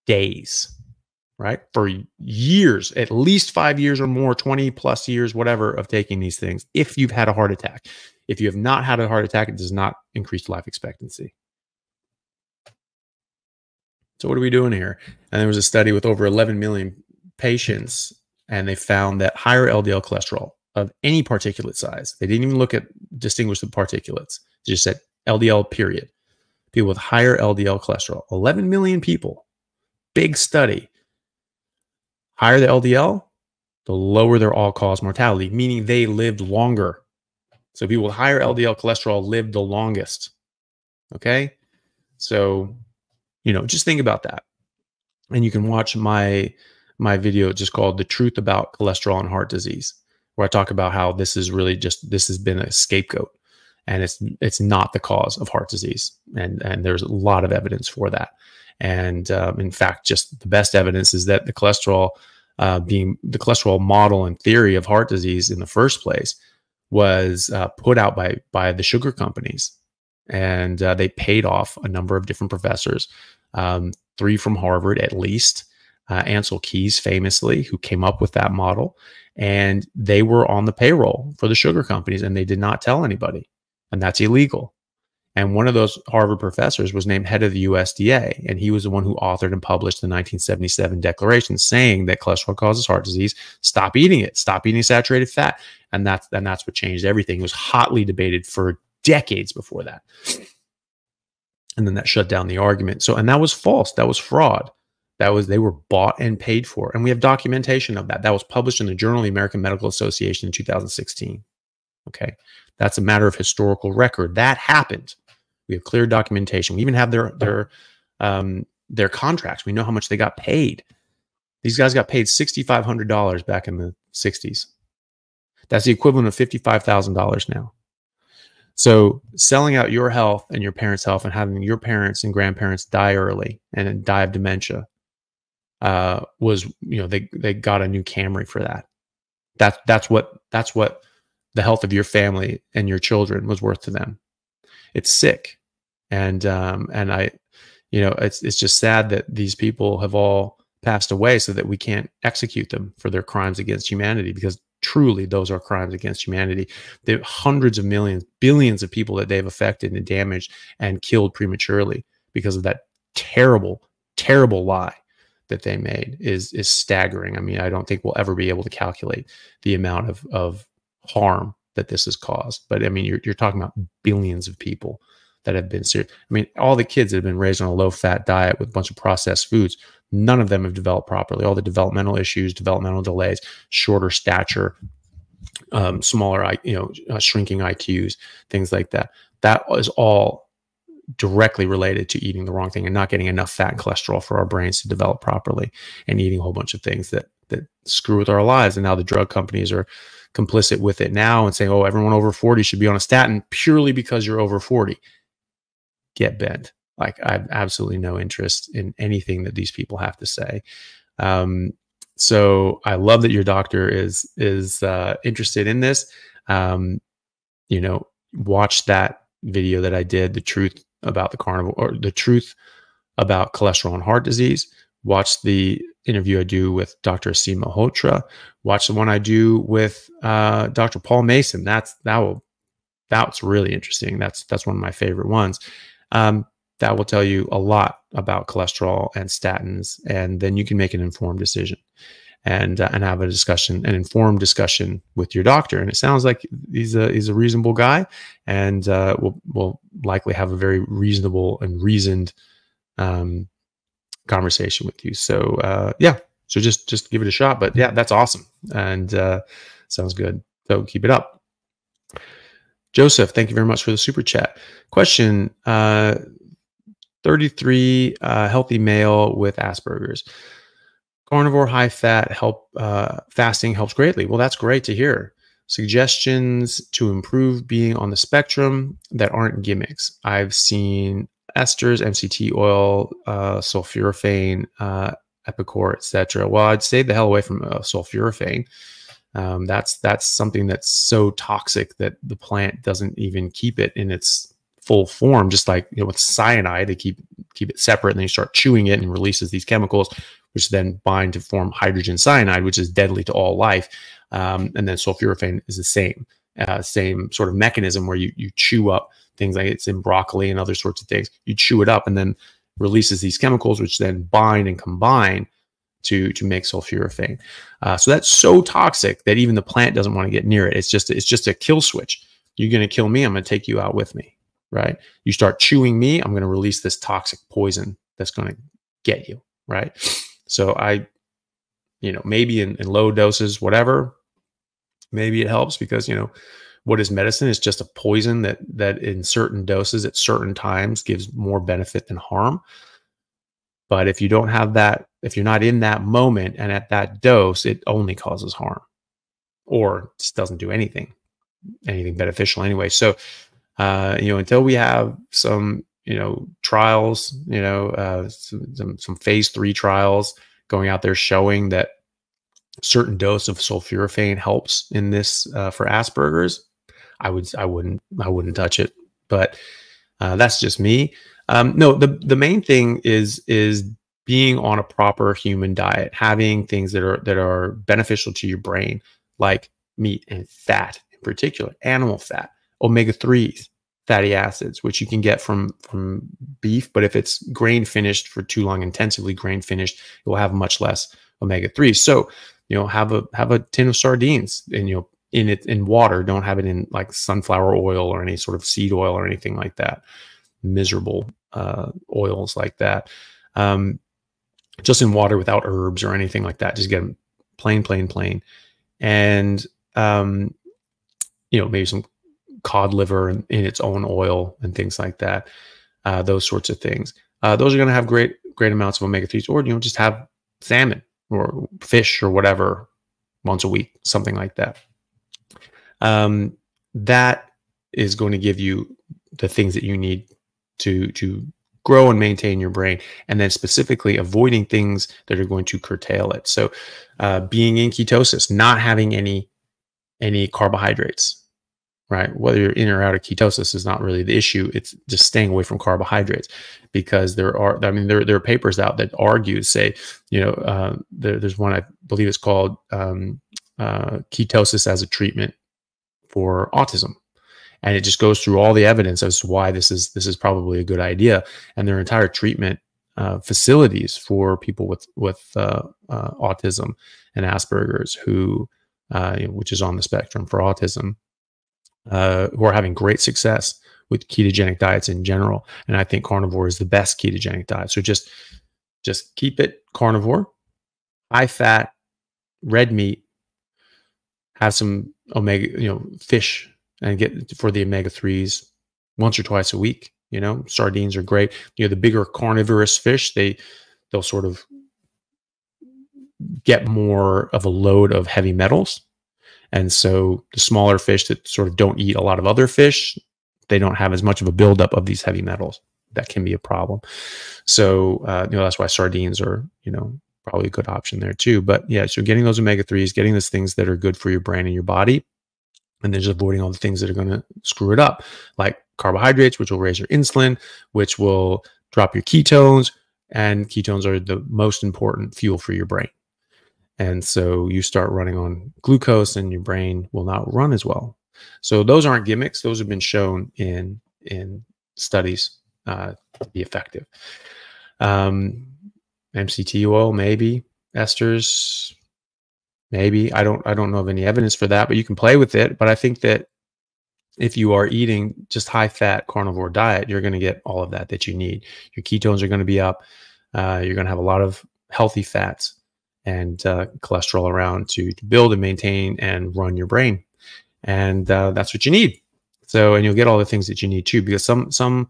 Days, right? For years, at least five years or more, twenty plus years, whatever, of taking these things, if you've had a heart attack. If you have not had a heart attack, it does not increase life expectancy. So what are we doing here? And there was a study with over eleven million patients, and they found that higher L D L cholesterol of any particulate size — they didn't even look at distinguish the particulates, they just said L D L period — people with higher L D L cholesterol, eleven million people, big study. Higher the L D L, the lower their all-cause mortality, meaning they lived longer. So people with higher L D L cholesterol lived the longest. Okay, so you know, just think about that, and you can watch my my video just called "The Truth About Cholesterol and Heart Disease," where I talk about how this is really just, this has been a scapegoat, and it's it's not the cause of heart disease. And, and there's a lot of evidence for that. And um, in fact, just the best evidence is that the cholesterol uh, being the cholesterol model and theory of heart disease in the first place was uh, put out by, by the sugar companies. And uh, they paid off a number of different professors, um, three from Harvard at least, Uh, Ansel Keys famously, who came up with that model, and they were on the payroll for the sugar companies, and they did not tell anybody, and that's illegal. And one of those Harvard professors was named head of the U S D A, and he was the one who authored and published the nineteen seventy-seven declaration saying that cholesterol causes heart disease. Stop eating it. Stop eating saturated fat. And that's and that's what changed everything. It was hotly debated for decades before that, and then that shut down the argument. So, and that was false. That was fraud. That was, they were bought and paid for. And we have documentation of that. That was published in the Journal of the American Medical Association in two thousand sixteen. Okay. That's a matter of historical record. That happened. We have clear documentation. We even have their, their, um, their contracts. We know how much they got paid. These guys got paid six thousand five hundred dollars back in the sixties. That's the equivalent of fifty-five thousand dollars now. So selling out your health and your parents' health, and having your parents and grandparents die early and die of dementia, uh was, you know, they they got a new Camry for that. That's that's what that's what the health of your family and your children was worth to them. It's sick. And um and I, you know, it's it's just sad that these people have all passed away so that we can't execute them for their crimes against humanity, because truly those are crimes against humanity. The hundreds of millions, billions of people that they've affected and damaged and killed prematurely because of that terrible, terrible lie that they made is is staggering. I mean, I don't think we'll ever be able to calculate the amount of of harm that this has caused. But I mean, you're you're talking about billions of people that have been serious. I mean, all the kids that have been raised on a low-fat diet with a bunch of processed foods, none of them have developed properly. All the developmental issues, developmental delays, shorter stature, um, smaller, you know, uh, shrinking I Qs, things like that. That is all directly related to eating the wrong thing and not getting enough fat and cholesterol for our brains to develop properly, and eating a whole bunch of things that that screw with our lives. And now the drug companies are complicit with it now and saying, oh, everyone over forty should be on a statin purely because you're over forty. Get bent. Like, I have absolutely no interest in anything that these people have to say. Um, so I love that your doctor is, is uh, interested in this. Um, you know, watch that video that I did, the truth about the carnivore, or the truth about cholesterol and heart disease. Watch the interview I do with Doctor Asim Malhotra. Watch the one I do with uh, Doctor Paul Mason. That's that will that's really interesting. That's that's one of my favorite ones. Um, that will tell you a lot about cholesterol and statins, and then you can make an informed decision and uh, and have a discussion, an informed discussion with your doctor. And it sounds like he's a he's a reasonable guy, and uh, will will likely have a very reasonable and reasoned um conversation with you. So uh yeah, so just just give it a shot. But yeah, that's awesome, and uh sounds good, so keep it up. Joseph, thank you very much for the super chat question. uh thirty-three, uh healthy male with Asperger's, carnivore high fat help uh fasting helps greatly. Well, that's great to hear. Suggestions to improve being on the spectrum that aren't gimmicks. I've seen esters, M C T oil, uh, sulforaphane, uh, Epicor, et cetera. Well, I'd stay the hell away from uh, sulforaphane. Um, that's that's something that's so toxic that the plant doesn't even keep it in its full form. Just like, you know, with cyanide, they keep keep it separate, and then you start chewing it, and releases these chemicals, which then bind to form hydrogen cyanide, which is deadly to all life. Um, and then sulforaphane is the same uh, same sort of mechanism, where you you chew up things like it's in broccoli and other sorts of things. You chew it up and then releases these chemicals, which then bind and combine to to make sulforaphane. Uh, so that's so toxic that even the plant doesn't want to get near it. It's just it's just a kill switch. You're going to kill me, I'm going to take you out with me, right? You start chewing me, I'm going to release this toxic poison that's going to get you, right? So I, you know, maybe in, in low doses, whatever, maybe it helps, because, you know, what is medicine? It's just a poison that that in certain doses at certain times gives more benefit than harm. But if you don't have that, if you're not in that moment and at that dose, it only causes harm, or just doesn't do anything, anything beneficial anyway. So, uh, you know, until we have some, you know, trials, you know, uh, some, some phase three trials going out there showing that certain dose of sulforaphane helps in this uh, for Asperger's, I would, I wouldn't, I wouldn't touch it. But uh, that's just me. Um, no, the the main thing is is being on a proper human diet, having things that are that are beneficial to your brain, like meat and fat in particular, animal fat, omega threes, fatty acids, which you can get from from beef. But if it's grain finished for too long, intensively grain finished, it will have much less omega threes. So, you know, have a have a tin of sardines, and, you know, in it in water. Don't have it in like sunflower oil or any sort of seed oil or anything like that. Miserable uh, oils like that. Um, just in water without herbs or anything like that. Just get them plain, plain, plain, and um, you know, maybe some cod liver in, in its own oil and things like that. Uh, those sorts of things. Uh, those are going to have great great amounts of omega threes. Or, you know, just have salmon or fish or whatever once a week, something like that. Um, that is going to give you the things that you need to, to grow and maintain your brain, and then specifically avoiding things that are going to curtail it. So uh, being in ketosis, not having any, any carbohydrates, right? Whether you're in or out of ketosis is not really the issue. It's just staying away from carbohydrates, because there are, I mean, there, there are papers out that argue, say, you know, uh, there, there's one, I believe it's called um, uh, ketosis as a treatment for autism. And it just goes through all the evidence as to why this is, this is probably a good idea. And their entire treatment uh, facilities for people with, with uh, uh, autism and Asperger's, who, uh, which is on the spectrum for autism, uh who are having great success with ketogenic diets in general. And I think carnivore is the best ketogenic diet. So just just keep it carnivore, high fat, red meat, have some omega, you know, fish, and get for the omega threes once or twice a week. You know, sardines are great. You know, the bigger carnivorous fish, they they'll sort of get more of a load of heavy metals. And so the smaller fish that sort of don't eat a lot of other fish, they don't have as much of a buildup of these heavy metals. That can be a problem. So, uh, you know, that's why sardines are, you know, probably a good option there too. But yeah, so getting those omega threes, getting those things that are good for your brain and your body, and then just avoiding all the things that are going to screw it up, like carbohydrates, which will raise your insulin, which will drop your ketones. And ketones are the most important fuel for your brain. And so you start running on glucose and your brain will not run as well. So those aren't gimmicks. Those have been shown in, in studies uh, to be effective. Um, M C T oil, maybe esters, maybe. I don't, I don't know of any evidence for that, but you can play with it. But I think that if you are eating just high fat carnivore diet, you're going to get all of that that you need. Your ketones are going to be up. Uh, you're going to have a lot of healthy fats and uh, cholesterol around to, to build and maintain and run your brain. And uh, that's what you need. So, and you'll get all the things that you need too, because some, some,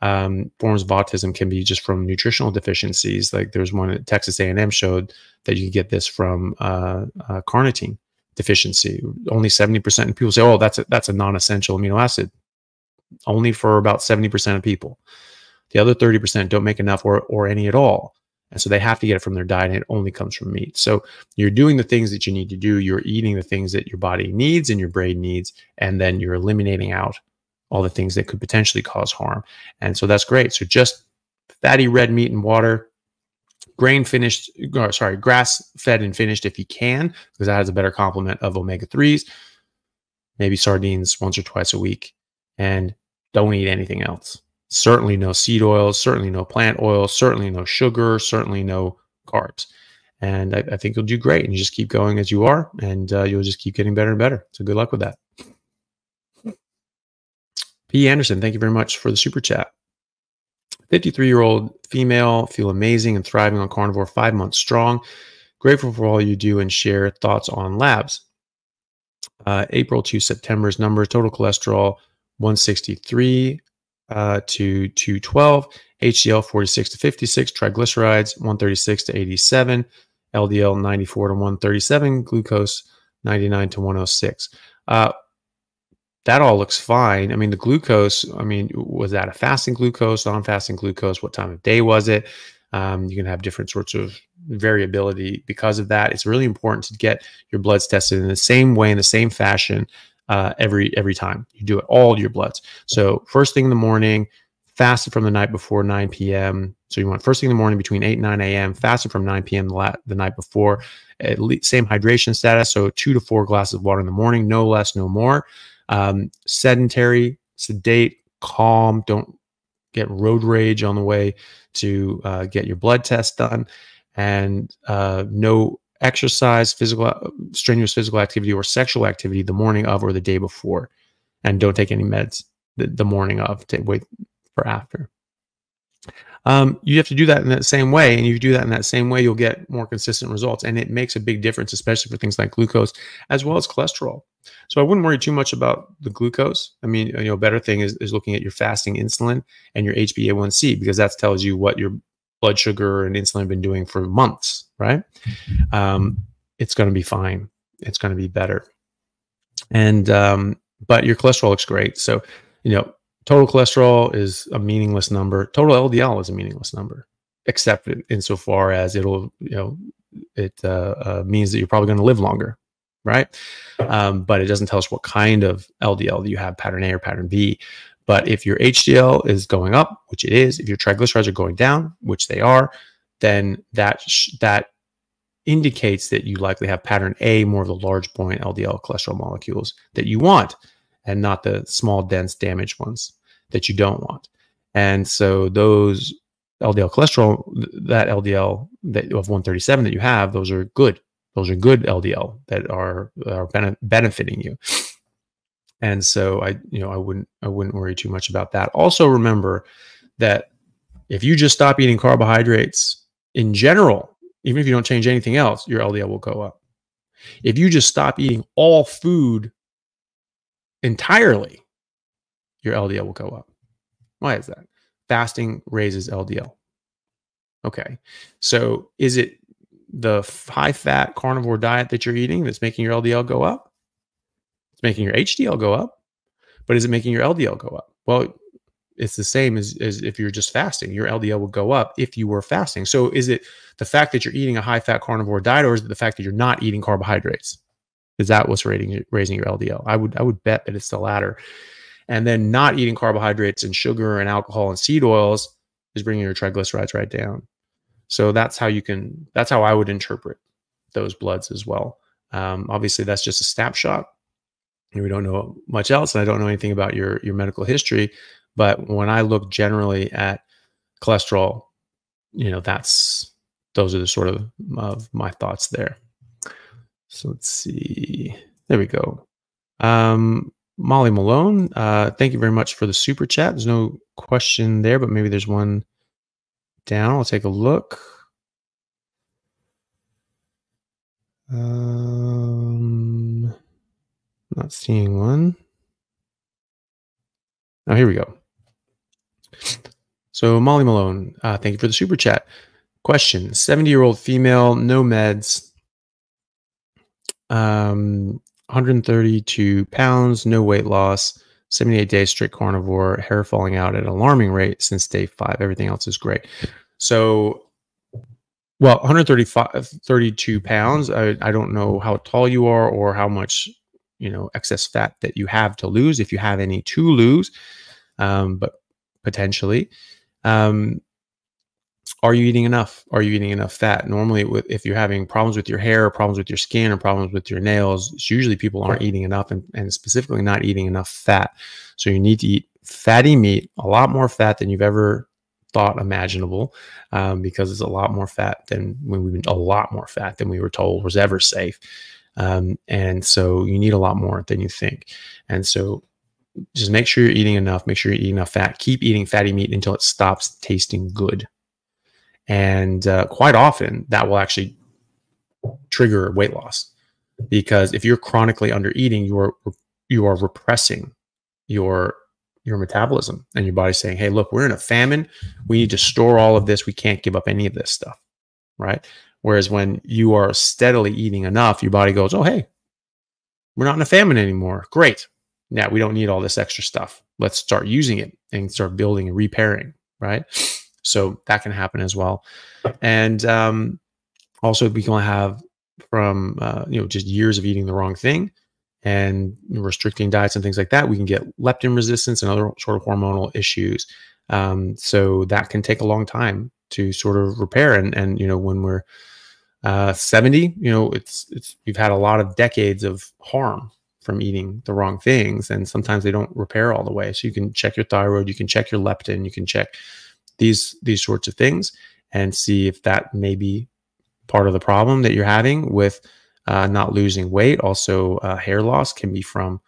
Um, forms of autism can be just from nutritional deficiencies. Like there's one at Texas A and M showed that you can get this from uh, uh, carnitine deficiency. Only seventy percent of people say, oh, that's a, that's a non-essential amino acid. Only for about seventy percent of people. The other thirty percent don't make enough or, or any at all. And so they have to get it from their diet, and it only comes from meat. So you're doing the things that you need to do. You're eating the things that your body needs and your brain needs, and then you're eliminating out all the things that could potentially cause harm. And so that's great. So just fatty red meat and water, grain finished, or sorry, grass fed and finished if you can, because that has a better complement of omega threes, maybe sardines once or twice a week, and don't eat anything else. Certainly no seed oils, certainly no plant oil, certainly no sugar, certainly no carbs. And I, I think you'll do great. And you just keep going as you are, and uh, you'll just keep getting better and better. So good luck with that. P. Anderson, thank you very much for the super chat. fifty-three-year-old female, feel amazing and thriving on carnivore, five months strong. Grateful for all you do and share thoughts on labs. Uh, April to September's numbers, total cholesterol one sixty-three uh, to two twelve, H D L forty-six to fifty-six, triglycerides one thirty-six to eighty-seven, L D L ninety-four to one thirty-seven, glucose ninety-nine to one oh six. Uh, That all looks fine. I mean, the glucose, I mean, was that a fasting glucose, non-fasting glucose? What time of day was it? Um, you can have different sorts of variability because of that. It's really important to get your bloods tested in the same way, in the same fashion uh, every every time. You do it, all your bloods. So first thing in the morning, fasted from the night before nine p m So you want first thing in the morning between eight and nine a m, fasted from nine p m the, the night before. At least same hydration status, so two to four glasses of water in the morning, no less, no more. Um, sedentary, sedate, calm. Don't get road rage on the way to uh, get your blood test done, and uh, no exercise, physical, strenuous physical activity or sexual activity the morning of or the day before, and don't take any meds the, the morning of. To wait for after. Um, you have to do that in that same way, and you do that in that same way, you'll get more consistent results, and it makes a big difference, especially for things like glucose as well as cholesterol. So I wouldn't worry too much about the glucose. I mean, you know, a better thing is, is looking at your fasting insulin and your H b A one C, because that tells you what your blood sugar and insulin have been doing for months, right? Um, it's going to be fine. It's going to be better. And, um, but your cholesterol looks great. So, you know, total cholesterol is a meaningless number. Total L D L is a meaningless number, except insofar as it'll, you know, it uh, uh, means that you're probably going to live longer, right? Um, but it doesn't tell us what kind of L D L you have, pattern A or pattern B. But if your H D L is going up, which it is, if your triglycerides are going down, which they are, then that sh that indicates that you likely have pattern A, more of the large buoyant L D L cholesterol molecules that you want, and not the small, dense, damaged ones that you don't want. And so those L D L cholesterol, that L D L that of one thirty-seven that you have, those are good. Those are good L D L that are, are bene benefiting you. And so I, you know, I wouldn't, I wouldn't worry too much about that. Also remember that if you just stop eating carbohydrates in general, even if you don't change anything else, your L D L will go up. If you just stop eating all food entirely, your L D L will go up. Why is that? Fasting raises L D L. Okay. So is it the high-fat carnivore diet that you're eating that's making your L D L go up? It's making your H D L go up, but is it making your L D L go up? Well, it's the same as, as if you're just fasting. Your L D L will go up if you were fasting. So is it the fact that you're eating a high-fat carnivore diet, or is it the fact that you're not eating carbohydrates? Is that what's raising, raising your L D L? I would, I would bet that it's the latter. And then not eating carbohydrates and sugar and alcohol and seed oils is bringing your triglycerides right down. So that's how you can, that's how I would interpret those bloods as well. Um, obviously, that's just a snapshot, and we don't know much else. And I don't know anything about your, your medical history. But when I look generally at cholesterol, you know, that's, those are the sort of, of my thoughts there. So let's see. There we go. Um, Molly Malone, uh, thank you very much for the super chat. There's no question there, but maybe there's one down. I'll take a look. Um, not seeing one. Oh, here we go. So Molly Malone, uh, thank you for the super chat. Question, seventy-year-old female, no meds, um, one hundred thirty-two pounds, no weight loss, seventy-eight days strict carnivore, hair falling out at an alarming rate since day five. Everything else is great. So, well, one hundred thirty-two pounds. I, I don't know how tall you are or how much, you know, excess fat that you have to lose, if you have any to lose, um, but potentially. Um, are you eating enough? Are you eating enough fat? Normally, if you're having problems with your hair, or problems with your skin, or problems with your nails, it's usually people aren't eating enough, and, and specifically not eating enough fat. So you need to eat fatty meat, a lot more fat than you've ever thought imaginable, um, because it's a lot more fat than when we've been a lot more fat than we were told was ever safe. Um, and so you need a lot more than you think. And so just make sure you're eating enough, make sure you're eating enough fat, keep eating fatty meat until it stops tasting good. And uh, quite often that will actually trigger weight loss, because if you're chronically under eating, you are, you are repressing your, your metabolism, and your body's saying, hey, look, we're in a famine. We need to store all of this. We can't give up any of this stuff, right? Whereas when you are steadily eating enough, your body goes, oh, hey, we're not in a famine anymore. Great. Now we don't need all this extra stuff. Let's start using it and start building and repairing, right? So that can happen as well. And um, also we can have from, uh, you know, just years of eating the wrong thing and restricting diets and things like that, we can get leptin resistance and other sort of hormonal issues. Um, so that can take a long time to sort of repair. And, and, you know, when we're, uh, seventy, you know, it's, it's, we've had a lot of decades of harm from eating the wrong things. And sometimes they don't repair all the way. So you can check your thyroid, you can check your leptin, you can check these, these sorts of things and see if that may be part of the problem that you're having with, uh, not losing weight. Also, uh, hair loss can be from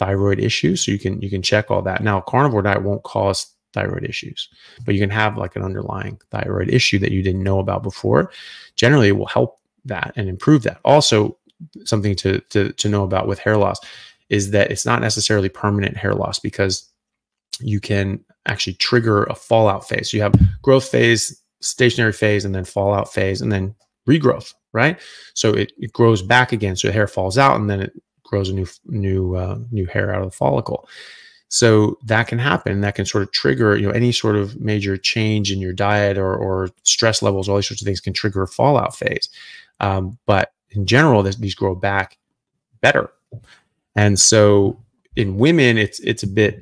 thyroid issues. So you can, you can check all that. Now, a carnivore diet won't cause thyroid issues, but you can have like an underlying thyroid issue that you didn't know about before. Generally, it will help that and improve that. Also, something to, to, to know about with hair loss is that it's not necessarily permanent hair loss, because you can actually trigger a fallout phase. So you have growth phase, stationary phase, and then fallout phase, and then regrowth, right? So it, it grows back again. So the hair falls out, and then it grows a new, new, uh, new hair out of the follicle. So that can happen. That can sort of trigger, you know, any sort of major change in your diet or, or stress levels, all these sorts of things can trigger a fallout phase. Um, but in general, these grow back better. And so in women, it's, it's a bit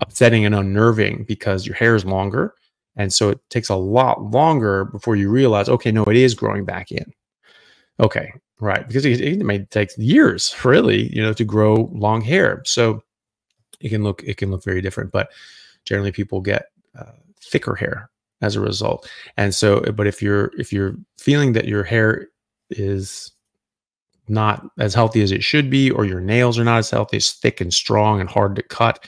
upsetting and unnerving, because your hair is longer. And so it takes a lot longer before you realize, okay, no, it is growing back in. Okay. Right. Because it, it may take years really, you know, to grow long hair. So it can look, it can look very different, but generally people get uh, thicker hair as a result. And so, but if you're, if you're feeling that your hair is not as healthy as it should be, or your nails are not as healthy, as thick and strong and hard to cut,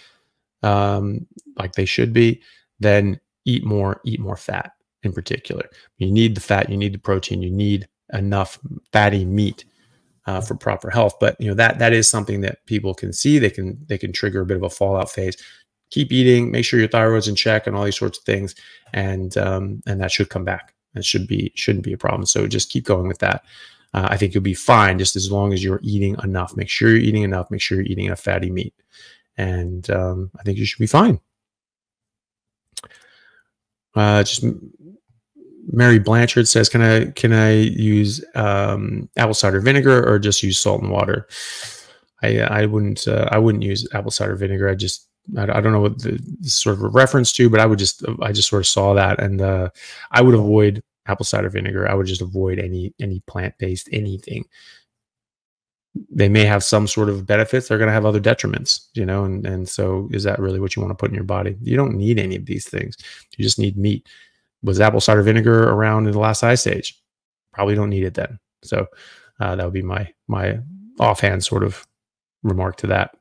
um, like they should be, then eat more, eat more fat in particular. You need the fat, you need the protein, you need enough fatty meat Uh, for proper health. But you know, that that is something that people can see. They can they can trigger a bit of a fallout phase. Keep eating, make sure your thyroid's in check and all these sorts of things, and um, and that should come back It should be, shouldn't be a problem. So just keep going with that. Uh, I think you'll be fine just as long as you're eating enough. Make sure you're eating enough. Make sure you're eating enough fatty meat. And um, I think you should be fine. Uh, just Mary Blanchard says, can I can I use um, apple cider vinegar or just use salt and water? I I wouldn't uh, I wouldn't use apple cider vinegar. I just I, I don't know what the this sort of a reference to, but I would just I just sort of saw that, and uh, I would avoid apple cider vinegar. I would just avoid any any plant based anything. They may have some sort of benefits. They're going to have other detriments, you know, and, and so is that really what you want to put in your body? You don't need any of these things. You just need meat. Was apple cider vinegar around in the last ice age? Probably don't need it then. So uh, that would be my, my offhand sort of remark to that.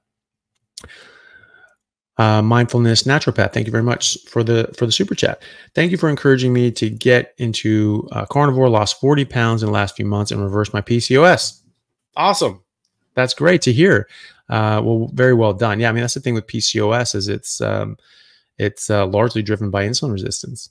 Uh, mindfulness naturopath, thank you very much for the for the super chat. Thank you for encouraging me to get into uh, carnivore. Lost forty pounds in the last few months and reversed my P C O S. Awesome. That's great to hear. Uh, well, very well done. Yeah, I mean, that's the thing with P C O S is it's um, it's uh, largely driven by insulin resistance.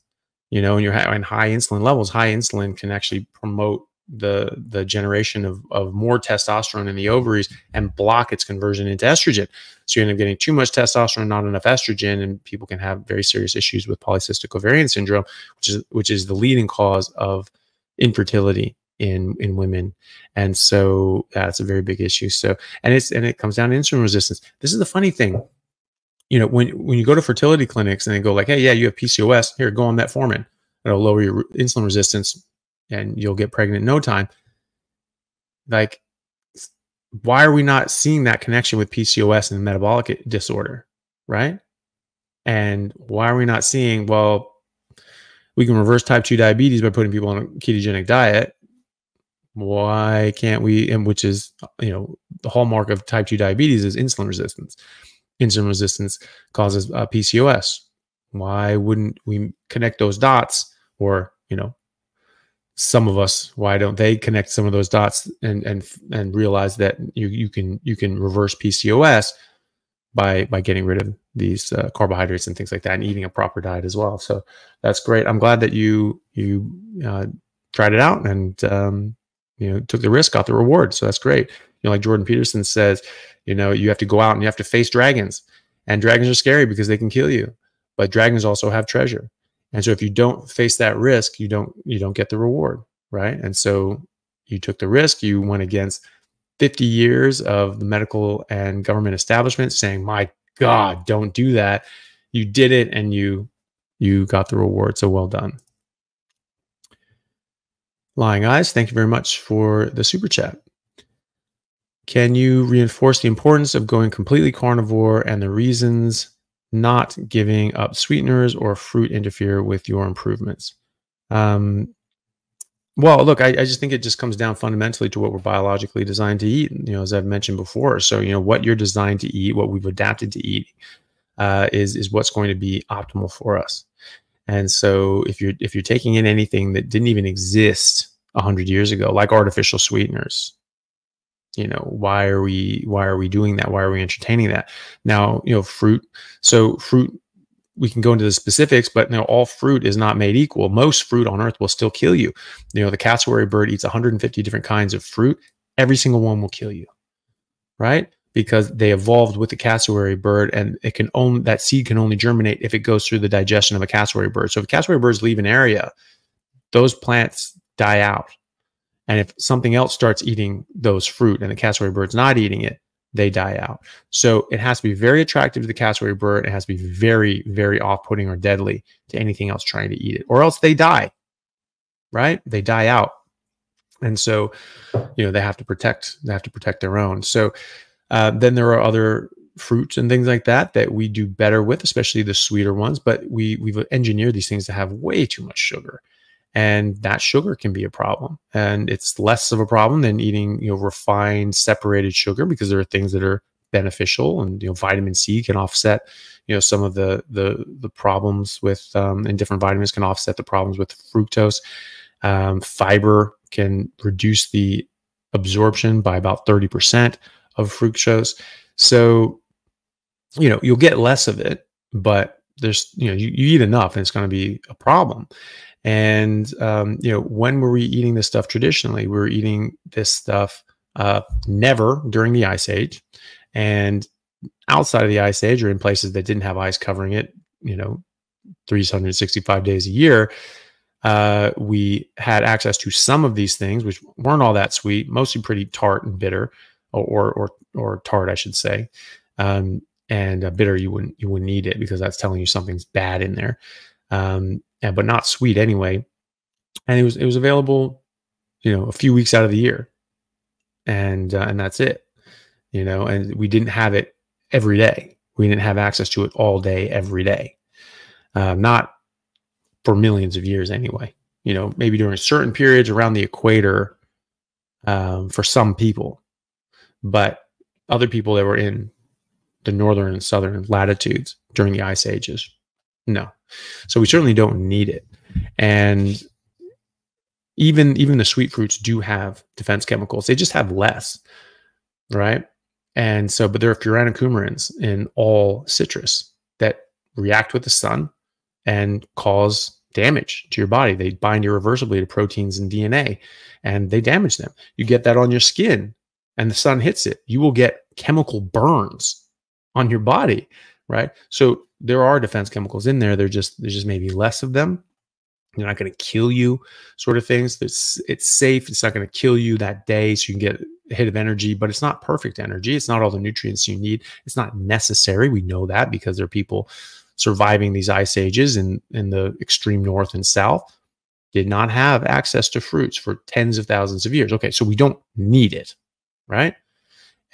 You know, and you're in high insulin levels. High insulin can actually promote the the generation of, of more testosterone in the ovaries and block its conversion into estrogen. So you end up getting too much testosterone, not enough estrogen, and people can have very serious issues with polycystic ovarian syndrome, which is which is the leading cause of infertility in in women. And so that's a very big issue. So and it's and it comes down to insulin resistance. This is the funny thing. You know, when when you go to fertility clinics and they go like, hey, yeah, you have P C O S, here, go on metformin. It'll lower your insulin resistance and you'll get pregnant in no time. Like, why are we not seeing that connection with P C O S and metabolic disorder, right? And why are we not seeing, well, we can reverse type two diabetes by putting people on a ketogenic diet. Why can't we, and which is, you know, the hallmark of type two diabetes is insulin resistance. Insulin resistance causes uh, P C O S. Why wouldn't we connect those dots? Or, you know, some of us, why don't they connect some of those dots and and and realize that you you can you can reverse P C O S by by getting rid of these uh, carbohydrates and things like that, and eating a proper diet as well. So that's great. I'm glad that you you uh, tried it out and um, you know, took the risk, got the reward. So that's great. You know, like Jordan Peterson says, you know, you have to go out and you have to face dragons, and dragons are scary because they can kill you, but dragons also have treasure. And so if you don't face that risk, you don't, you don't get the reward. Right. And so you took the risk, you went against fifty years of the medical and government establishment saying, my God, don't do that. You did it. And you, you got the reward. So well done. Lying Eyes, thank you very much for the super chat. Can you reinforce the importance of going completely carnivore and the reasons not giving up sweeteners or fruit interfere with your improvements? Um, well, look, I, I just think it just comes down fundamentally to what we're biologically designed to eat, you know, as I've mentioned before. So, you know, what you're designed to eat, what we've adapted to eat uh, is, is what's going to be optimal for us. And so if you're, if you're taking in anything that didn't even exist a hundred years ago, like artificial sweeteners, you know, why are we, why are we doing that? Why are we entertaining that? Now, you know, fruit. So fruit, we can go into the specifics, but you know, all fruit is not made equal. Most fruit on earth will still kill you. You know, the cassowary bird eats one hundred fifty different kinds of fruit. Every single one will kill you, right? Because they evolved with the cassowary bird, and it can only, that seed can only germinate if it goes through the digestion of a cassowary bird. So if cassowary birds leave an area, those plants die out. And if something else starts eating those fruit and the cassowary bird's not eating it, they die out. So it has to be very attractive to the cassowary bird. It has to be very, very off-putting or deadly to anything else trying to eat it, or else they die, right? They die out. And so, you know, they have to protect, they have to protect their own. So uh, then there are other fruits and things like that that we do better with, especially the sweeter ones, but we, we've engineered these things to have way too much sugar. And that sugar can be a problem, and it's less of a problem than eating, you know, refined separated sugar, because there are things that are beneficial, and, you know, vitamin C can offset, you know, some of the, the, the problems with, um, and different vitamins can offset the problems with fructose. Um, fiber can reduce the absorption by about thirty percent of fructose. So, you know, you'll get less of it, but there's, you know, you, you eat enough and it's going to be a problem. And, um, you know, when were we eating this stuff traditionally? We were eating this stuff uh, never during the Ice Age, and outside of the Ice Age, or in places that didn't have ice covering it, you know, three hundred sixty-five days a year, uh, we had access to some of these things, which weren't all that sweet, mostly pretty tart and bitter, or or or tart, I should say. Um, and uh, bitter, you wouldn't you wouldn't eat it because that's telling you something's bad in there. Um, and, but not sweet anyway. And it was it was available, you know, a few weeks out of the year, and uh, and that's it, you know. And we didn't have it every day. We didn't have access to it all day every day. Uh, not for millions of years anyway, you know, maybe during certain periods around the equator, um, for some people, but other people that were in the northern and southern latitudes during the ice ages, no. So we certainly don't need it. And even, even the sweet fruits do have defense chemicals. They just have less, right? And so, but there are furanocoumarins in all citrus that react with the sun and cause damage to your body. They bind irreversibly to proteins and D N A, and they damage them. You get that on your skin and the sun hits it, you will get chemical burns on your body, right? So there are defense chemicals in there. They're just, there's just maybe less of them. They're not going to kill you, sort of things. It's, it's safe. It's not going to kill you that day. So you can get a hit of energy, but it's not perfect energy. It's not all the nutrients you need. It's not necessary. We know that because there are people surviving these ice ages in, in the extreme north and south did not have access to fruits for tens of thousands of years. Okay, so we don't need it, right?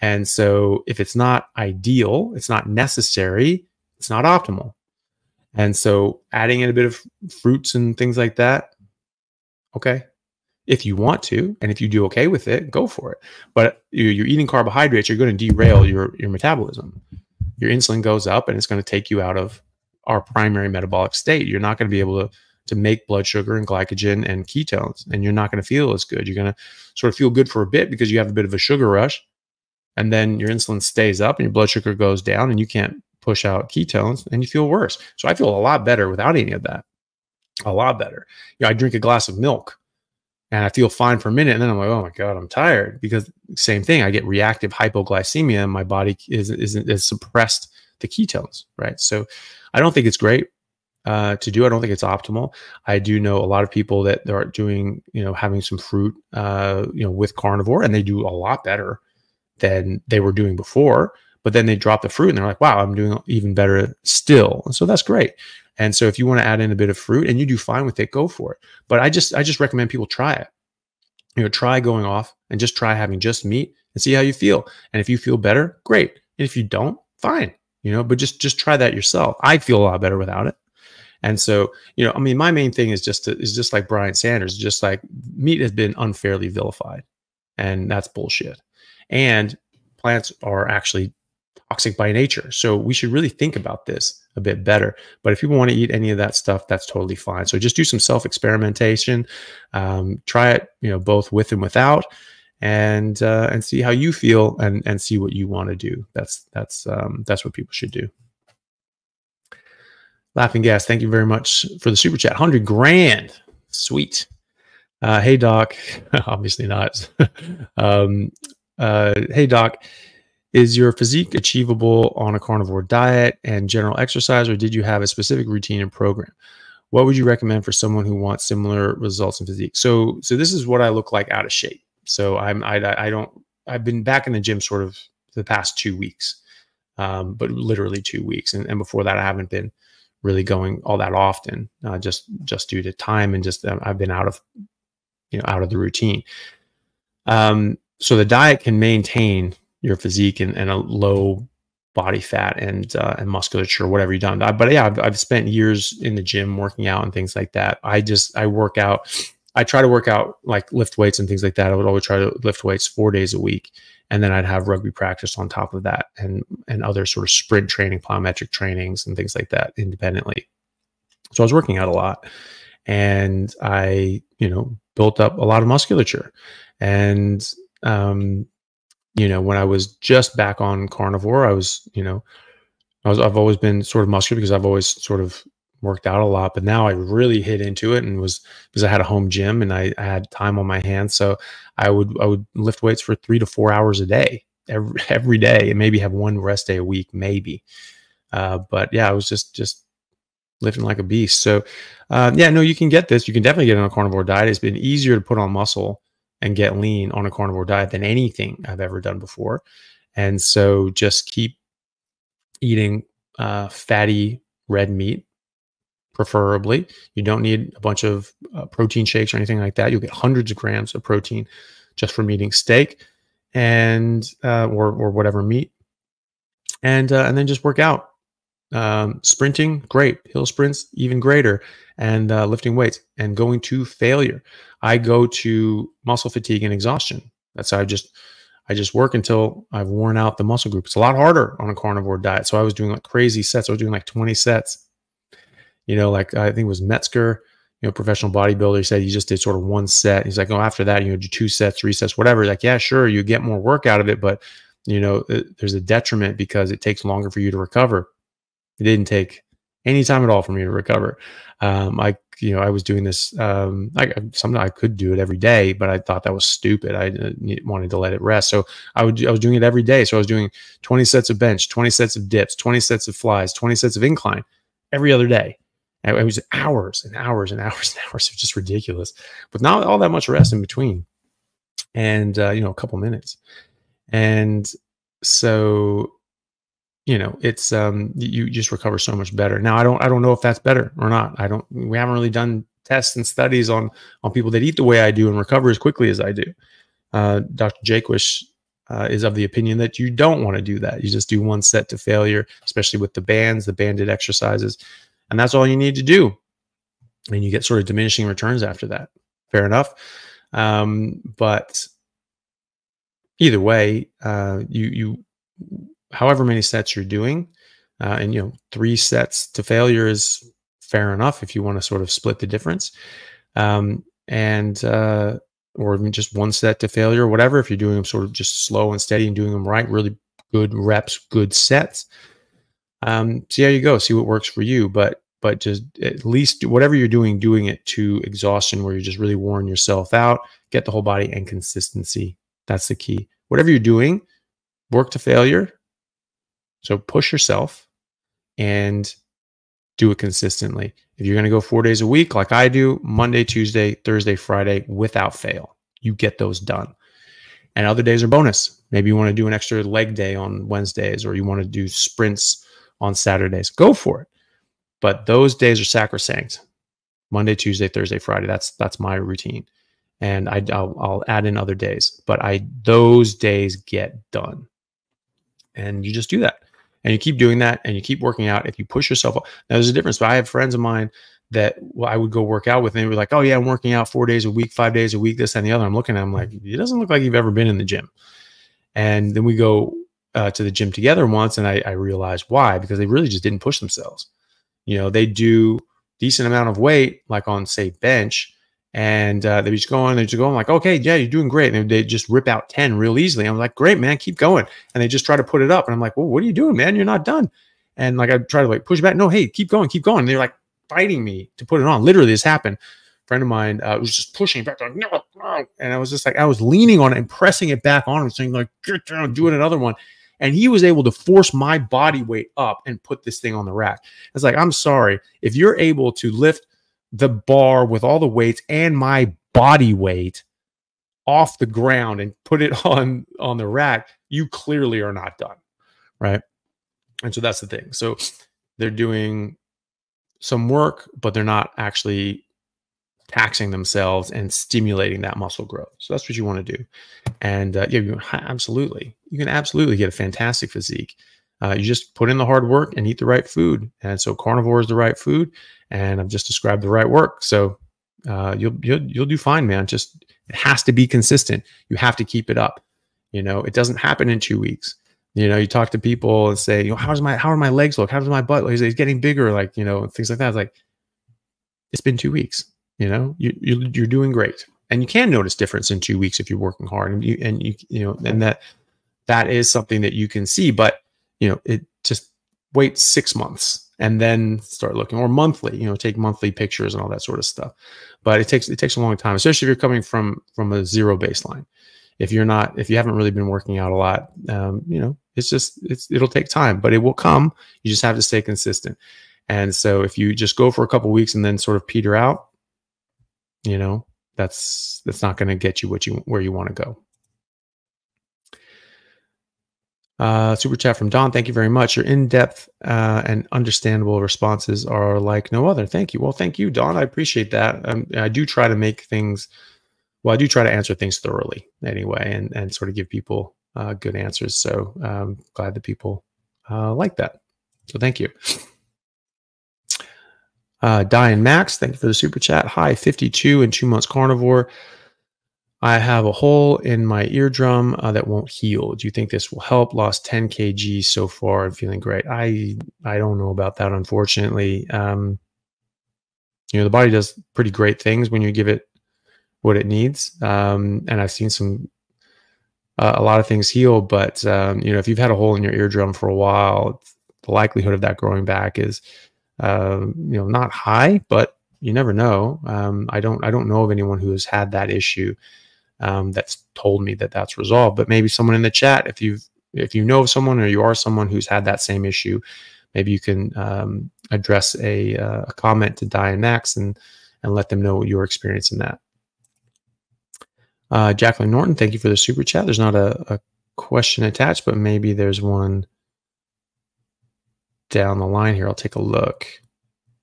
And so if it's not ideal, it's not necessary, it's not optimal. And so adding in a bit of fruits and things like that, okay, if you want to, and if you do okay with it, go for it. But you're eating carbohydrates, you're going to derail your, your metabolism. Your insulin goes up and it's going to take you out of our primary metabolic state. You're not going to be able to, to make blood sugar and glycogen and ketones, and you're not going to feel as good. You're going to sort of feel good for a bit because you have a bit of a sugar rush, and then your insulin stays up and your blood sugar goes down and you can't push out ketones and you feel worse. So I feel a lot better without any of that, a lot better. You know, I drink a glass of milk and I feel fine for a minute, and then I'm like, oh my God, I'm tired, because same thing, I get reactive hypoglycemia and my body is, is, is suppressed the ketones, right? So I don't think it's great uh, to do. I don't think it's optimal. I do know a lot of people that are doing, you know, having some fruit, uh, you know, with carnivore, and they do a lot better than they were doing before, but then they drop the fruit and they're like, wow, I'm doing even better still. And so that's great. And so if you want to add in a bit of fruit and you do fine with it, go for it. But I just, I just recommend people try it, you know, try going off and just try having just meat and see how you feel. And if you feel better, great. And if you don't, fine, you know, but just, just try that yourself. I feel a lot better without it. And so, you know, I mean, my main thing is just, to, is just like Brian Sanders, just like meat has been unfairly vilified, and that's bullshit. And plants are actually toxic by nature. So we should really think about this a bit better. But if people want to eat any of that stuff, that's totally fine. So just do some self-experimentation, um, try it, you know, both with and without, and uh, and see how you feel, and and see what you want to do. That's that's um, that's what people should do. Laughing Gas, thank you very much for the super chat. one hundred grand, sweet. Uh, hey Doc, obviously not. um, uh, hey Doc. Is your physique achievable on a carnivore diet and general exercise, or did you have a specific routine and program? What would you recommend for someone who wants similar results in physique? So, so this is what I look like out of shape. So I'm, I, I don't, I've been back in the gym sort of the past two weeks, um, but literally two weeks. And, and before that, I haven't been really going all that often, uh, just, just due to time and just, um, I've been out of, you know, out of the routine. Um, so the diet can maintain your physique and, and a low body fat and uh, and musculature, whatever you've done. I, but yeah, I've, I've spent years in the gym working out and things like that. I just, I work out, I try to work out, like lift weights and things like that. I would always try to lift weights four days a week. And then I'd have rugby practice on top of that, and, and other sort of sprint training, plyometric trainings and things like that independently. So I was working out a lot, and I, you know, built up a lot of musculature. And, um, you know, when I was just back on carnivore, I was, you know, I was, I've always been sort of muscular because I've always sort of worked out a lot, but now I really hit into it, and was because I had a home gym and I, I had time on my hands. So I would, I would lift weights for three to four hours a day, every, every day, and maybe have one rest day a week, maybe. Uh, but yeah, I was just, just lifting like a beast. So uh, yeah, no, you can get this. You can definitely get on a carnivore diet. It's been easier to put on muscle and get lean on a carnivore diet than anything I've ever done before. And so just keep eating uh, fatty red meat, preferably. You don't need a bunch of uh, protein shakes or anything like that. You'll get hundreds of grams of protein just from eating steak and uh, or, or whatever meat. And, uh, and then just work out. Um, sprinting, great. Hill sprints, even greater. And uh, lifting weights and going to failure. I go to muscle fatigue and exhaustion. That's how I just... I just work until I've worn out the muscle group. It's a lot harder on a carnivore diet. So I was doing like crazy sets. I was doing like twenty sets, you know, like I think it was Metzger, you know, professional bodybuilder. He said he just did sort of one set. He's like, oh, after that, you know, do two sets, three sets, whatever. Like, yeah, sure. You get more work out of it, but you know, it, there's a detriment because it takes longer for you to recover. It didn't take any time at all for me to recover. Um, I, you know, I was doing this, um, I, something I could do it every day, but I thought that was stupid. I uh, wanted to let it rest. So I would, I was doing it every day. So I was doing twenty sets of bench, twenty sets of dips, twenty sets of flies, twenty sets of incline every other day. And it was hours and hours and hours and hours. It was just ridiculous, but not all that much rest in between. And, uh, you know, a couple minutes. And so, you know, it's, um, you just recover so much better. Now, I don't, I don't know if that's better or not. I don't, we haven't really done tests and studies on, on people that eat the way I do and recover as quickly as I do. Uh, Doctor Jaquish, uh, is of the opinion that you don't want to do that. You just do one set to failure, especially with the bands, the banded exercises, and that's all you need to do. And you get sort of diminishing returns after that. Fair enough. Um, but either way, uh, you, you, however many sets you're doing, uh, and you know, three sets to failure is fair enough if you want to sort of split the difference, um, and uh, or even just one set to failure, whatever. If you're doing them sort of just slow and steady and doing them right, really good reps, good sets. Um, see how you go, see what works for you, but but just at least whatever you're doing, doing it to exhaustion, where you're just really worn yourself out. Get the whole body and consistency. That's the key. Whatever you're doing, work to failure. So push yourself and do it consistently. If you're going to go four days a week, like I do, Monday, Tuesday, Thursday, Friday, without fail, you get those done. And other days are bonus. Maybe you want to do an extra leg day on Wednesdays, or you want to do sprints on Saturdays. Go for it. But those days are sacrosanct. Monday, Tuesday, Thursday, Friday. That's that's my routine. And I, I'll, I'll add in other days. But I those days get done. And you just do that. And you keep doing that and you keep working out. If you push yourself up, now there's a difference, but I have friends of mine that well, I would go work out with and they were like, oh yeah, I'm working out four days a week, five days a week, this and the other. I'm looking at them like, it doesn't look like you've ever been in the gym. And then we go uh, to the gym together once and I, I realized why, because they really just didn't push themselves. You know, they do decent amount of weight, like on say bench, and uh, they just go on, they just go on like, okay, yeah, you're doing great. And they just rip out ten real easily. I'm like, great, man, keep going. And they just try to put it up. And I'm like, well, what are you doing, man? You're not done. And like, I try to like push back. No, hey, keep going, keep going. And they're like fighting me to put it on. Literally this happened. A friend of mine uh, was just pushing back. Like, no, no. And I was just like, I was leaning on it and pressing it back on him saying like, get down, doing another one. And he was able to force my body weight up and put this thing on the rack. It's like, I'm sorry, if you're able to lift the bar with all the weights and my body weight off the ground and put it on, on the rack, you clearly are not done. Right. And so that's the thing. So they're doing some work, but they're not actually taxing themselves and stimulating that muscle growth. So that's what you want to do. And uh, yeah, absolutely. You can absolutely get a fantastic physique. Uh, you just put in the hard work and eat the right food. And so carnivore is the right food. And I've just described the right work. So uh, you'll, you'll, you'll do fine, man. Just, it has to be consistent. You have to keep it up. You know, it doesn't happen in two weeks. You know, you talk to people and say, you know, how's my, how are my legs look? How does my butt look? It's getting bigger. Like, you know, things like that. It's like, it's been two weeks, you know, you, you, you're doing great. And you can notice difference in two weeks if you're working hard and you, and you, you know, and that, that is something that you can see, but you know, it just wait six months and then start looking, or monthly, you know, take monthly pictures and all that sort of stuff. But it takes, it takes a long time, especially if you're coming from, from a zero baseline. If you're not, if you haven't really been working out a lot, um, you know, it's just, it's, it'll take time, but it will come. You just have to stay consistent. And so if you just go for a couple of weeks and then sort of peter out, you know, that's, that's not going to get you what you, where you want to go. Uh, super chat from Don. Thank you very much. Your in-depth uh, and understandable responses are like no other. Thank you. Well, thank you, Don. I appreciate that. Um, I do try to make things, well, I do try to answer things thoroughly anyway, and, and sort of give people uh, good answers. So I'm glad that people uh, like that. So thank you. Uh, Diane Max, thank you for the super chat. Hi, fifty-two and two months carnivore. I have a hole in my eardrum uh, that won't heal. Do you think this will help? Lost ten kilograms so far and feeling great. I I don't know about that, unfortunately. Um, you know, the body does pretty great things when you give it what it needs. Um, and I've seen some uh, a lot of things heal, but um, you know, if you've had a hole in your eardrum for a while, the likelihood of that growing back is uh, you know, not high, but you never know. Um, I don't I don't know of anyone who has had that issue. Um, that's told me that that's resolved, but maybe someone in the chat, if you've, if you know of someone, or you are someone who's had that same issue, maybe you can, um, address a, uh, a comment to Diane Max and, and let them know your experience in that. Uh, Jacqueline Norton, thank you for the super chat. There's not a, a question attached, but maybe there's one down the line here. I'll take a look.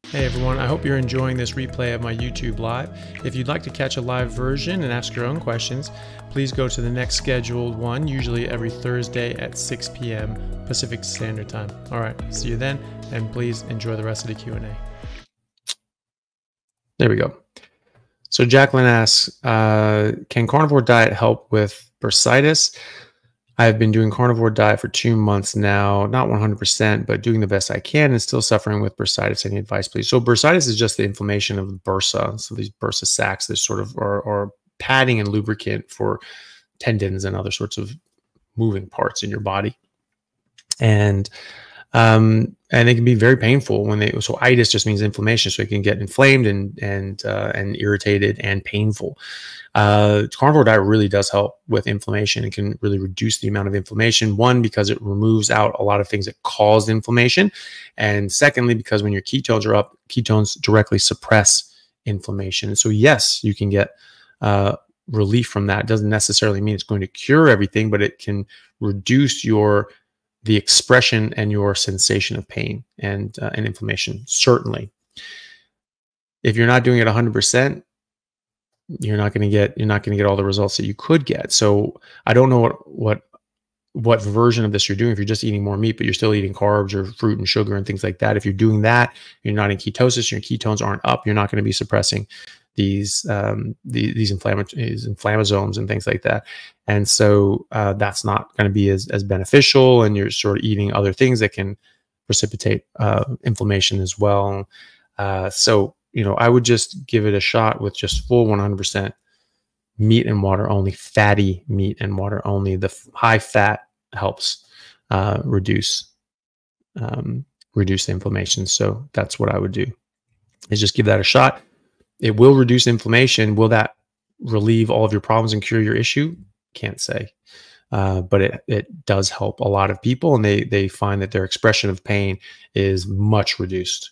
Hey everyone, I hope you're enjoying this replay of my YouTube live. If you'd like to catch a live version and ask your own questions, please go to the next scheduled one, usually every Thursday at six p m Pacific Standard Time. All right, see you then, and please enjoy the rest of the Q and A. There we go. So Jacqueline asks, uh, can carnivore diet help with bursitis? I've been doing carnivore diet for two months now, not one hundred percent, but doing the best I can and still suffering with bursitis. Any advice, please? So bursitis is just the inflammation of the bursa. So these bursa sacs that sort of are, are padding and lubricant for tendons and other sorts of moving parts in your body. And um, and it can be very painful when they, so itis just means inflammation. So it can get inflamed and, and, uh, and irritated and painful. Uh, carnivore diet really does help with inflammation. It can really reduce the amount of inflammation. One, because it removes out a lot of things that cause inflammation. And secondly, because when your ketones are up, ketones directly suppress inflammation. And so yes, you can get, uh, relief from that. It doesn't necessarily mean it's going to cure everything, but it can reduce your the expression and your sensation of pain and, uh, and inflammation, certainly. If you're not doing it one hundred percent, you're not going to get, you're not going to get all the results that you could get. So I don't know what, what, what version of this you're doing. If you're just eating more meat, but you're still eating carbs or fruit and sugar and things like that, if you're doing that, you're not in ketosis, your ketones aren't up, you're not going to be suppressing these, um, the, these, inflamm- these inflammasomes and things like that. And so uh, that's not going to be as, as beneficial, and you're sort of eating other things that can precipitate uh, inflammation as well. Uh, so, you know, I would just give it a shot with just full one hundred percent meat and water only, fatty meat and water only. The high fat helps uh, reduce, um, reduce the inflammation. So that's what I would do, is just give that a shot. It will reduce inflammation. Will that relieve all of your problems and cure your issue? Can't say, uh, but it, it does help a lot of people, and they, they find that their expression of pain is much reduced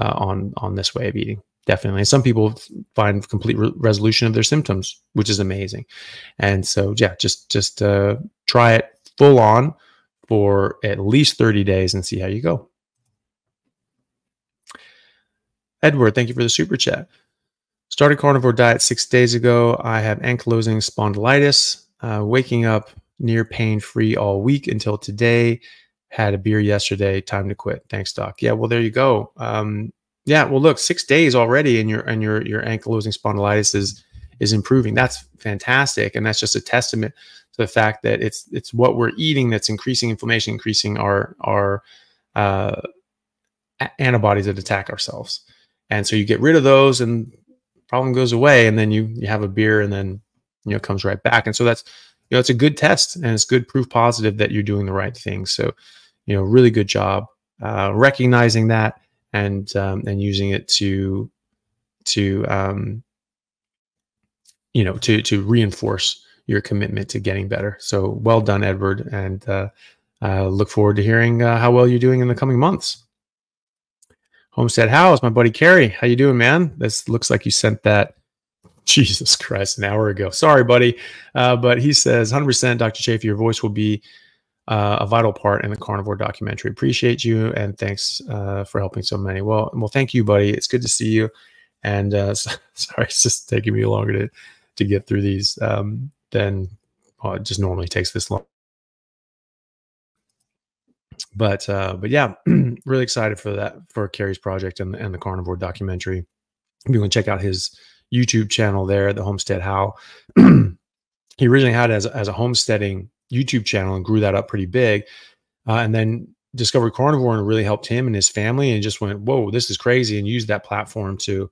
uh, on, on this way of eating. Definitely. And some people find complete re resolution of their symptoms, which is amazing. And so, yeah, just, just uh, try it full on for at least thirty days and see how you go. Edward, thank you for the super chat. Started carnivore diet six days ago. I have ankylosing spondylitis, uh, waking up near pain-free all week until today. Had a beer yesterday, time to quit. Thanks, doc. Yeah, well, there you go. Um, yeah, well, look, six days already and your, and your, your ankylosing spondylitis is, is improving. That's fantastic. And that's just a testament to the fact that it's, it's what we're eating that's increasing inflammation, increasing our, our uh, antibodies that attack ourselves. And so you get rid of those and problem goes away, and then you you have a beer, and then you know it comes right back. And so that's, you know, it's a good test, and it's good proof positive that you're doing the right thing. So, you know, really good job uh, recognizing that and um, and using it to to um, you know to to reinforce your commitment to getting better. So well done, Edward, and uh, uh, look forward to hearing uh, how well you're doing in the coming months. Homestead Howe, my buddy Kerry. How you doing, man? This looks like you sent that, Jesus Christ, an hour ago. Sorry, buddy. Uh, but he says, one hundred percent, Doctor Chaffee, your voice will be uh, a vital part in the Carnivore documentary. Appreciate you, and thanks uh, for helping so many. Well, well, thank you, buddy. It's good to see you. And uh, so, sorry, it's just taking me longer to, to get through these um, than well, it just normally takes this long. But uh, but yeah, really excited for that, for Kerry's project and, and the Carnivore documentary. You can check out his YouTube channel there, the Homestead Howe. He originally had as as a homesteading YouTube channel and grew that up pretty big, uh, and then discovered carnivore and really helped him and his family, and just went, "Whoa, this is crazy!" and used that platform to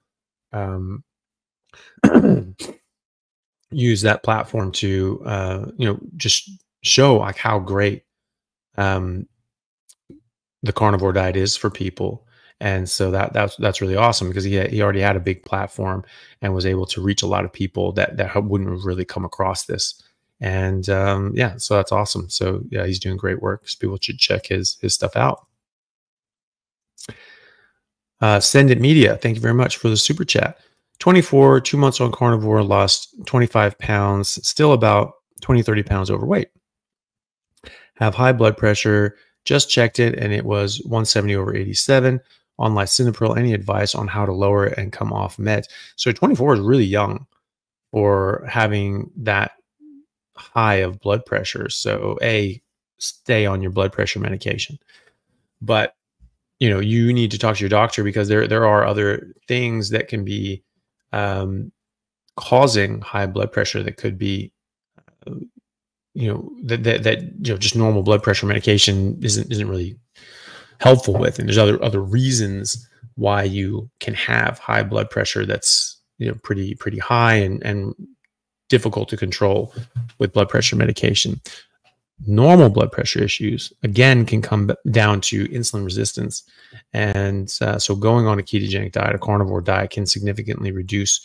um, use that platform to uh, you know just show like how great um, the carnivore diet is for people. And so that that's that's really awesome, because he had, he already had a big platform and was able to reach a lot of people that that wouldn't have really come across this. And um, yeah, so that's awesome. So yeah, he's doing great work. So people should check his his stuff out. Uh, Send It Media, thank you very much for the super chat. twenty-four, two months on carnivore, lost twenty-five pounds, still about twenty, thirty pounds overweight. Have high blood pressure. Just checked it and it was one seventy over eighty-seven. On lisinopril, any advice on how to lower it and come off meds? So twenty-four is really young for having that high of blood pressure. So A, stay on your blood pressure medication. But you know, you need to talk to your doctor, because there there are other things that can be um, causing high blood pressure that could be uh, you know that, that that you know just normal blood pressure medication isn't isn't really helpful with, and there's other other reasons why you can have high blood pressure that's you know pretty pretty high and and difficult to control with blood pressure medication. Normal blood pressure issues again can come down to insulin resistance, and uh, so going on a ketogenic diet, a carnivore diet, can significantly reduce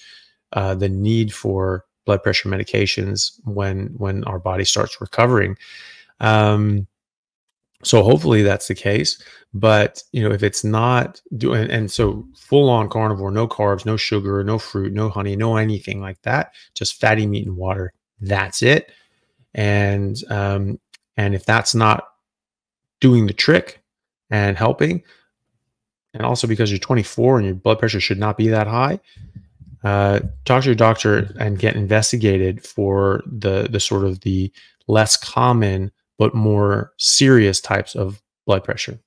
uh, the need for blood pressure medications when when our body starts recovering. Um, So hopefully that's the case, but you know, if it's not doing, and so full on carnivore, no carbs, no sugar, no fruit, no honey, no anything like that, just fatty meat and water. That's it. And, um, and if that's not doing the trick and helping, and also because you're twenty-four and your blood pressure should not be that high, uh, talk to your doctor and get investigated for the, the sort of the less common but more serious types of blood pressure,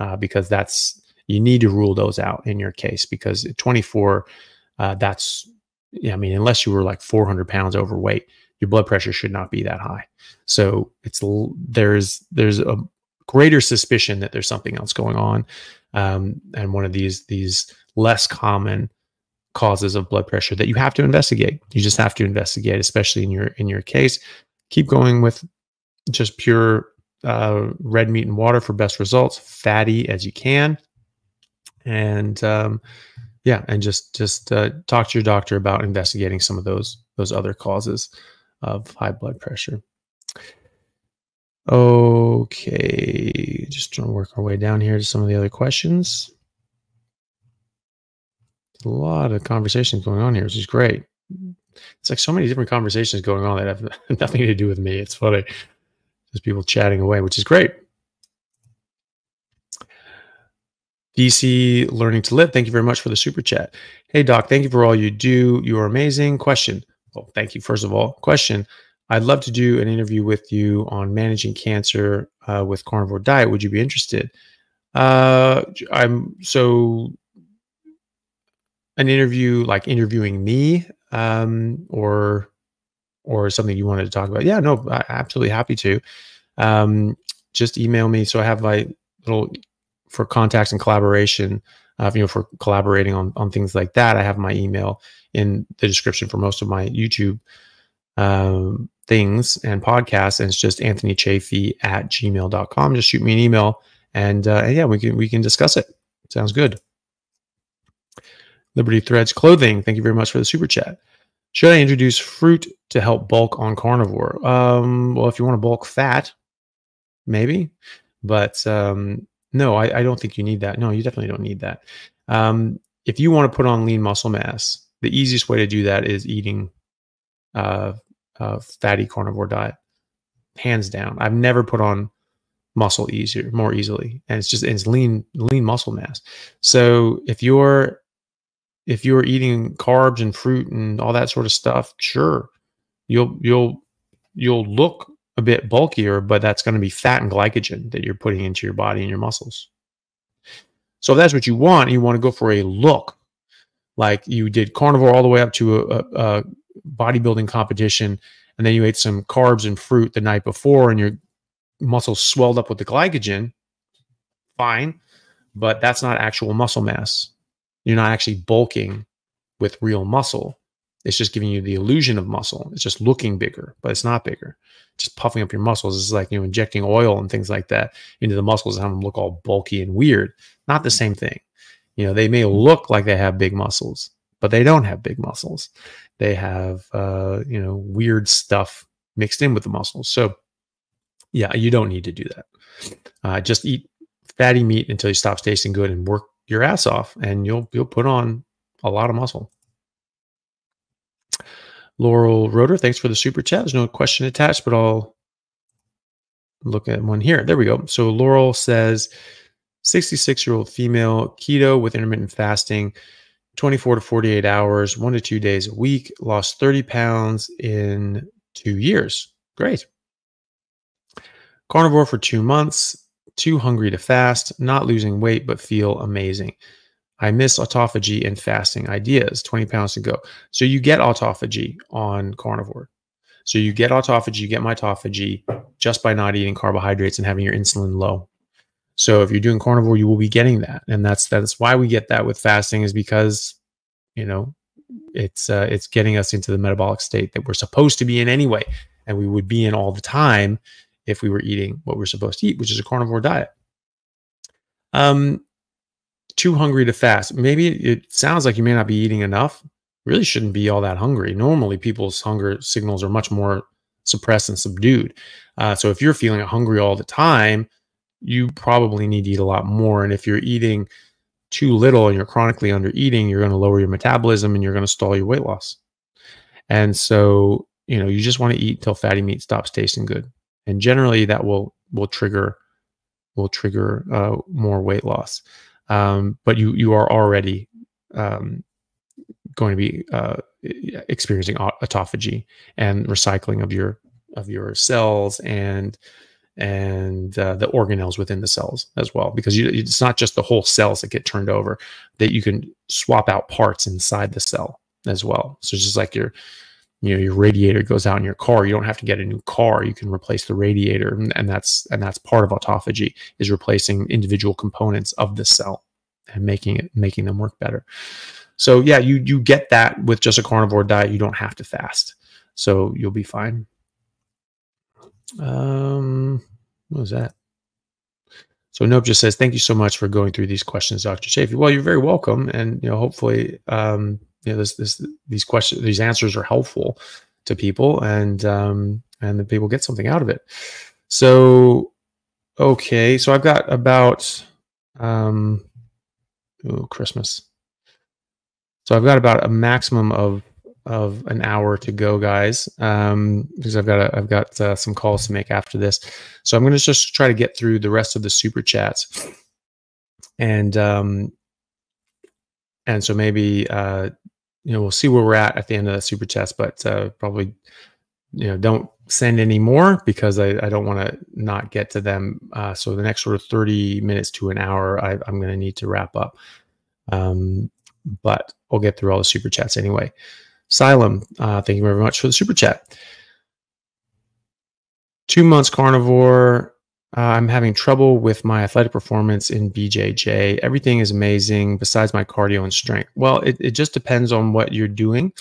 uh, because that's, you need to rule those out in your case, because at twenty-four, uh, that's, I mean, unless you were like four hundred pounds overweight, your blood pressure should not be that high. So it's, there's, there's a greater suspicion that there's something else going on. Um, and one of these, these less common causes of blood pressure that you have to investigate. You just have to investigate, especially in your, in your case. Keep going with just pure uh, red meat and water for best results, fatty as you can. And um, yeah, and just just uh, talk to your doctor about investigating some of those those other causes of high blood pressure. Okay, just trying to work our way down here to some of the other questions. A lot of conversations going on here, which is great. It's like so many different conversations going on that have nothing to do with me. It's funny. People chatting away, which is great. D C Learning to Live, thank you very much for the super chat. Hey Doc, thank you for all you do. You are amazing. Question. Well, thank you first of all. Question. I'd love to do an interview with you on managing cancer uh, with carnivore diet. Would you be interested? Uh, I'm so an interview like interviewing me um, or. or something you wanted to talk about. Yeah, no, I'm absolutely happy to. Um, just email me. So I have my little, for contacts and collaboration, uh, you know, for collaborating on, on things like that. I have my email in the description for most of my YouTube um, things and podcasts. And it's just Anthony Chaffee at gmail dot com. Just shoot me an email and uh, yeah, we can we can discuss it. Sounds good. Liberty Threads Clothing, thank you very much for the super chat. Should I introduce fruit to help bulk on carnivore? Um, well, if you want to bulk fat, maybe, but um, no, I, I don't think you need that. No, you definitely don't need that. Um, if you want to put on lean muscle mass, the easiest way to do that is eating uh, a fatty carnivore diet, hands down. I've never put on muscle easier, more easily, and it's just it's lean, lean muscle mass. So if you're If you're eating carbs and fruit and all that sort of stuff, sure, you'll you'll you'll look a bit bulkier, but that's going to be fat and glycogen that you're putting into your body and your muscles. So if that's what you want, you want to go for a look like you did carnivore all the way up to a, a bodybuilding competition, and then you ate some carbs and fruit the night before, and your muscles swelled up with the glycogen. Fine, but that's not actual muscle mass. You're not actually bulking with real muscle. It's just giving you the illusion of muscle. It's just looking bigger, but it's not bigger. Just puffing up your muscles. It's like, you know, injecting oil and things like that into the muscles and having them look all bulky and weird. Not the same thing. You know, they may look like they have big muscles, but they don't have big muscles. They have, uh, you know, weird stuff mixed in with the muscles. So yeah, you don't need to do that. Uh, just eat fatty meat until you stop tasting good and work your ass off, and you'll you'll put on a lot of muscle. Laurel Roeder, thanks for the super chat. There's no question attached, but I'll look at one here. There we go. So Laurel says, sixty-six-year-old female, keto with intermittent fasting, twenty-four to forty-eight hours, one to two days a week, lost thirty pounds in two years. Great. Carnivore for two months. Too hungry to fast, not losing weight, but feel amazing. I miss autophagy and fasting ideas, twenty pounds to go. So you get autophagy on carnivore. So you get autophagy, you get mitophagy just by not eating carbohydrates and having your insulin low. So if you're doing carnivore, you will be getting that. And that's that's why we get that with fasting, is because, you know, it's uh, it's getting us into the metabolic state that we're supposed to be in anyway. And we would be in all the time if we were eating what we're supposed to eat, which is a carnivore diet. Um, too hungry to fast. Maybe it sounds like you may not be eating enough. Really shouldn't be all that hungry. Normally people's hunger signals are much more suppressed and subdued. Uh, so if you're feeling hungry all the time, you probably need to eat a lot more. And if you're eating too little and you're chronically under eating, you're going to lower your metabolism and you're going to stall your weight loss. And so, you know, you just want to eat till fatty meat stops tasting good. And generally, that will will trigger will trigger uh, more weight loss. Um, but you you are already um, going to be uh, experiencing autophagy and recycling of your of your cells and and uh, the organelles within the cells as well, because you, it's not just the whole cells that get turned over, that you can swap out parts inside the cell as well. So it's just like your You know, your radiator goes out in your car. You don't have to get a new car. You can replace the radiator, and, and that's and that's part of autophagy, is replacing individual components of the cell and making it making them work better. So yeah, you you get that with just a carnivore diet. You don't have to fast, so you'll be fine. Um, what was that? So Nope just says, thank you so much for going through these questions, Doctor Chaffee. Well, you're very welcome, and you know, hopefully, um, you know, this, this, these questions, these answers are helpful to people, and um, and the people get something out of it. So, okay, so I've got about um, ooh, Christmas. So I've got about a maximum of of an hour to go, guys, um, because I've got a, I've got uh, some calls to make after this. So I'm going to just try to get through the rest of the super chats, and um, and so maybe uh, you know, we'll see where we're at at the end of the super chats, but uh, probably, you know, don't send any more, because I, I don't want to not get to them. Uh, so the next sort of thirty minutes to an hour, I, I'm going to need to wrap up. Um, but I'll get through all the super chats anyway. Silum, uh, thank you very much for the super chat. Two months carnivore. Uh, I'm having trouble with my athletic performance in B J J. Everything is amazing besides my cardio and strength. Well, it, it just depends on what you're doing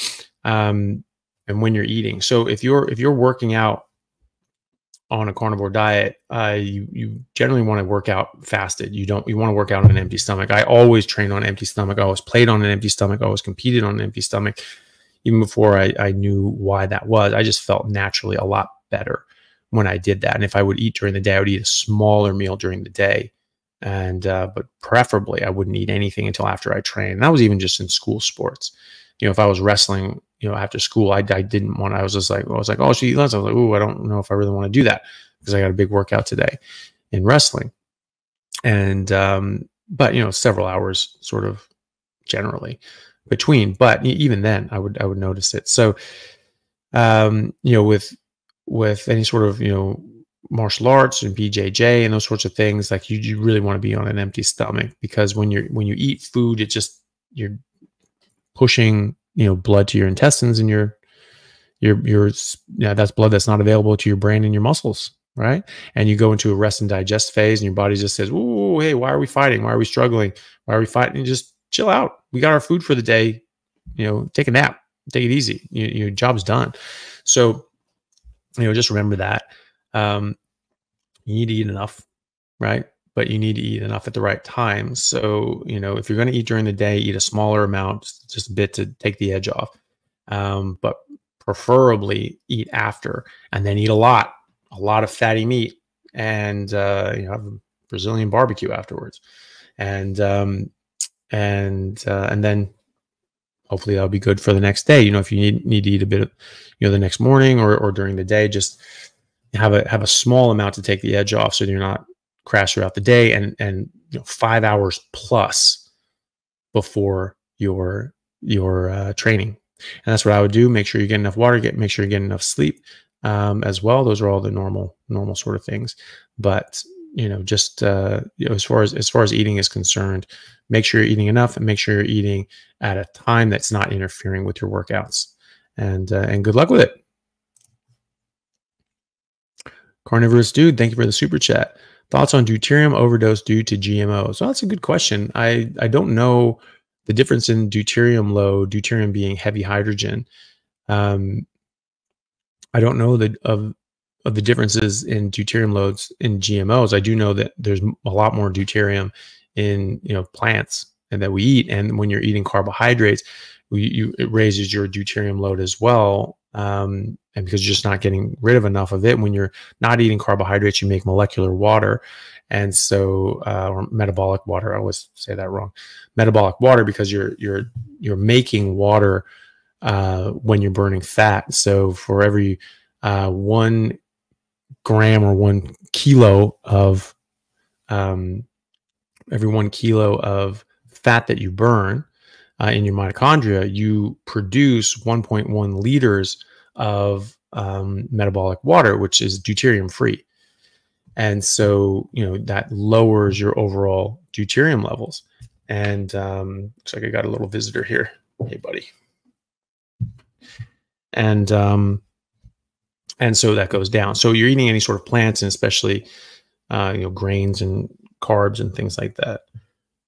um, and when you're eating. So if you're if you're working out on a carnivore diet, uh, you, you generally want to work out fasted. You don't, you want to work out on an empty stomach. I always trained on an empty stomach. I always played on an empty stomach. I always competed on an empty stomach. Even before I, I knew why that was, I just felt naturally a lot better when I did that. And if I would eat during the day, I would eat a smaller meal during the day. And, uh, but preferably I wouldn't eat anything until after I trained. And that was even just in school sports. You know, if I was wrestling, you know, after school, I, I didn't want to, I was just like, well, I was like, oh, she eats lunch. I was like, ooh, I don't know if I really want to do that because I got a big workout today in wrestling. And, um, but you know, several hours sort of generally between, but even then I would, I would notice it. So, um, you know, with, with any sort of, you know, martial arts and B J J and those sorts of things, like you, you really want to be on an empty stomach, because when you're, when you eat food, it just, you're pushing, you know, blood to your intestines and your, your, your, you know, that's blood that's not available to your brain and your muscles. Right. And you go into a rest and digest phase and your body just says, "Ooh, hey, why are we fighting? Why are we struggling? Why are we fighting?" And just chill out. We got our food for the day, you know, take a nap, take it easy. You, your job's done. So, you know, just remember that. Um, you need to eat enough, right? But you need to eat enough at the right time. So, you know, if you're going to eat during the day, eat a smaller amount, just a bit to take the edge off. Um, but preferably eat after, and then eat a lot, a lot of fatty meat, and, uh, you know, have a Brazilian barbecue afterwards. And, um, and, uh, and then hopefully that'll be good for the next day. You know, if you need, need to eat a bit, of, you know, the next morning or, or during the day, just have a, have a small amount to take the edge off, so you're not crashed throughout the day, and, and, you know, five hours plus before your, your, uh, training. And that's what I would do. Make sure you get enough water, get, make sure you get enough sleep, um, as well. Those are all the normal, normal sort of things. But, you know, just, uh, you know, as far as, as far as eating is concerned, make sure you're eating enough, and make sure you're eating at a time that's not interfering with your workouts, and, uh, and good luck with it. Carnivorous Dude, thank you for the super chat. Thoughts on deuterium overdose due to G M Os? So that's a good question. I, I don't know the difference in deuterium low, deuterium being heavy hydrogen. Um, I don't know the, of, of the differences in deuterium loads in G M Os. I do know that there's a lot more deuterium in, you know, plants and that we eat. And when you're eating carbohydrates, we, you, it raises your deuterium load as well. Um, and because you're just not getting rid of enough of it. When you're not eating carbohydrates, you make molecular water. And so, uh, or metabolic water, I always say that wrong, metabolic water, because you're, you're, you're making water, uh, when you're burning fat. So for every, uh, one gram or one kilo of, um, every one kilo of fat that you burn, Uh, in your mitochondria, you produce one point one liters of um, metabolic water, which is deuterium free. And so, you know, that lowers your overall deuterium levels. And um, looks like I got a little visitor here. Hey, buddy. And, um, and so that goes down. So you're eating any sort of plants, and especially, uh, you know, grains and carbs and things like that,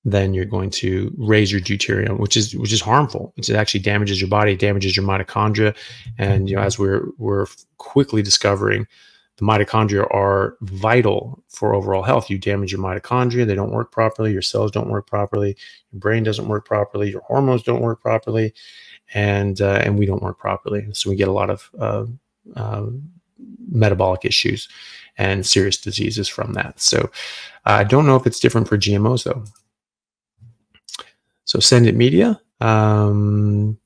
then you're going to raise your deuterium, which is which is harmful. It actually damages your body, it damages your mitochondria. And you know, as we're we're quickly discovering, the mitochondria are vital for overall health. You damage your mitochondria, they don't work properly, your cells don't work properly, your brain doesn't work properly, your hormones don't work properly, and uh, and we don't work properly. So we get a lot of uh, uh, metabolic issues and serious diseases from that. So I don't know if it's different for G M Os though. So Send It Media, um,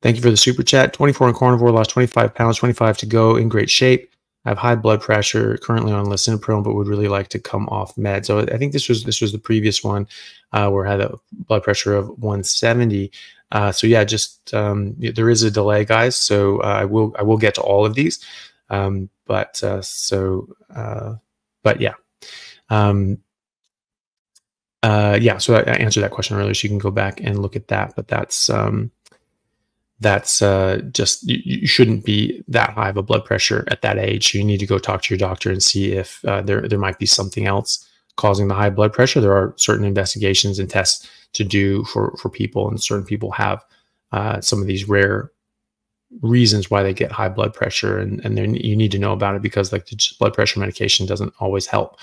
thank you for the super chat. twenty-four in carnivore, lost twenty-five pounds, twenty-five to go, in great shape. I have high blood pressure, currently on lisinopril, but would really like to come off med. So I think this was this was the previous one uh, where I had a blood pressure of one seventy. Uh, so yeah, just um, there is a delay, guys. So uh, I will I will get to all of these, um, but uh, so uh, but yeah. Um, Uh, yeah, so I, I answered that question earlier, so you can go back and look at that. But that's um, that's uh, just you, you shouldn't be that high of a blood pressure at that age. You need to go talk to your doctor and see if uh, there there might be something else causing the high blood pressure. There are certain investigations and tests to do for for people, and certain people have uh, some of these rare reasons why they get high blood pressure, and, and then you need to know about it, because like the blood pressure medication doesn't always help,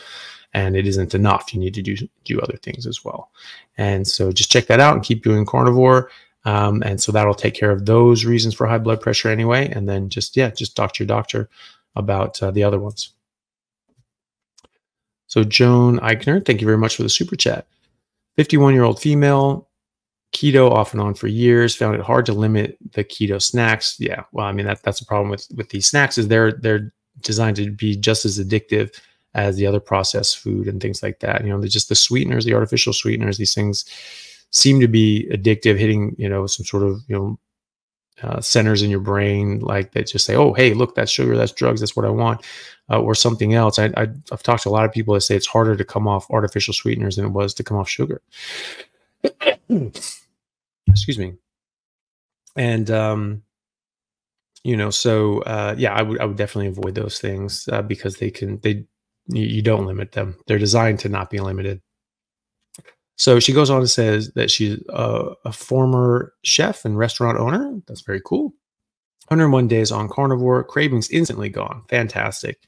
and it isn't enough. You need to do do other things as well. And so just check that out and keep doing carnivore. Um, and so that'll take care of those reasons for high blood pressure anyway. And then just, yeah, just talk to your doctor about uh, the other ones. So Joan Eichner, thank you very much for the super chat. fifty-one-year-old female, keto off and on for years, found it hard to limit the keto snacks. Yeah, well, I mean, that, that's the problem with, with these snacks, is they're, they're designed to be just as addictive as the other processed food and things like that. You know, just the sweeteners, the artificial sweeteners, these things seem to be addictive, hitting, you know, some sort of, you know, uh, centers in your brain, like that just say, oh, hey, look, that's sugar, that's drugs, that's what I want, uh, or something else. I, I, I've talked to a lot of people that say it's harder to come off artificial sweeteners than it was to come off sugar. Excuse me. And, um, you know, so, uh, yeah, I would, I would definitely avoid those things, uh, because they can, they, you don't limit them. They're designed to not be limited. So she goes on and says that she's a, a former chef and restaurant owner. That's very cool. one hundred one days on carnivore, cravings instantly gone. Fantastic.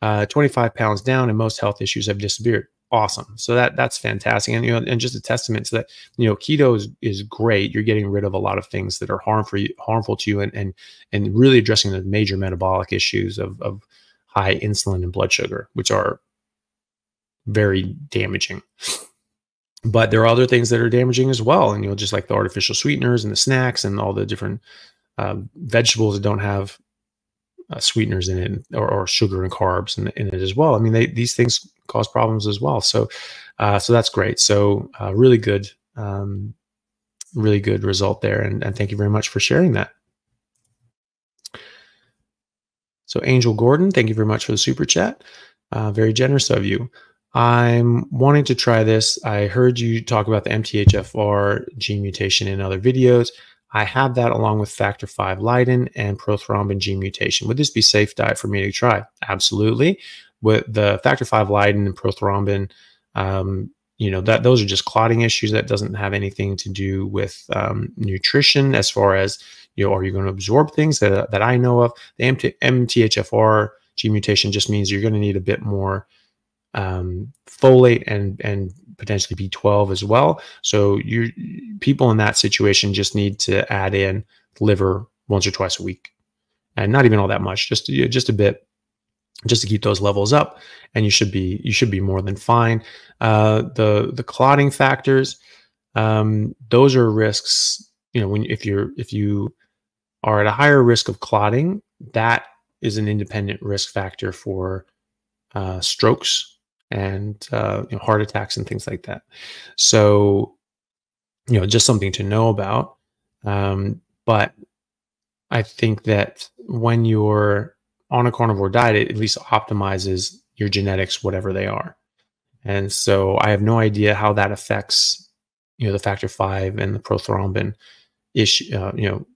Uh, twenty-five pounds down, and most health issues have disappeared. Awesome. So that that's fantastic. And, you know, and just a testament to that, you know, keto is, is great. You're getting rid of a lot of things that are harmful, harmful to you, and, and, and really addressing the major metabolic issues of, of high insulin and blood sugar, which are very damaging. But there are other things that are damaging as well. And you'll just like the artificial sweeteners and the snacks and all the different uh, vegetables that don't have uh, sweeteners in it, or, or sugar and carbs in, in it as well. I mean, they, these things cause problems as well. So, uh, so that's great. So uh, really good, um, really good result there. And, and thank you very much for sharing that. So Angel Gordon, thank you very much for the super chat. Uh, very generous of you. I'm wanting to try this. I heard you talk about the M T H F R gene mutation in other videos. I have that along with Factor V Leiden and prothrombin gene mutation. Would this be a safe diet for me to try? Absolutely. With the Factor V Leiden and prothrombin, um, you know, that those are just clotting issues. That doesn't have anything to do with um, nutrition, as far as, you know, are you going to absorb things that, that I know of. The M T H F R gene mutation just means you're going to need a bit more um, folate and and potentially B twelve as well. So you people in that situation just need to add in liver once or twice a week, and not even all that much, just you know, just a bit, just to keep those levels up, and you should be you should be more than fine. Uh, the the clotting factors, um, those are risks. You know, when if you're if you are at a higher risk of clotting, that is an independent risk factor for uh, strokes and uh, you know, heart attacks and things like that. So, you know, just something to know about. Um, but I think that when you're on a carnivore diet, it at least optimizes your genetics, whatever they are. And so I have no idea how that affects, you know, the Factor V and the prothrombin issue, uh, you know,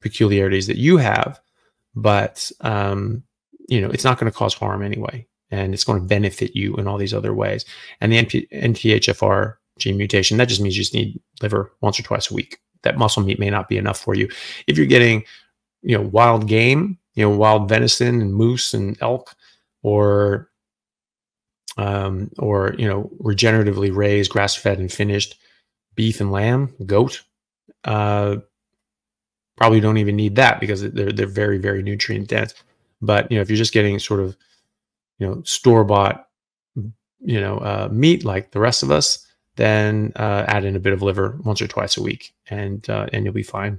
peculiarities that you have, but, um, you know, it's not going to cause harm anyway, and it's going to benefit you in all these other ways. And the M T H F R gene mutation, that just means you just need liver once or twice a week. That muscle meat may not be enough for you. If you're getting, you know, wild game, you know, wild venison and moose and elk, or, um, or, you know, regeneratively raised, grass-fed and finished beef and lamb, goat, uh, probably don't even need that, because they're they're very, very nutrient dense. But you know, if you're just getting sort of, you know, store-bought, you know, uh, meat like the rest of us, then uh, add in a bit of liver once or twice a week, and uh, and you'll be fine.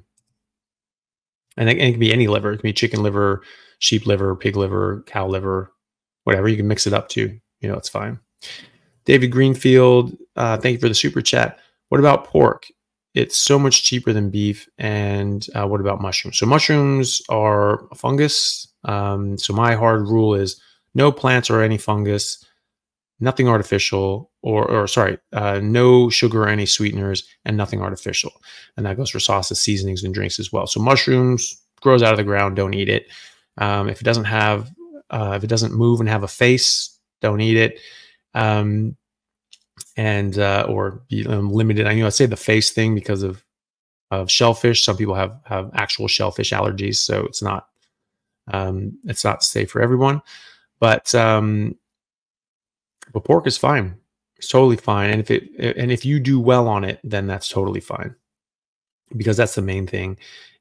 And it, and it can be any liver. It can be chicken liver, sheep liver, pig liver, cow liver, whatever. You can mix it up too. You know, it's fine. David Greenfield, uh, thank you for the super chat. What about pork? It's so much cheaper than beef. And uh, what about mushrooms? So mushrooms are a fungus. Um, so my hard rule is no plants or any fungus, nothing artificial, or, or sorry, uh, no sugar or any sweeteners, and nothing artificial. And that goes for sauces, seasonings, and drinks as well. So mushrooms, grows out of the ground, don't eat it. Um, if it doesn't have, uh, if it doesn't move and have a face, don't eat it. Um, and uh or be um, limited. I know I say the face thing because of of shellfish. Some people have, have actual shellfish allergies, so it's not um, it's not safe for everyone. But um, but pork is fine. It's totally fine. And if it and if you do well on it, then that's totally fine, because that's the main thing,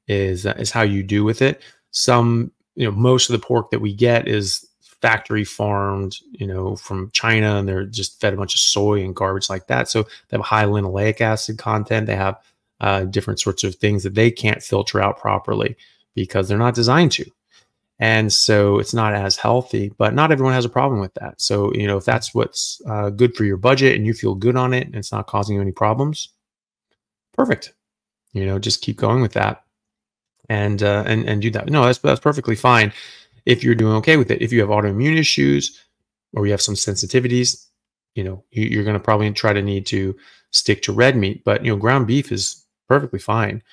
is uh, is how you do with it. Some, you know, most of the pork that we get is factory farmed, you know, from China, and they're just fed a bunch of soy and garbage like that. So they have high linoleic acid content. They have uh, different sorts of things that they can't filter out properly because they're not designed to. And so it's not as healthy, but not everyone has a problem with that. So, you know, if that's what's uh, good for your budget and you feel good on it and it's not causing you any problems, perfect. You know, just keep going with that and, uh, and, and do that. No, that's, that's perfectly fine. If you're doing okay with it, if you have autoimmune issues or you have some sensitivities, you know, you, you're going to probably try to need to stick to red meat, but, you know, ground beef is perfectly fine.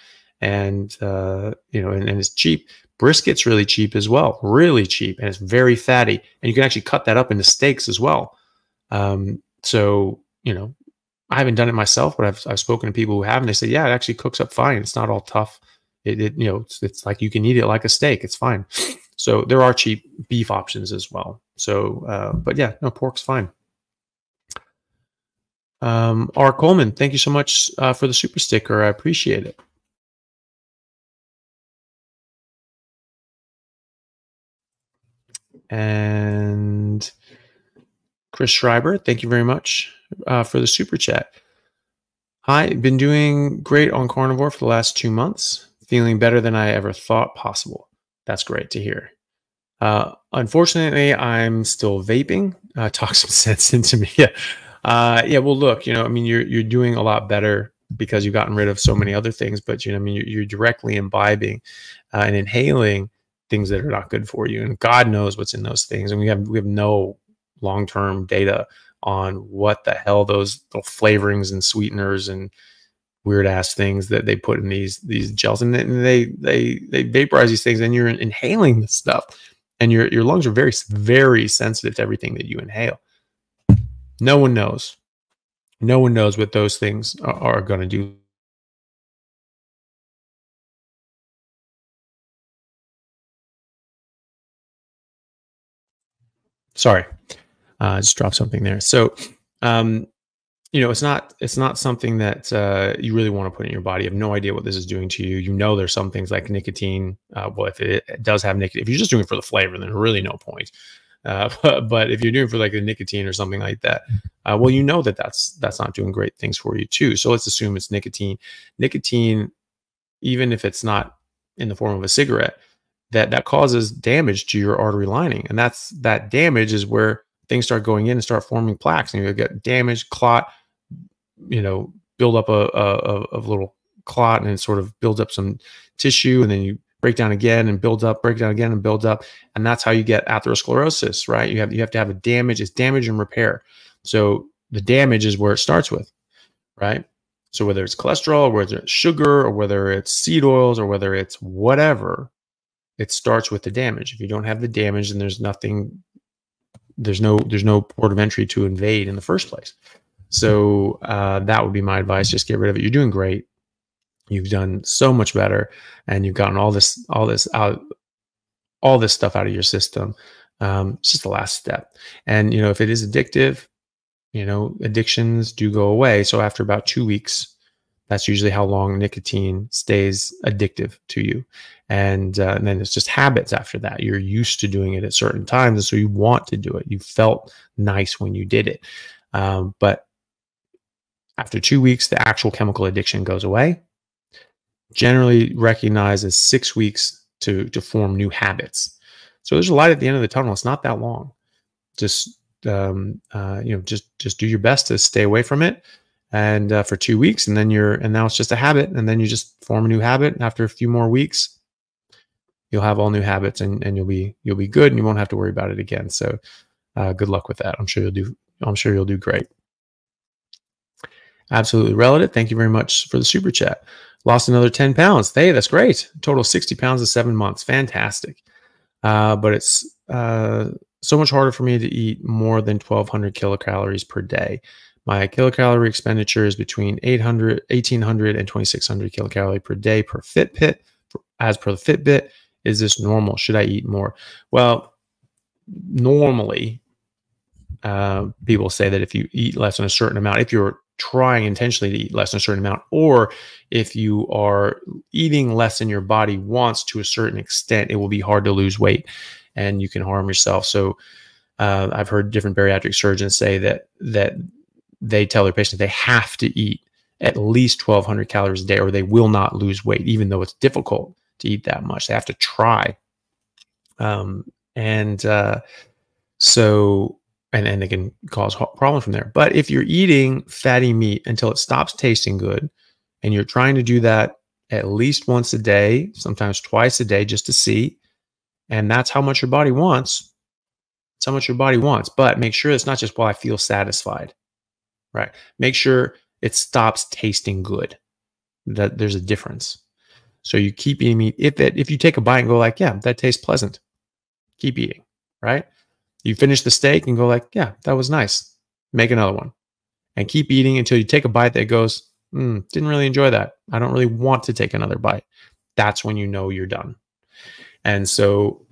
And, uh, you know, and, and it's cheap. Brisket's really cheap as well, really cheap. And it's very fatty, and you can actually cut that up into steaks as well. Um, so, you know, I haven't done it myself, but I've, I've spoken to people who have, and they say, yeah, it actually cooks up fine. It's not all tough. It, it you know, it's, it's like, you can eat it like a steak. It's fine. So there are cheap beef options as well. So, uh, but yeah, no, pork's fine. Um, R. Coleman, thank you so much uh, for the super sticker. I appreciate it. And Chris Schreiber, thank you very much uh, for the super chat. Hi, been doing great on carnivore for the last two months, feeling better than I ever thought possible. That's great to hear. Uh, unfortunately, I'm still vaping. Uh, talk some sense into me. Yeah, uh, yeah. Well, look, you know, I mean, you're you're doing a lot better because you've gotten rid of so many other things. But you know, I mean, you're, you're directly imbibing uh, and inhaling things that are not good for you, and God knows what's in those things. And we have we have no long-term data on what the hell those little flavorings and sweeteners and weird ass things that they put in these these gels, and they they they vaporize these things, and you're inhaling this stuff, and your your lungs are very very sensitive to everything that you inhale. No one knows, no one knows what those things are, are going to do. Sorry, uh, just dropped something there. So. Um, You know, it's not it's not something that uh, you really want to put in your body. You have no idea what this is doing to you. You know, there's some things like nicotine. Uh, well, if it, it does have nicotine, if you're just doing it for the flavor, then really no point. Uh, but, but if you're doing it for like the nicotine or something like that, uh, well, you know that that's that's not doing great things for you too. So let's assume it's nicotine. Nicotine, even if it's not in the form of a cigarette, that that causes damage to your artery lining, and that's that damage is where things start going in and start forming plaques, and you get damage, clot, you know, build up a, a, a little clot, and then sort of build up some tissue, and then you break down again and build up, break down again and build up. And that's how you get atherosclerosis, right? You have, you have to have a damage, it's damage and repair. So the damage is where it starts with, right? So whether it's cholesterol, whether it's sugar, or whether it's seed oils, or whether it's whatever, it starts with the damage. If you don't have the damage, then there's nothing, there's no, there's no port of entry to invade in the first place. So uh, that would be my advice. Just get rid of it. You're doing great. You've done so much better, and you've gotten all this, all this out, all this stuff out of your system. Um, it's just the last step. And you know, if it is addictive, you know, addictions do go away. So after about two weeks, that's usually how long nicotine stays addictive to you. And, uh, and then it's just habits after that. You're used to doing it at certain times, and so you want to do it. You felt nice when you did it, um, but after two weeks, the actual chemical addiction goes away. Generally recognized as six weeks to, to form new habits. So there's a light at the end of the tunnel. It's not that long. Just, um, uh, you know, just, just do your best to stay away from it. And uh, for two weeks, and then you're, and now it's just a habit. And then you just form a new habit. And after a few more weeks, you'll have all new habits, and, and you'll be, you'll be good, and you won't have to worry about it again. So uh, good luck with that. I'm sure you'll do, I'm sure you'll do great. Absolutely Relative, thank you very much for the super chat. Lost another ten pounds. Hey, that's great. Total sixty pounds in seven months. Fantastic. Uh, but it's uh, so much harder for me to eat more than twelve hundred kilocalories per day. My kilocalorie expenditure is between eight hundred, eighteen hundred and twenty-six hundred kilocalorie per day per Fitbit. As per the Fitbit, is this normal? Should I eat more? Well, normally uh, people say that if you eat less than a certain amount, if you're trying intentionally to eat less than a certain amount, or if you are eating less than your body wants to a certain extent, it will be hard to lose weight and you can harm yourself. So uh, I've heard different bariatric surgeons say that that they tell their patients they have to eat at least twelve hundred calories a day or they will not lose weight, even though it's difficult to eat that much. They have to try. Um, and uh, so, and, and it can cause problems from there. But if you're eating fatty meat until it stops tasting good, and you're trying to do that at least once a day, sometimes twice a day, just to see, and that's how much your body wants, it's how much your body wants. But make sure it's not just, well, I feel satisfied, right? Make sure it stops tasting good. That there's a difference. So you keep eating meat. If it, if you take a bite and go like, yeah, that tastes pleasant, keep eating, right? You finish the steak and go like, yeah, that was nice. Make another one and keep eating until you take a bite that goes, mm, didn't really enjoy that. I don't really want to take another bite. That's when you know you're done. And so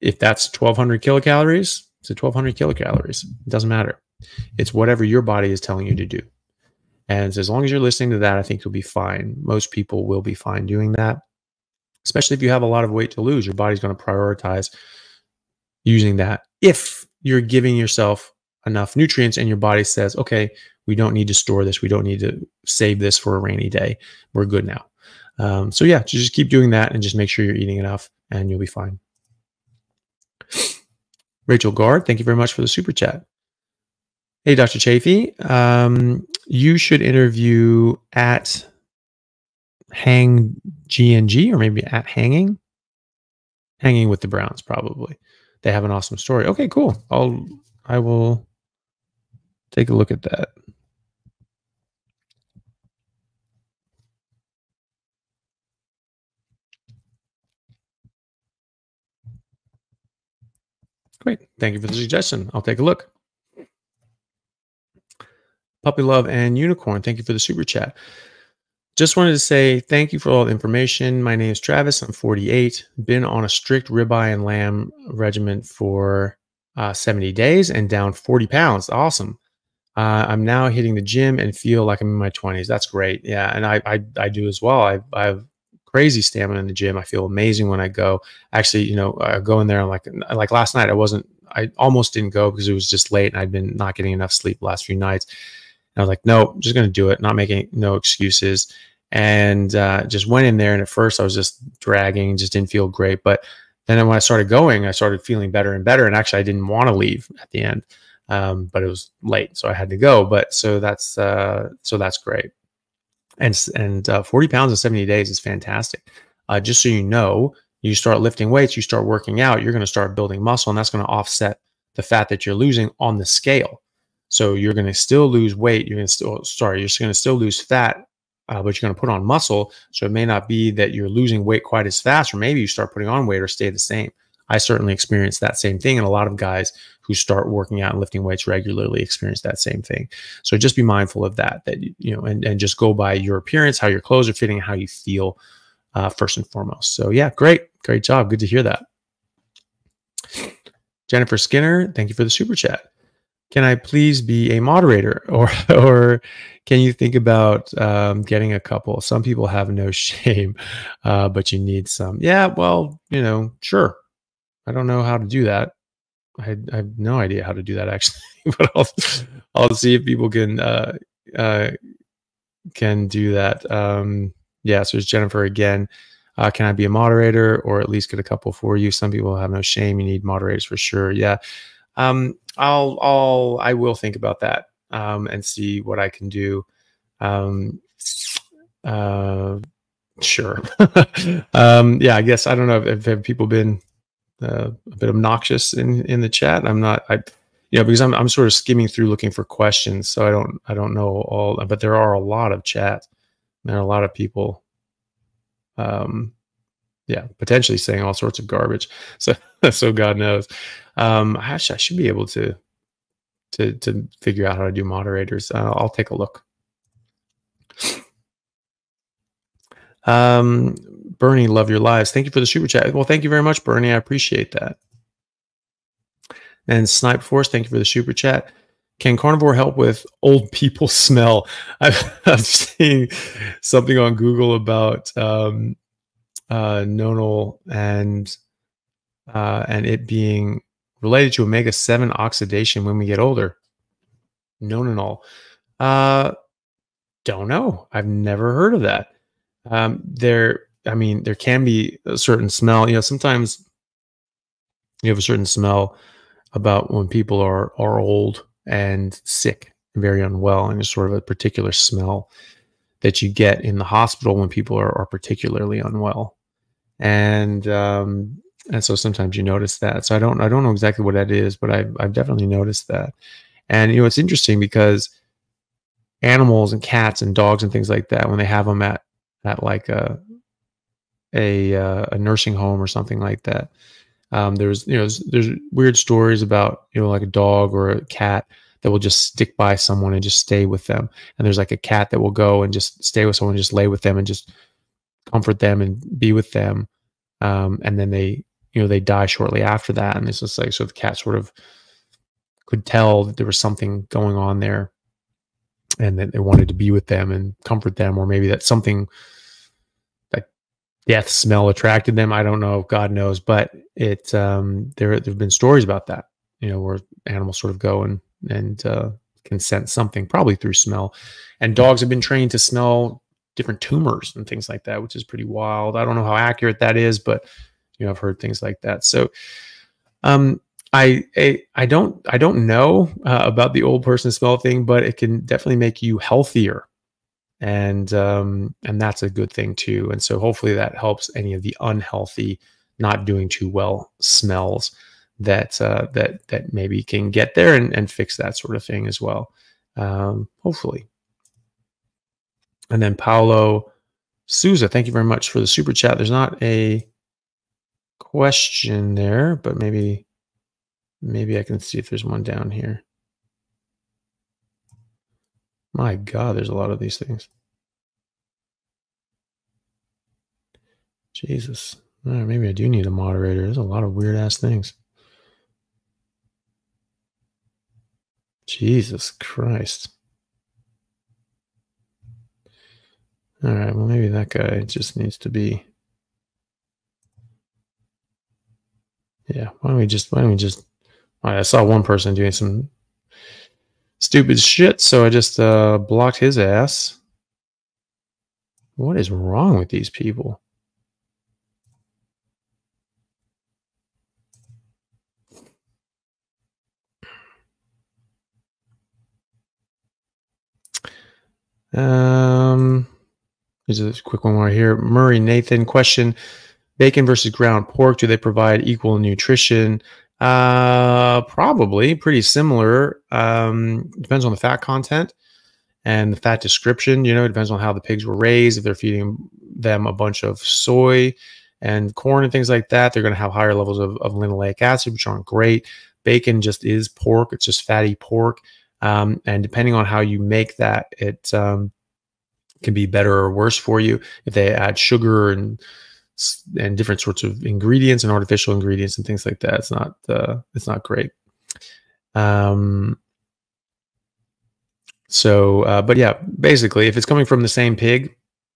if that's twelve hundred kilocalories, it's twelve hundred kilocalories. It doesn't matter. It's whatever your body is telling you to do. And so as long as you're listening to that, I think you'll be fine. Most people will be fine doing that, especially if you have a lot of weight to lose. Your body's going to prioritize using that if you're giving yourself enough nutrients and your body says, okay, we don't need to store this. We don't need to save this for a rainy day. We're good now. Um, so yeah, just keep doing that and just make sure you're eating enough and you'll be fine. Rachel Gard, thank you very much for the super chat. Hey, Doctor Chaffee, um, you should interview at Hang G N G or maybe at Hanging. Hanging with the Browns, probably. They have an awesome story. Okay, cool. I'll, I will take a look at that. Great. Thank you for the suggestion. I'll take a look. Puppy Love and Unicorn, thank you for the super chat. Just wanted to say thank you for all the information. My name is Travis. I'm forty-eight. Been on a strict ribeye and lamb regimen for uh, seventy days and down forty pounds. Awesome. Uh, I'm now hitting the gym and feel like I'm in my twenties. That's great. Yeah, and I I, I do as well. I, I have crazy stamina in the gym. I feel amazing when I go. Actually, you know, I go in there and like like last night I wasn't. I almost didn't go because it was just late and I'd been not getting enough sleep the last few nights. I was like, no, I'm just going to do it. Not making no excuses. And uh, just went in there. And at first I was just dragging, just didn't feel great. But then when I started going, I started feeling better and better. And actually I didn't want to leave at the end, um, but it was late. So I had to go. But so that's, uh, so that's great. And, and uh, forty pounds in seventy days is fantastic. Uh, just so you know, you start lifting weights, you start working out, you're going to start building muscle. And that's going to offset the fat that you're losing on the scale. So you're going to still lose weight. You're going to still, sorry, you're going to still lose fat, uh, but you're going to put on muscle. So it may not be that you're losing weight quite as fast, or maybe you start putting on weight or stay the same. I certainly experienced that same thing. And a lot of guys who start working out and lifting weights regularly experience that same thing. So just be mindful of that, that, you know, and, and just go by your appearance, how your clothes are fitting, how you feel uh, first and foremost. So yeah, great. Great job. Good to hear that. Jennifer Skinner, thank you for the super chat. Can I please be a moderator, or or can you think about um, getting a couple? Some people have no shame, uh, but you need some. Yeah, well, you know, sure. I don't know how to do that. I, I have no idea how to do that actually, but I'll I'll see if people can uh, uh, can do that. Um, yeah, so it's Jennifer again. Uh, can I be a moderator, or at least get a couple for you? Some people have no shame. You need moderators for sure. Yeah. Um, I'll, I'll, I will think about that, um, and see what I can do. Um, uh, sure. um, yeah, I guess, I don't know if, if have people been, uh, a bit obnoxious in, in the chat. I'm not, I, you know, because I'm, I'm sort of skimming through looking for questions. So I don't, I don't know all, but there are a lot of chat. There are a lot of people, um, yeah, potentially saying all sorts of garbage. So, so God knows. Um, actually, I should be able to to, to figure out how to do moderators. Uh, I'll take a look. Um, Bernie, love your lives. Thank you for the super chat. Well, thank you very much, Bernie. I appreciate that. And Snipe Force, thank you for the super chat. Can carnivore help with old people smell? I've, I've seen something on Google about um, uh, nonal and uh, and it being related to omega seven oxidation when we get older. Nonanol. Uh, don't know. I've never heard of that. Um, there, I mean, there can be a certain smell. You know, sometimes you have a certain smell about when people are are old and sick, very unwell, and it's sort of a particular smell that you get in the hospital when people are, are particularly unwell, and um, and so sometimes you notice that. So I don't I don't know exactly what that is, but I've I've definitely noticed that. And you know, it's interesting because animals and cats and dogs and things like that, when they have them at at like a a, uh, a nursing home or something like that. Um, there's, you know, there's, there's weird stories about, you know, like a dog or a cat that will just stick by someone and just stay with them. And there's like a cat that will go and just stay with someone, and just lay with them and just comfort them and be with them. Um, and then they, you know, they die shortly after that. And it's just like, so the cat sort of could tell that there was something going on there and that they wanted to be with them and comfort them. Or maybe that's something death smell attracted them. I don't know. God knows. But it um, there there have been stories about that, you know, where animals sort of go and and uh, can sense something, probably through smell. And dogs have been trained to smell different tumors and things like that, which is pretty wild. I don't know how accurate that is, but you know, I've heard things like that. So um, I, I I don't I don't know uh, about the old person smell thing, but it can definitely make you healthier. And, um, and that's a good thing too. And so hopefully that helps any of the unhealthy, not doing too well smells that, uh, that, that maybe can get there and, and fix that sort of thing as well. Um, hopefully. And then Paolo Souza, thank you very much for the super chat. There's not a question there, but maybe, maybe I can see if there's one down here. My God, there's a lot of these things. Jesus. Right, maybe I do need a moderator. There's a lot of weird-ass things. Jesus Christ. All right, well, maybe that guy just needs to be... Yeah, why don't we just... Why don't we just... All right, I saw one person doing some... stupid shit, so I just uh, blocked his ass. What is wrong with these people? Um, here's a quick one right here. Murray Nathan, question: bacon versus ground pork, do they provide equal nutrition? Uh, probably pretty similar. Um, depends on the fat content and the fat description. You know, it depends on how the pigs were raised. If they're feeding them a bunch of soy and corn and things like that, they're going to have higher levels of, of linoleic acid, which aren't great. Bacon just is pork. It's just fatty pork. Um, and depending on how you make that, it, um, can be better or worse for you. If they add sugar and and different sorts of ingredients and artificial ingredients and things like that, it's not uh, it's not great. Um, so, uh, but yeah, basically, if it's coming from the same pig,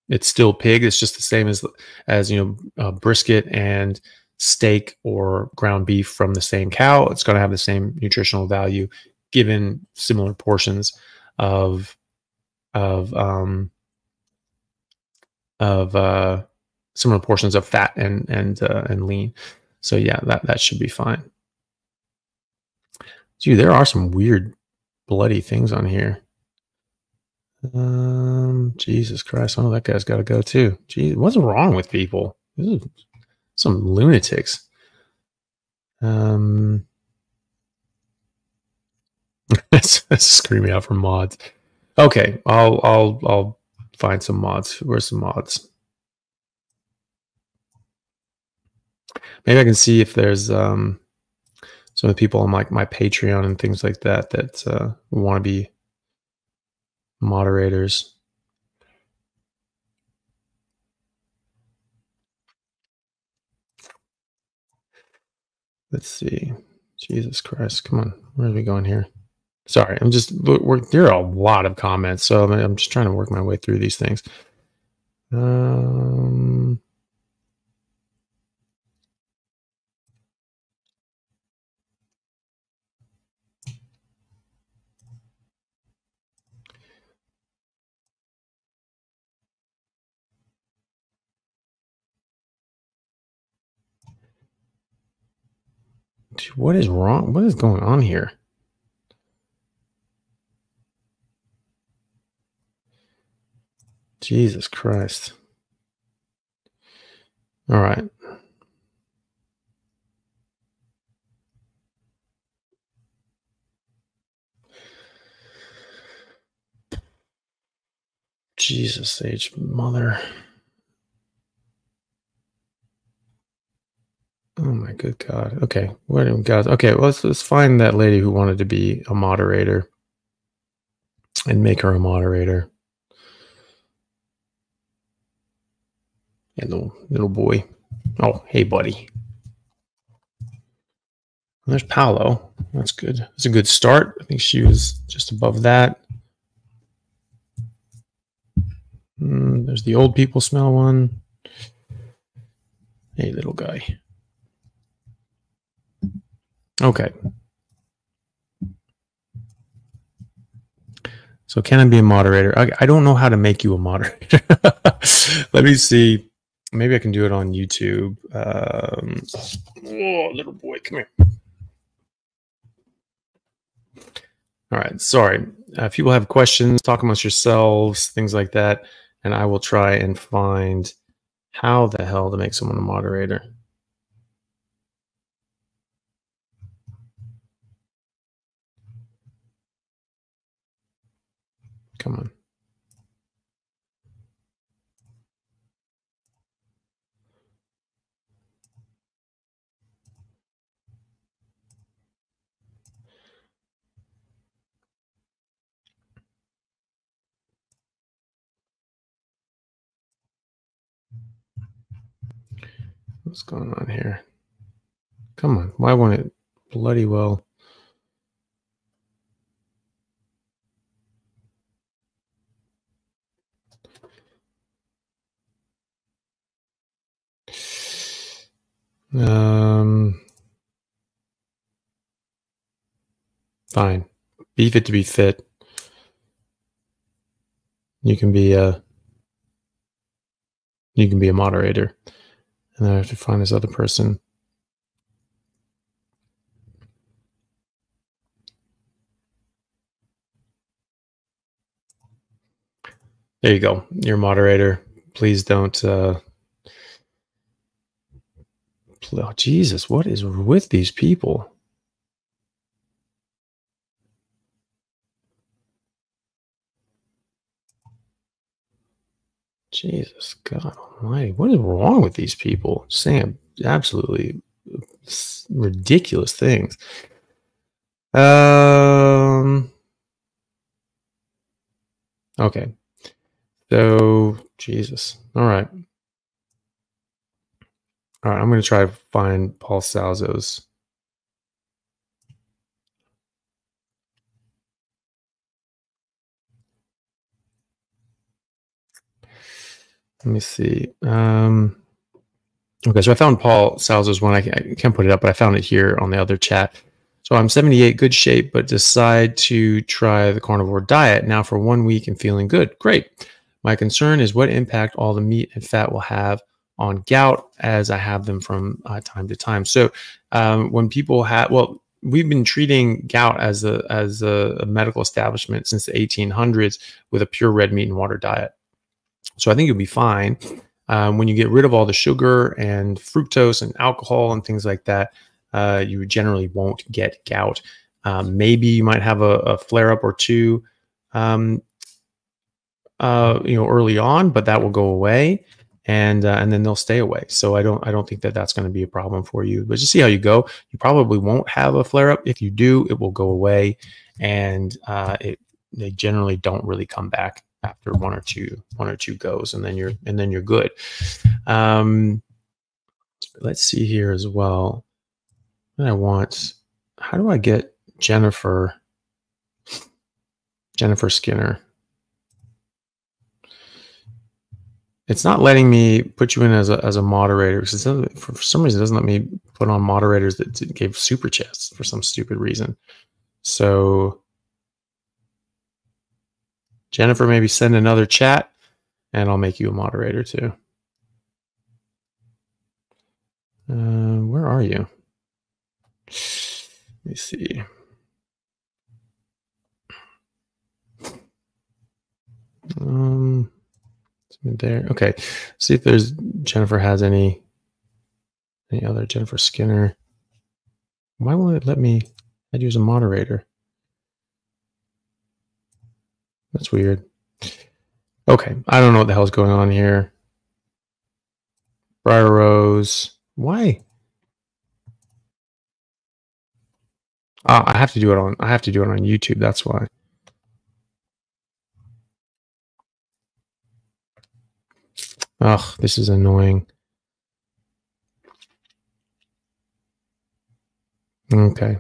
it's still pig. It's just the same as as you know, uh, brisket and steak or ground beef from the same cow. It's going to have the same nutritional value, given similar portions of of um, of. Uh, similar portions of fat and and uh, and lean. So yeah, that that should be fine. Dude, there are some weird bloody things on here. Um, Jesus Christ, I know that guy's got to go too. Jeez, what's wrong with people? This is some lunatics. Um, that's screaming out for mods. Okay, I'll I'll I'll find some mods. Where's some mods? Maybe I can see if there's um, some of the people on like my Patreon and things like that that uh, want to be moderators. Let's see. Jesus Christ. Come on. Where are we going here? Sorry. I'm just, we're, there are a lot of comments. So I'm just trying to work my way through these things. Um, Dude, what is wrong? What is going on here? Jesus Christ. All right. Jesus H. Mother. Oh my good God. Okay. What do we got? Okay. Well, let's, let's find that lady who wanted to be a moderator and make her a moderator. And the little boy. Oh, hey, buddy. There's Paolo. That's good. That's a good start. I think she was just above that. Mm, there's the old people smell one. Hey, little guy. Okay. So can I be a moderator? I, I don't know how to make you a moderator. Let me see. Maybe I can do it on YouTube. Um, oh, little boy, come here. All right. Sorry. Uh, if people have questions, talk amongst yourselves, things like that. And I will try and find how the hell to make someone a moderator. Come on. What's going on here? Come on. Why won't it bloody well? Um, fine. Be fit to be fit. You can be a, you can be a moderator. And then I have to find this other person. There you go. You're a moderator. Please don't, uh, oh, Jesus, what is with these people? Jesus, God almighty, what is wrong with these people? Saying absolutely ridiculous things. Um, okay. So, Jesus. All right. All right, I'm going to try to find Paul Salzo's. Let me see. Um, okay, so I found Paul Salzo's one. I, I can't put it up, but I found it here on the other chat. So I'm seventy-eight, good shape, but decide to try the carnivore diet now for one week and feeling good. Great. My concern is what impact all the meat and fat will have on gout, as I have them from uh, time to time. So um, when people have, well, we've been treating gout as a as a, a medical establishment since the eighteen hundreds with a pure red meat and water diet. So I think you'll be fine um, when you get rid of all the sugar and fructose and alcohol and things like that. Uh, you generally won't get gout. Um, maybe you might have a, a flare up or two, um, uh, you know, early on, but that will go away. and uh, and then they'll stay away. So I don't I don't think that that's going to be a problem for you. But just see how you go. You probably won't have a flare up. If you do, it will go away, and uh, it they generally don't really come back after one or two one or two goes, and then you're and then you're good. Um, let's see here as well. And I want. How do I get Jennifer? Jennifer Skinner. It's not letting me put you in as a, as a moderator. Because it for some reason, it doesn't let me put on moderators that gave super chats for some stupid reason. So Jennifer, maybe send another chat and I'll make you a moderator too. Uh, where are you? Let me see. Um, there. Okay. See if there's Jennifer has any, any other Jennifer Skinner. Why won't it let me add you as a moderator? That's weird. Okay. I don't know what the hell's going on here. Briar Rose. Why? Ah, I have to do it on, I have to do it on YouTube. That's why. Ugh, this is annoying. Okay.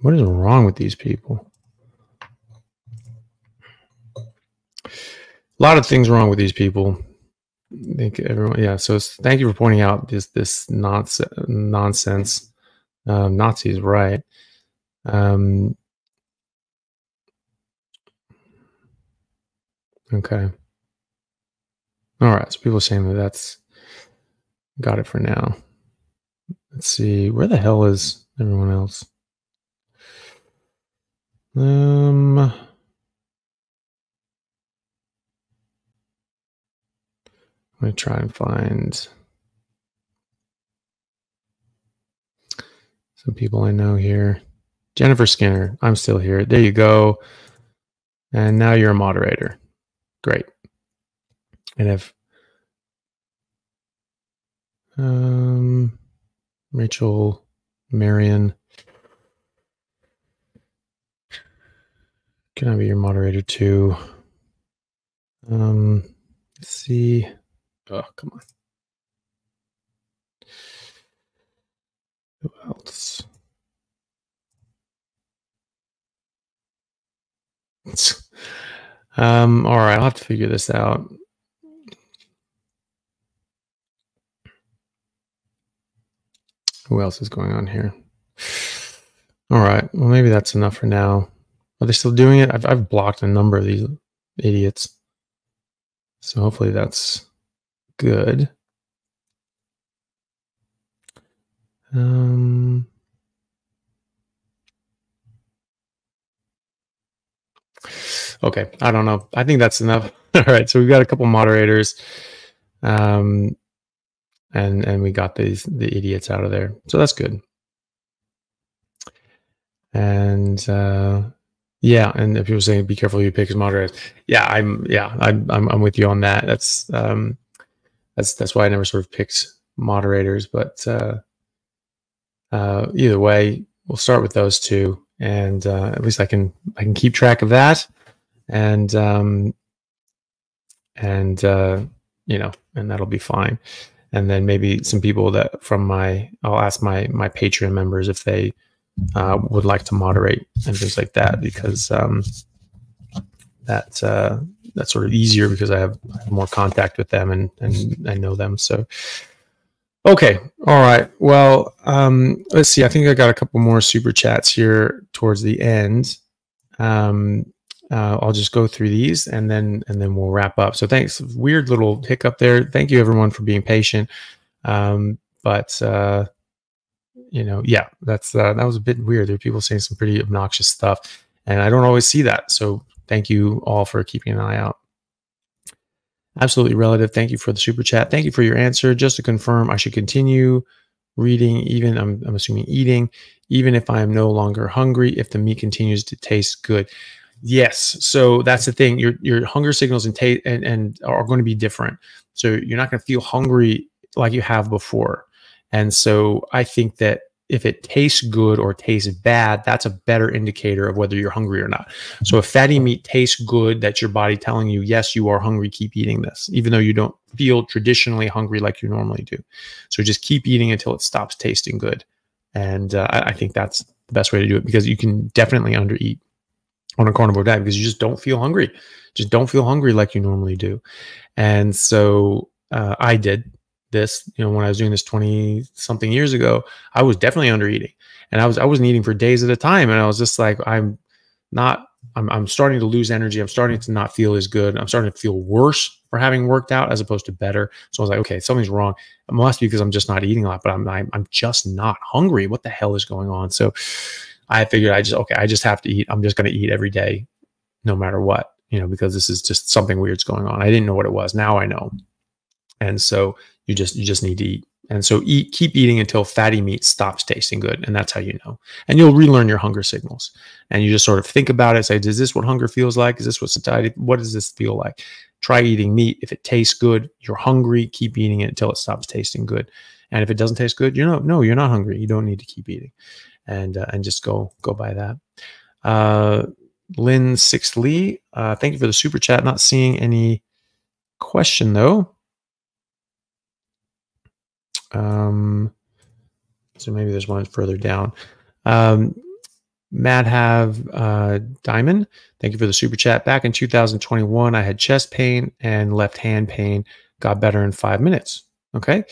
What is wrong with these people? A lot of things wrong with these people. I think everyone, yeah. So it's, thank you for pointing out this, this nonsense, nonsense. Um, Nazis, right. Um, okay. All right, so people are saying that that's got it for now. Let's see, where the hell is everyone else? Um, I'm gonna try and find some people I know here. Jennifer Skinner, I'm still here. There you go. And now you're a moderator. Great. And if um, Rachel, Marion, can I be your moderator too? Um, let's see. Oh, come on. Who else? um, all right, I'll have to figure this out. Who else is going on here? All right. Well, maybe that's enough for now. Are they still doing it? I've, I've blocked a number of these idiots. So hopefully that's good. Um, okay. I don't know. I think that's enough. All right. So we've got a couple moderators. Um, And and we got these the idiots out of there, so that's good. And uh, yeah, and if you're saying be careful who you pick as moderators, yeah, I'm yeah I'm I'm, I'm with you on that. That's um, that's that's why I never sort of picked moderators, but uh, uh, either way, we'll start with those two, and uh, at least I can I can keep track of that, and um, and uh, you know, and that'll be fine. And then maybe some people that from my, I'll ask my my Patreon members if they uh, would like to moderate and things like that, because um, that uh, that's sort of easier because I have more contact with them and and I know them. So okay, all right. Well, um, let's see. I think I got a couple more super chats here towards the end. Um, Uh, I'll just go through these and then and then we'll wrap up. So thanks. Weird little hiccup there. Thank you everyone for being patient. Um, but uh, you know, yeah, that's uh, that was a bit weird. There were people saying some pretty obnoxious stuff, and I don't always see that. So thank you all for keeping an eye out. Absolutely Relative. Thank you for the super chat. Thank you for your answer. Just to confirm, I should continue reading even I'm I'm assuming eating even if I am no longer hungry if the meat continues to taste good. Yes, so that's the thing. Your your hunger signals and, and and are going to be different. So you're not going to feel hungry like you have before. And so I think that if it tastes good or tastes bad, that's a better indicator of whether you're hungry or not. So if fatty meat tastes good, that's your body telling you, yes, you are hungry, keep eating this, even though you don't feel traditionally hungry like you normally do. So just keep eating until it stops tasting good. And uh, I think that's the best way to do it, because you can definitely undereat on a carnivore diet because you just don't feel hungry. Just don't feel hungry like you normally do. And so uh, I did this, you know, when I was doing this twenty something years ago, I was definitely under eating, and I was, I wasn't eating for days at a time. And I was just like, I'm not, I'm, I'm starting to lose energy. I'm starting to not feel as good. I'm starting to feel worse for having worked out as opposed to better. So I was like, okay, something's wrong. It must be because I'm just not eating a lot, but I'm, I'm, I'm just not hungry. What the hell is going on? So I figured I just, okay, I just have to eat. I'm just going to eat every day, no matter what, you know, because this is just something weird's going on. I didn't know what it was. Now I know. And so you just, you just need to eat. And so eat, keep eating until fatty meat stops tasting good. And that's how you know. And you'll relearn your hunger signals. And you just sort of think about it. Say, is this what hunger feels like? Is this what satiety, what does this feel like? Try eating meat. If it tastes good, you're hungry, keep eating it until it stops tasting good. And if it doesn't taste good, you know, no, you're not hungry. You don't need to keep eating. And, uh, and just go, go by that. Uh, Lynn Sixley, uh, thank you for the super chat. Not seeing any question though. Um, so maybe there's one further down. Um, Matt have, uh, Diamond. Thank you for the super chat. Back in two thousand twenty-one, I had chest pain and left hand pain, got better in five minutes. Okay.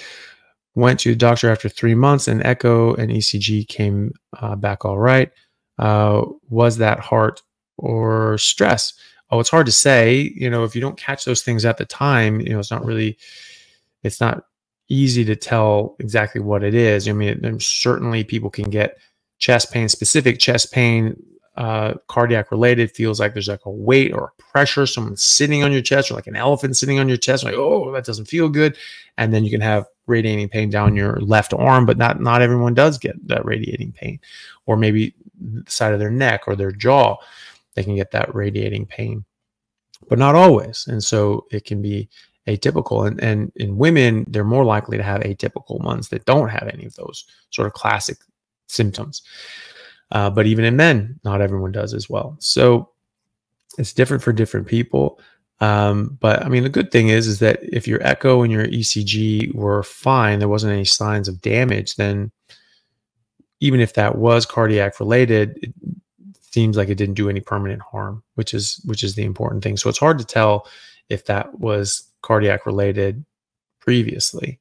Went to the doctor after three months and echo and E C G came uh, back. All right. Uh, was that heart or stress? Oh, it's hard to say, you know, if you don't catch those things at the time, you know, it's not really, it's not easy to tell exactly what it is. I mean, it, certainly people can get chest pain, specific chest pain, uh, cardiac related, feels like there's like a weight or a pressure, someone sitting on your chest or like an elephant sitting on your chest, like, oh, that doesn't feel good. And then you can have radiating pain down your left arm, but not, not everyone does get that radiating pain, or maybe the side of their neck or their jaw, they can get that radiating pain, but not always. And so it can be atypical. And, and in women, they're more likely to have atypical ones that don't have any of those sort of classic symptoms. Uh, but even in men, not everyone does as well. So it's different for different people. Um, but I mean, the good thing is, is that if your echo and your E C G were fine, there wasn't any signs of damage, then even if that was cardiac related, it seems like it didn't do any permanent harm, which is, which is the important thing. So it's hard to tell if that was cardiac related previously.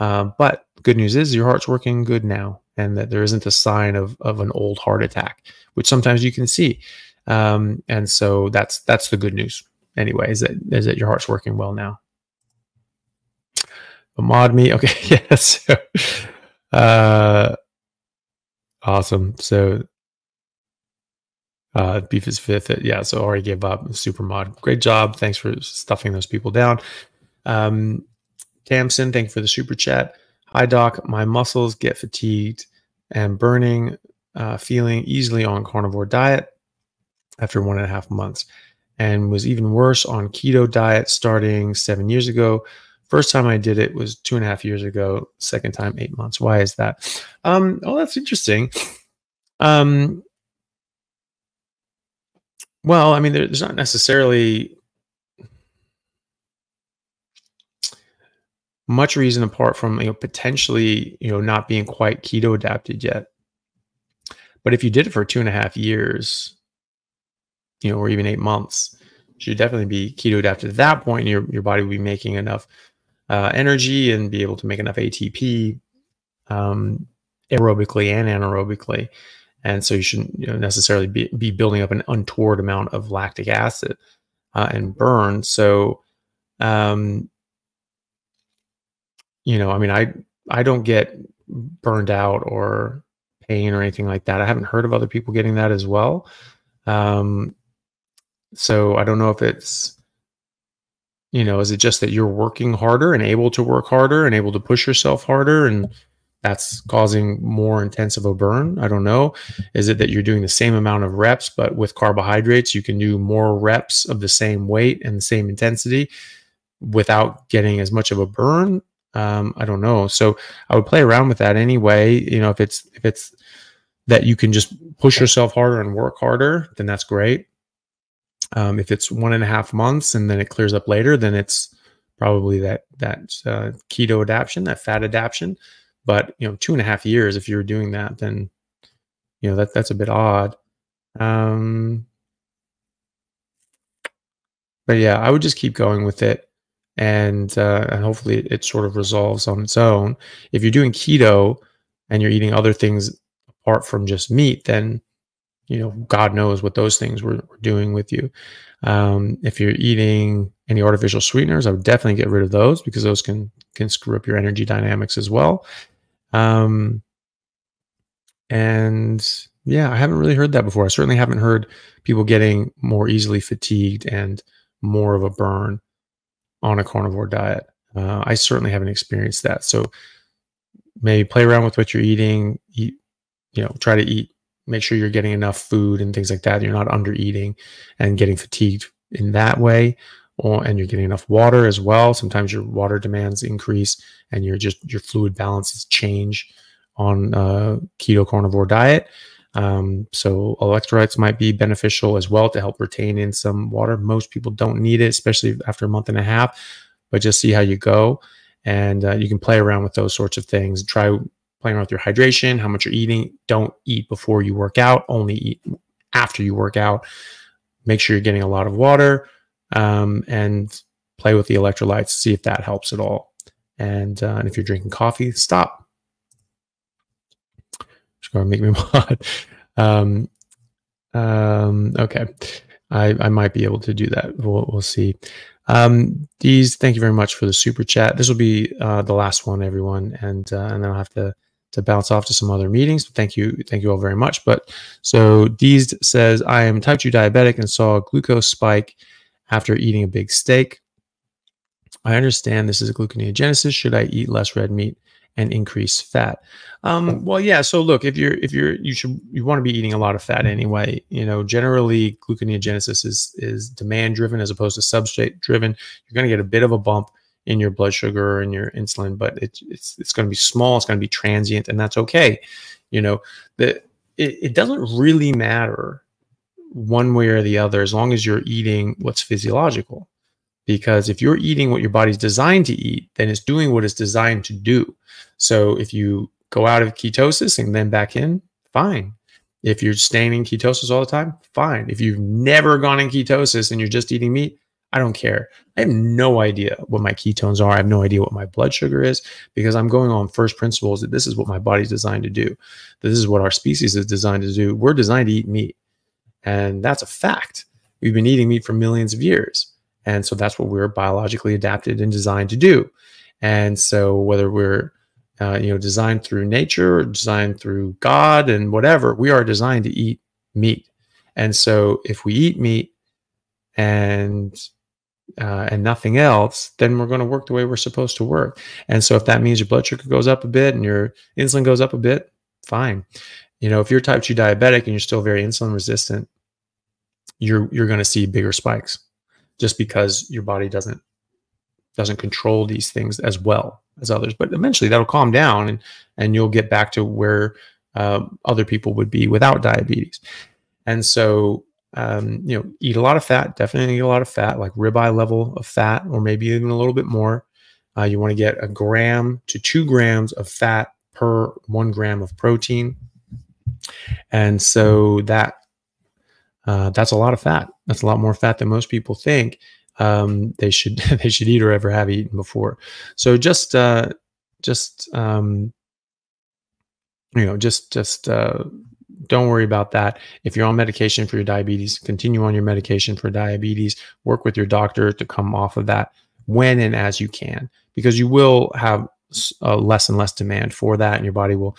Um, but good news is your heart's working good now, and that there isn't a sign of, of an old heart attack, which sometimes you can see. Um, and so that's, that's the good news anyway, is that, is that your heart's working well now. Ahmad me. Okay. Yes. uh, awesome. So, Uh, beef is fifth. Yeah. So already gave up. Super mod. Great job. Thanks for stuffing those people down. Um, Tamsin, thank you for the super chat. Hi, Doc. My muscles get fatigued and burning, uh, feeling easily on carnivore diet after one and a half months, and was even worse on keto diet starting seven years ago. First time I did it was two and a half years ago. Second time, eight months. Why is that? Um, oh, that's interesting. Um, Well, I mean, there's not necessarily much reason apart from, you know, potentially, you know, not being quite keto adapted yet. But if you did it for two and a half years, you know, or even eight months, you should definitely be keto adapted at that point. Your, your body will be making enough uh, energy and be able to make enough A T P um, aerobically and anaerobically. And so you shouldn't, you know, necessarily be, be building up an untoward amount of lactic acid uh, and burn. So, um, you know, I mean, I, I don't get burned out or pain or anything like that. I haven't heard of other people getting that as well. Um, so I don't know if it's, you know, is it just that you're working harder and able to work harder and able to push yourself harder, and that's causing more intense of a burn? I don't know. Is it that you're doing the same amount of reps, but with carbohydrates, you can do more reps of the same weight and the same intensity? without getting as much of a burn. Um, I don't know. So I would play around with that anyway. You know, if it's, if it's that you can just push yourself harder and work harder, then that's great. Um, if it's one and a half months and then it clears up later, then it's probably that, that, uh, keto adaption, that fat adaption. But, you know, two and a half years, if you're doing that, then, you know, that that's a bit odd. Um, but yeah, I would just keep going with it. And, uh, and hopefully it, it sort of resolves on its own. If you're doing keto and you're eating other things apart from just meat, then, you know, God knows what those things were, were doing with you. Um, if you're eating any artificial sweeteners, I would definitely get rid of those, because those can, can screw up your energy dynamics as well. Um, and yeah, I haven't really heard that before. I certainly haven't heard people getting more easily fatigued and more of a burn on a carnivore diet. Uh, I certainly haven't experienced that. So maybe play around with what you're eating, eat, you know, try to eat, make sure you're getting enough food and things like that. You're not under eating and getting fatigued in that way. Or, and you're getting enough water as well. Sometimes your water demands increase and you're just, your fluid balances change on a keto carnivore diet. Um, so electrolytes might be beneficial as well to help retain in some water. Most people don't need it, especially after a month and a half, but just see how you go. And uh, you can play around with those sorts of things. Try playing around with your hydration, how much you're eating. Don't eat before you work out, only eat after you work out. Make sure you're getting a lot of water, um, and play with the electrolytes, see if that helps at all. And, uh, and if you're drinking coffee, stop. Or make me mod. Um, um, okay, I, I might be able to do that. We'll, we'll see. Um, these, thank you very much for the super chat. This will be uh, the last one, everyone, and uh, and then I'll have to to bounce off to some other meetings. But thank you, thank you all very much. But so Deez says, I am type two diabetic and saw a glucose spike after eating a big steak. I understand this is a gluconeogenesis. Should I eat less red meat and increase fat? Um, well, yeah. So look, if you're, if you're, you should, you want to be eating a lot of fat anyway. You know, generally gluconeogenesis is, is demand driven as opposed to substrate driven. You're going to get a bit of a bump in your blood sugar and your insulin, but it, it's, it's going to be small. It's going to be transient, and that's okay. You know, the, it, it doesn't really matter one way or the other, as long as you're eating what's physiological. Because if you're eating what your body's designed to eat, then it's doing what it's designed to do. So if you go out of ketosis and then back in, fine. If you're staying in ketosis all the time, fine. If you've never gone in ketosis and you're just eating meat, I don't care. I have no idea what my ketones are. I have no idea what my blood sugar is, because I'm going on first principles that this is what my body's designed to do. This is what our species is designed to do. We're designed to eat meat. And that's a fact. We've been eating meat for millions of years. And so that's what we're biologically adapted and designed to do. And so whether we're, uh, you know, designed through nature or designed through God and whatever, we are designed to eat meat. And so if we eat meat and, uh, and nothing else, then we're going to work the way we're supposed to work. And so if that means your blood sugar goes up a bit and your insulin goes up a bit, fine. You know, if you're type two diabetic and you're still very insulin resistant, you're, you're going to see bigger spikes, just because your body doesn't doesn't control these things as well as others. But eventually that'll calm down, and and you'll get back to where um, other people would be without diabetes. And so, um, you know, eat a lot of fat, definitely eat a lot of fat, like ribeye level of fat, or maybe even a little bit more. Uh, you want to get a gram to two grams of fat per one gram of protein. And so that, Uh, that's a lot of fat. That's a lot more fat than most people think um, they should they should eat or ever have eaten before. So just uh, just um, you know just just uh, don't worry about that. If you're on medication for your diabetes, continue on your medication for diabetes. Work with your doctor to come off of that when and as you can, because you will have uh, less and less demand for that, and your body will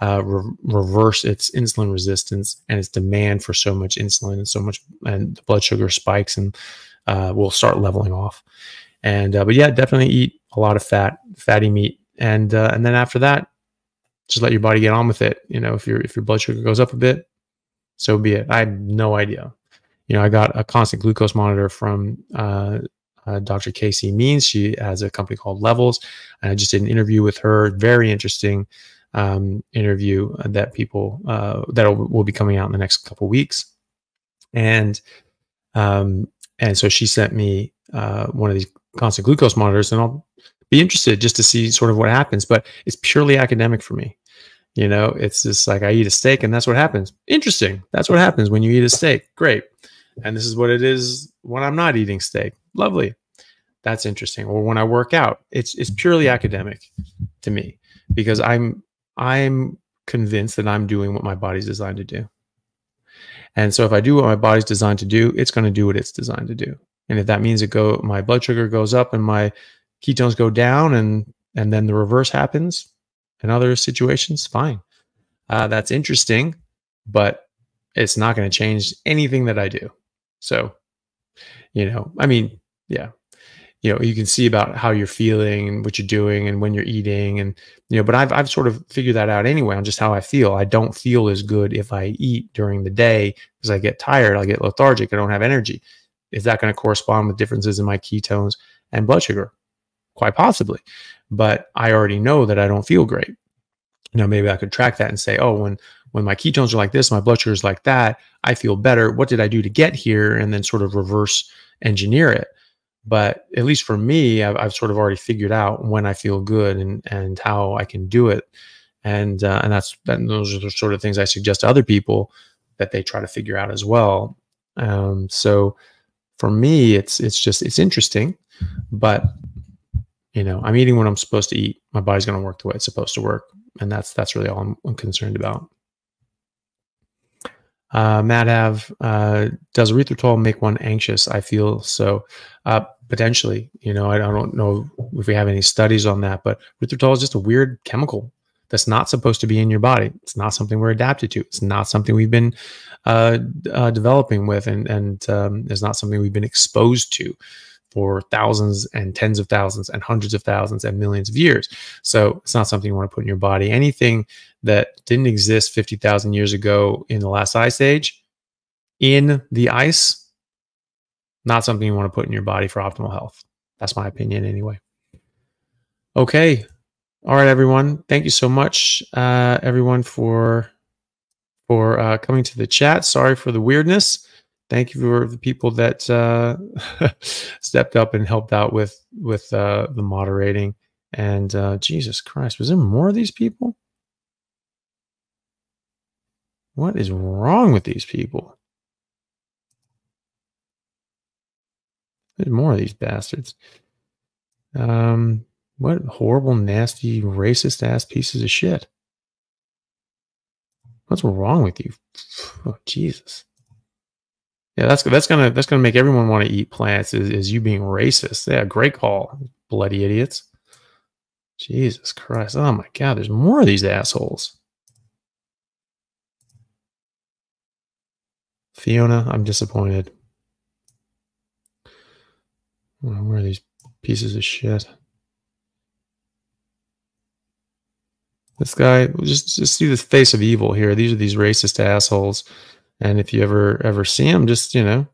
Uh, re reverse its insulin resistance and its demand for so much insulin and so much, and the blood sugar spikes, and uh, will start leveling off. And uh, but yeah, definitely eat a lot of fat, fatty meat, and uh, and then after that, just let your body get on with it. You know, if your if your blood sugar goes up a bit, so be it. I have no idea. You know, I got a constant glucose monitor from uh, uh, Doctor Casey Means. She has a company called Levels. I just did an interview with her. Very interesting um, interview that people uh, that will be coming out in the next couple of weeks. And um, and so she sent me uh, one of these constant glucose monitors, and I'll be interested just to see sort of what happens. But it's purely academic for me. You know, it's just like I eat a steak and that's what happens. Interesting. That's what happens when you eat a steak. Great. And this is what it is when I'm not eating steak. Lovely. That's interesting. Or when I work out, it's it's purely academic to me, because I'm I'm convinced that I'm doing what my body's designed to do. And so if I do what my body's designed to do, it's going to do what it's designed to do. And if that means it go my blood sugar goes up and my ketones go down, and and then the reverse happens in other situations, fine. Uh, that's interesting, but it's not going to change anything that I do. So, you know, I mean, yeah, you know, you can see about how you're feeling and what you're doing and when you're eating, and, you know, but I've, I've sort of figured that out anyway on just how I feel. I don't feel as good if I eat during the day because I get tired, I get lethargic, I don't have energy. Is that going to correspond with differences in my ketones and blood sugar? Quite possibly. But I already know that I don't feel great. Now, maybe I could track that and say, oh, when, when my ketones are like this, my blood sugar is like that, I feel better. What did I do to get here? And then sort of reverse engineer it. But at least for me, I've, I've sort of already figured out when I feel good and, and how I can do it. And, uh, and that's, that, those are the sort of things I suggest to other people that they try to figure out as well. Um, so for me, it's, it's just, it's interesting, but you know, I'm eating when I'm supposed to eat. My body's going to work the way it's supposed to work. And that's that's really all I'm, I'm concerned about. Uh, Matt Av, uh, does erythritol make one anxious? I feel so. Uh, potentially. You know, I don't know if we have any studies on that, but erythritol is just a weird chemical that's not supposed to be in your body. It's not something we're adapted to. It's not something we've been uh, uh, developing with, and, and um, it's not something we've been exposed to for thousands and tens of thousands and hundreds of thousands and millions of years. So it's not something you want to put in your body. Anything that didn't exist fifty thousand years ago in the last ice age, in the ice, not something you want to put in your body for optimal health. That's my opinion anyway. Okay. All right, everyone. Thank you so much, uh, everyone, for, for uh, coming to the chat. Sorry for the weirdness. Thank you for the people that uh, stepped up and helped out with with uh, the moderating. And uh, Jesus Christ, was there more of these people? What is wrong with these people? There's more of these bastards. Um, what horrible, nasty, racist-ass pieces of shit. What's wrong with you? Oh, Jesus. Yeah, that's that's gonna that's gonna make everyone want to eat plants. Is, is you being racist? Yeah, great call, bloody idiots. Jesus Christ! Oh my God, there's more of these assholes. Fiona, I'm disappointed. Where are these pieces of shit? This guy, just just see the face of evil here. These are these racist assholes. And if you ever, ever see them, just, you know,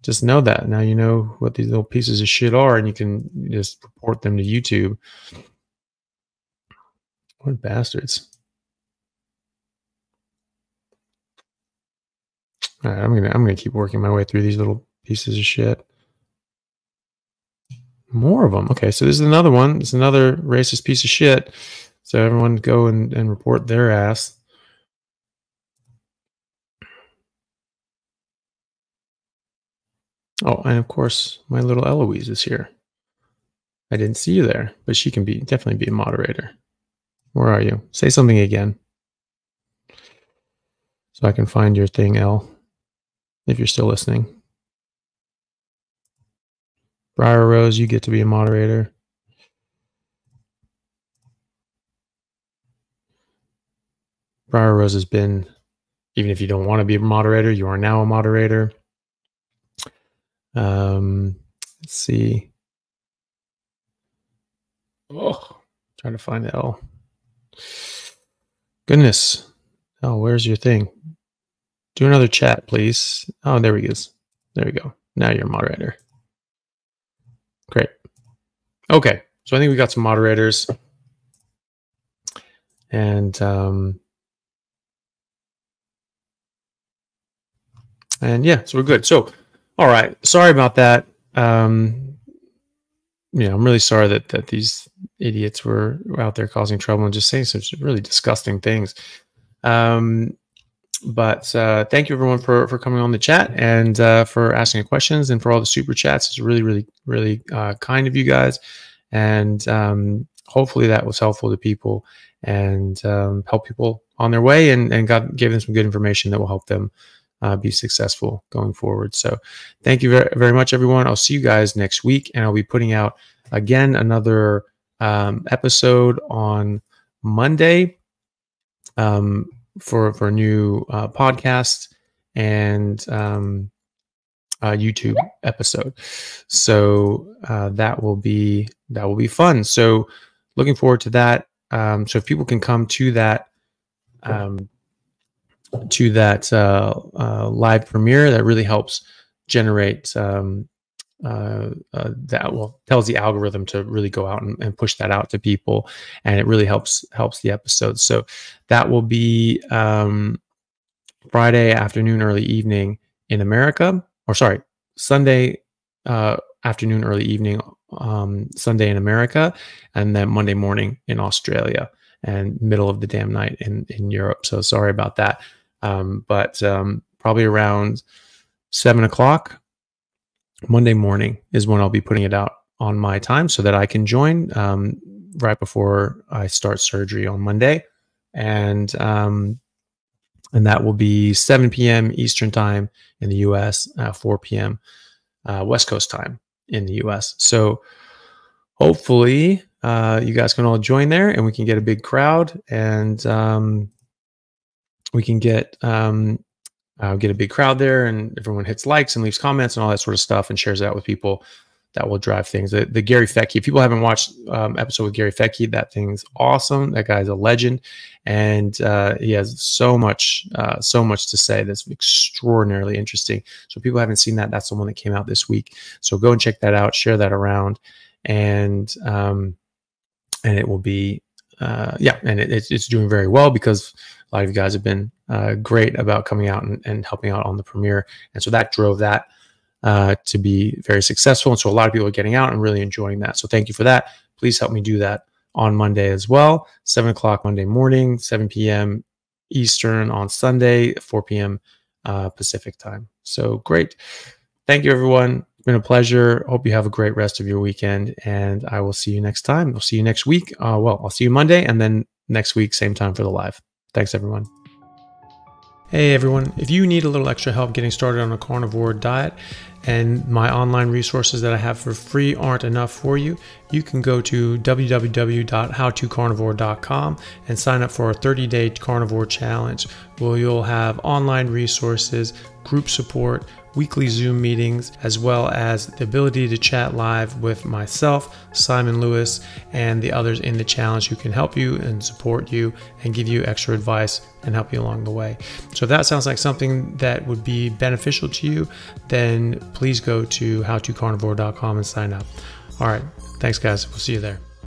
just know that. Now you know what these little pieces of shit are, and you can just report them to YouTube. What bastards. All right, I'm gonna, I'm gonna keep working my way through these little pieces of shit. More of them. Okay, so this is another one. It's another racist piece of shit. So everyone go and, and report their ass. Oh, and of course, my little Eloise is here. I didn't see you there, but she can be definitely be a moderator. Where are you? Say something again, so I can find your thing, El, if you're still listening. Briar Rose, you get to be a moderator. Briar Rose has been, even if you don't want to be a moderator, you are now a moderator. Um, let's see. Oh, trying to find L. Goodness. Oh, where's your thing? Do another chat, please. Oh, there he is. There we go. Now you're a moderator. Great. Okay. So I think we got some moderators. And um, and yeah, so we're good. So, all right. Sorry about that. Um, yeah, I'm really sorry that that these idiots were out there causing trouble and just saying such really disgusting things. Um, but uh, thank you everyone for for coming on the chat and uh, for asking questions and for all the super chats. It's really, really, really uh, kind of you guys, and um, hopefully that was helpful to people and um, help people on their way, and, and got, gave them some good information that will help them uh, be successful going forward. So thank you very, very much, everyone. I'll see you guys next week, and I'll be putting out, again, another um, episode on Monday um, for, for a new uh, podcast and um, a YouTube episode. So uh, that will be, that will be fun. So looking forward to that. Um, so if people can come to that, um, to that uh, uh, live premiere, that really helps generate um, uh, uh, that. Well, tells the algorithm to really go out and, and push that out to people, and it really helps helps the episode. So that will be um, Friday afternoon, early evening in America, or sorry, Sunday uh, afternoon, early evening. Um, Sunday in America, and then Monday morning in Australia, and middle of the damn night in, in Europe. So sorry about that. Um, but um, probably around seven o'clock Monday morning is when I'll be putting it out on my time, so that I can join um, right before I start surgery on Monday. And um, and that will be seven P M Eastern time in the U S, uh, four P M uh, West Coast time in the U S. So hopefully uh, you guys can all join there, and we can get a big crowd, and um, we can get um, uh, get a big crowd there, and everyone hits likes and leaves comments and all that sort of stuff and shares that with people. That will drive things. The, the Gary Fecke, if people haven't watched um, episode with Gary Fecke, that thing's awesome. That guy's a legend, and uh, he has so much, uh, so much to say that's extraordinarily interesting. So if people haven't seen that, that's the one that came out this week. So go and check that out, share that around, and um, and it will be, uh, yeah, and it, it's, it's doing very well because a lot of you guys have been uh, great about coming out and, and helping out on the premiere, and so that drove that Uh, to be very successful. And so a lot of people are getting out and really enjoying that. So thank you for that. Please help me do that on Monday as well. Seven o'clock Monday morning, seven P M Eastern on Sunday, four P M uh, Pacific time. So great. Thank you, everyone. It's been a pleasure. Hope you have a great rest of your weekend, and I will see you next time. I'll see you next week. Uh, well, I'll see you Monday, and then next week, same time for the live. Thanks, everyone. Hey everyone, if you need a little extra help getting started on a carnivore diet and my online resources that I have for free aren't enough for you, you can go to w w w dot how to carnivore dot com and sign up for a thirty day carnivore challenge where you'll have online resources, group support, weekly Zoom meetings, as well as the ability to chat live with myself, Simon Lewis, and the others in the challenge who can help you and support you and give you extra advice and help you along the way. So if that sounds like something that would be beneficial to you, then please go to how to carnivore dot com and sign up. All right, thanks guys, we'll see you there.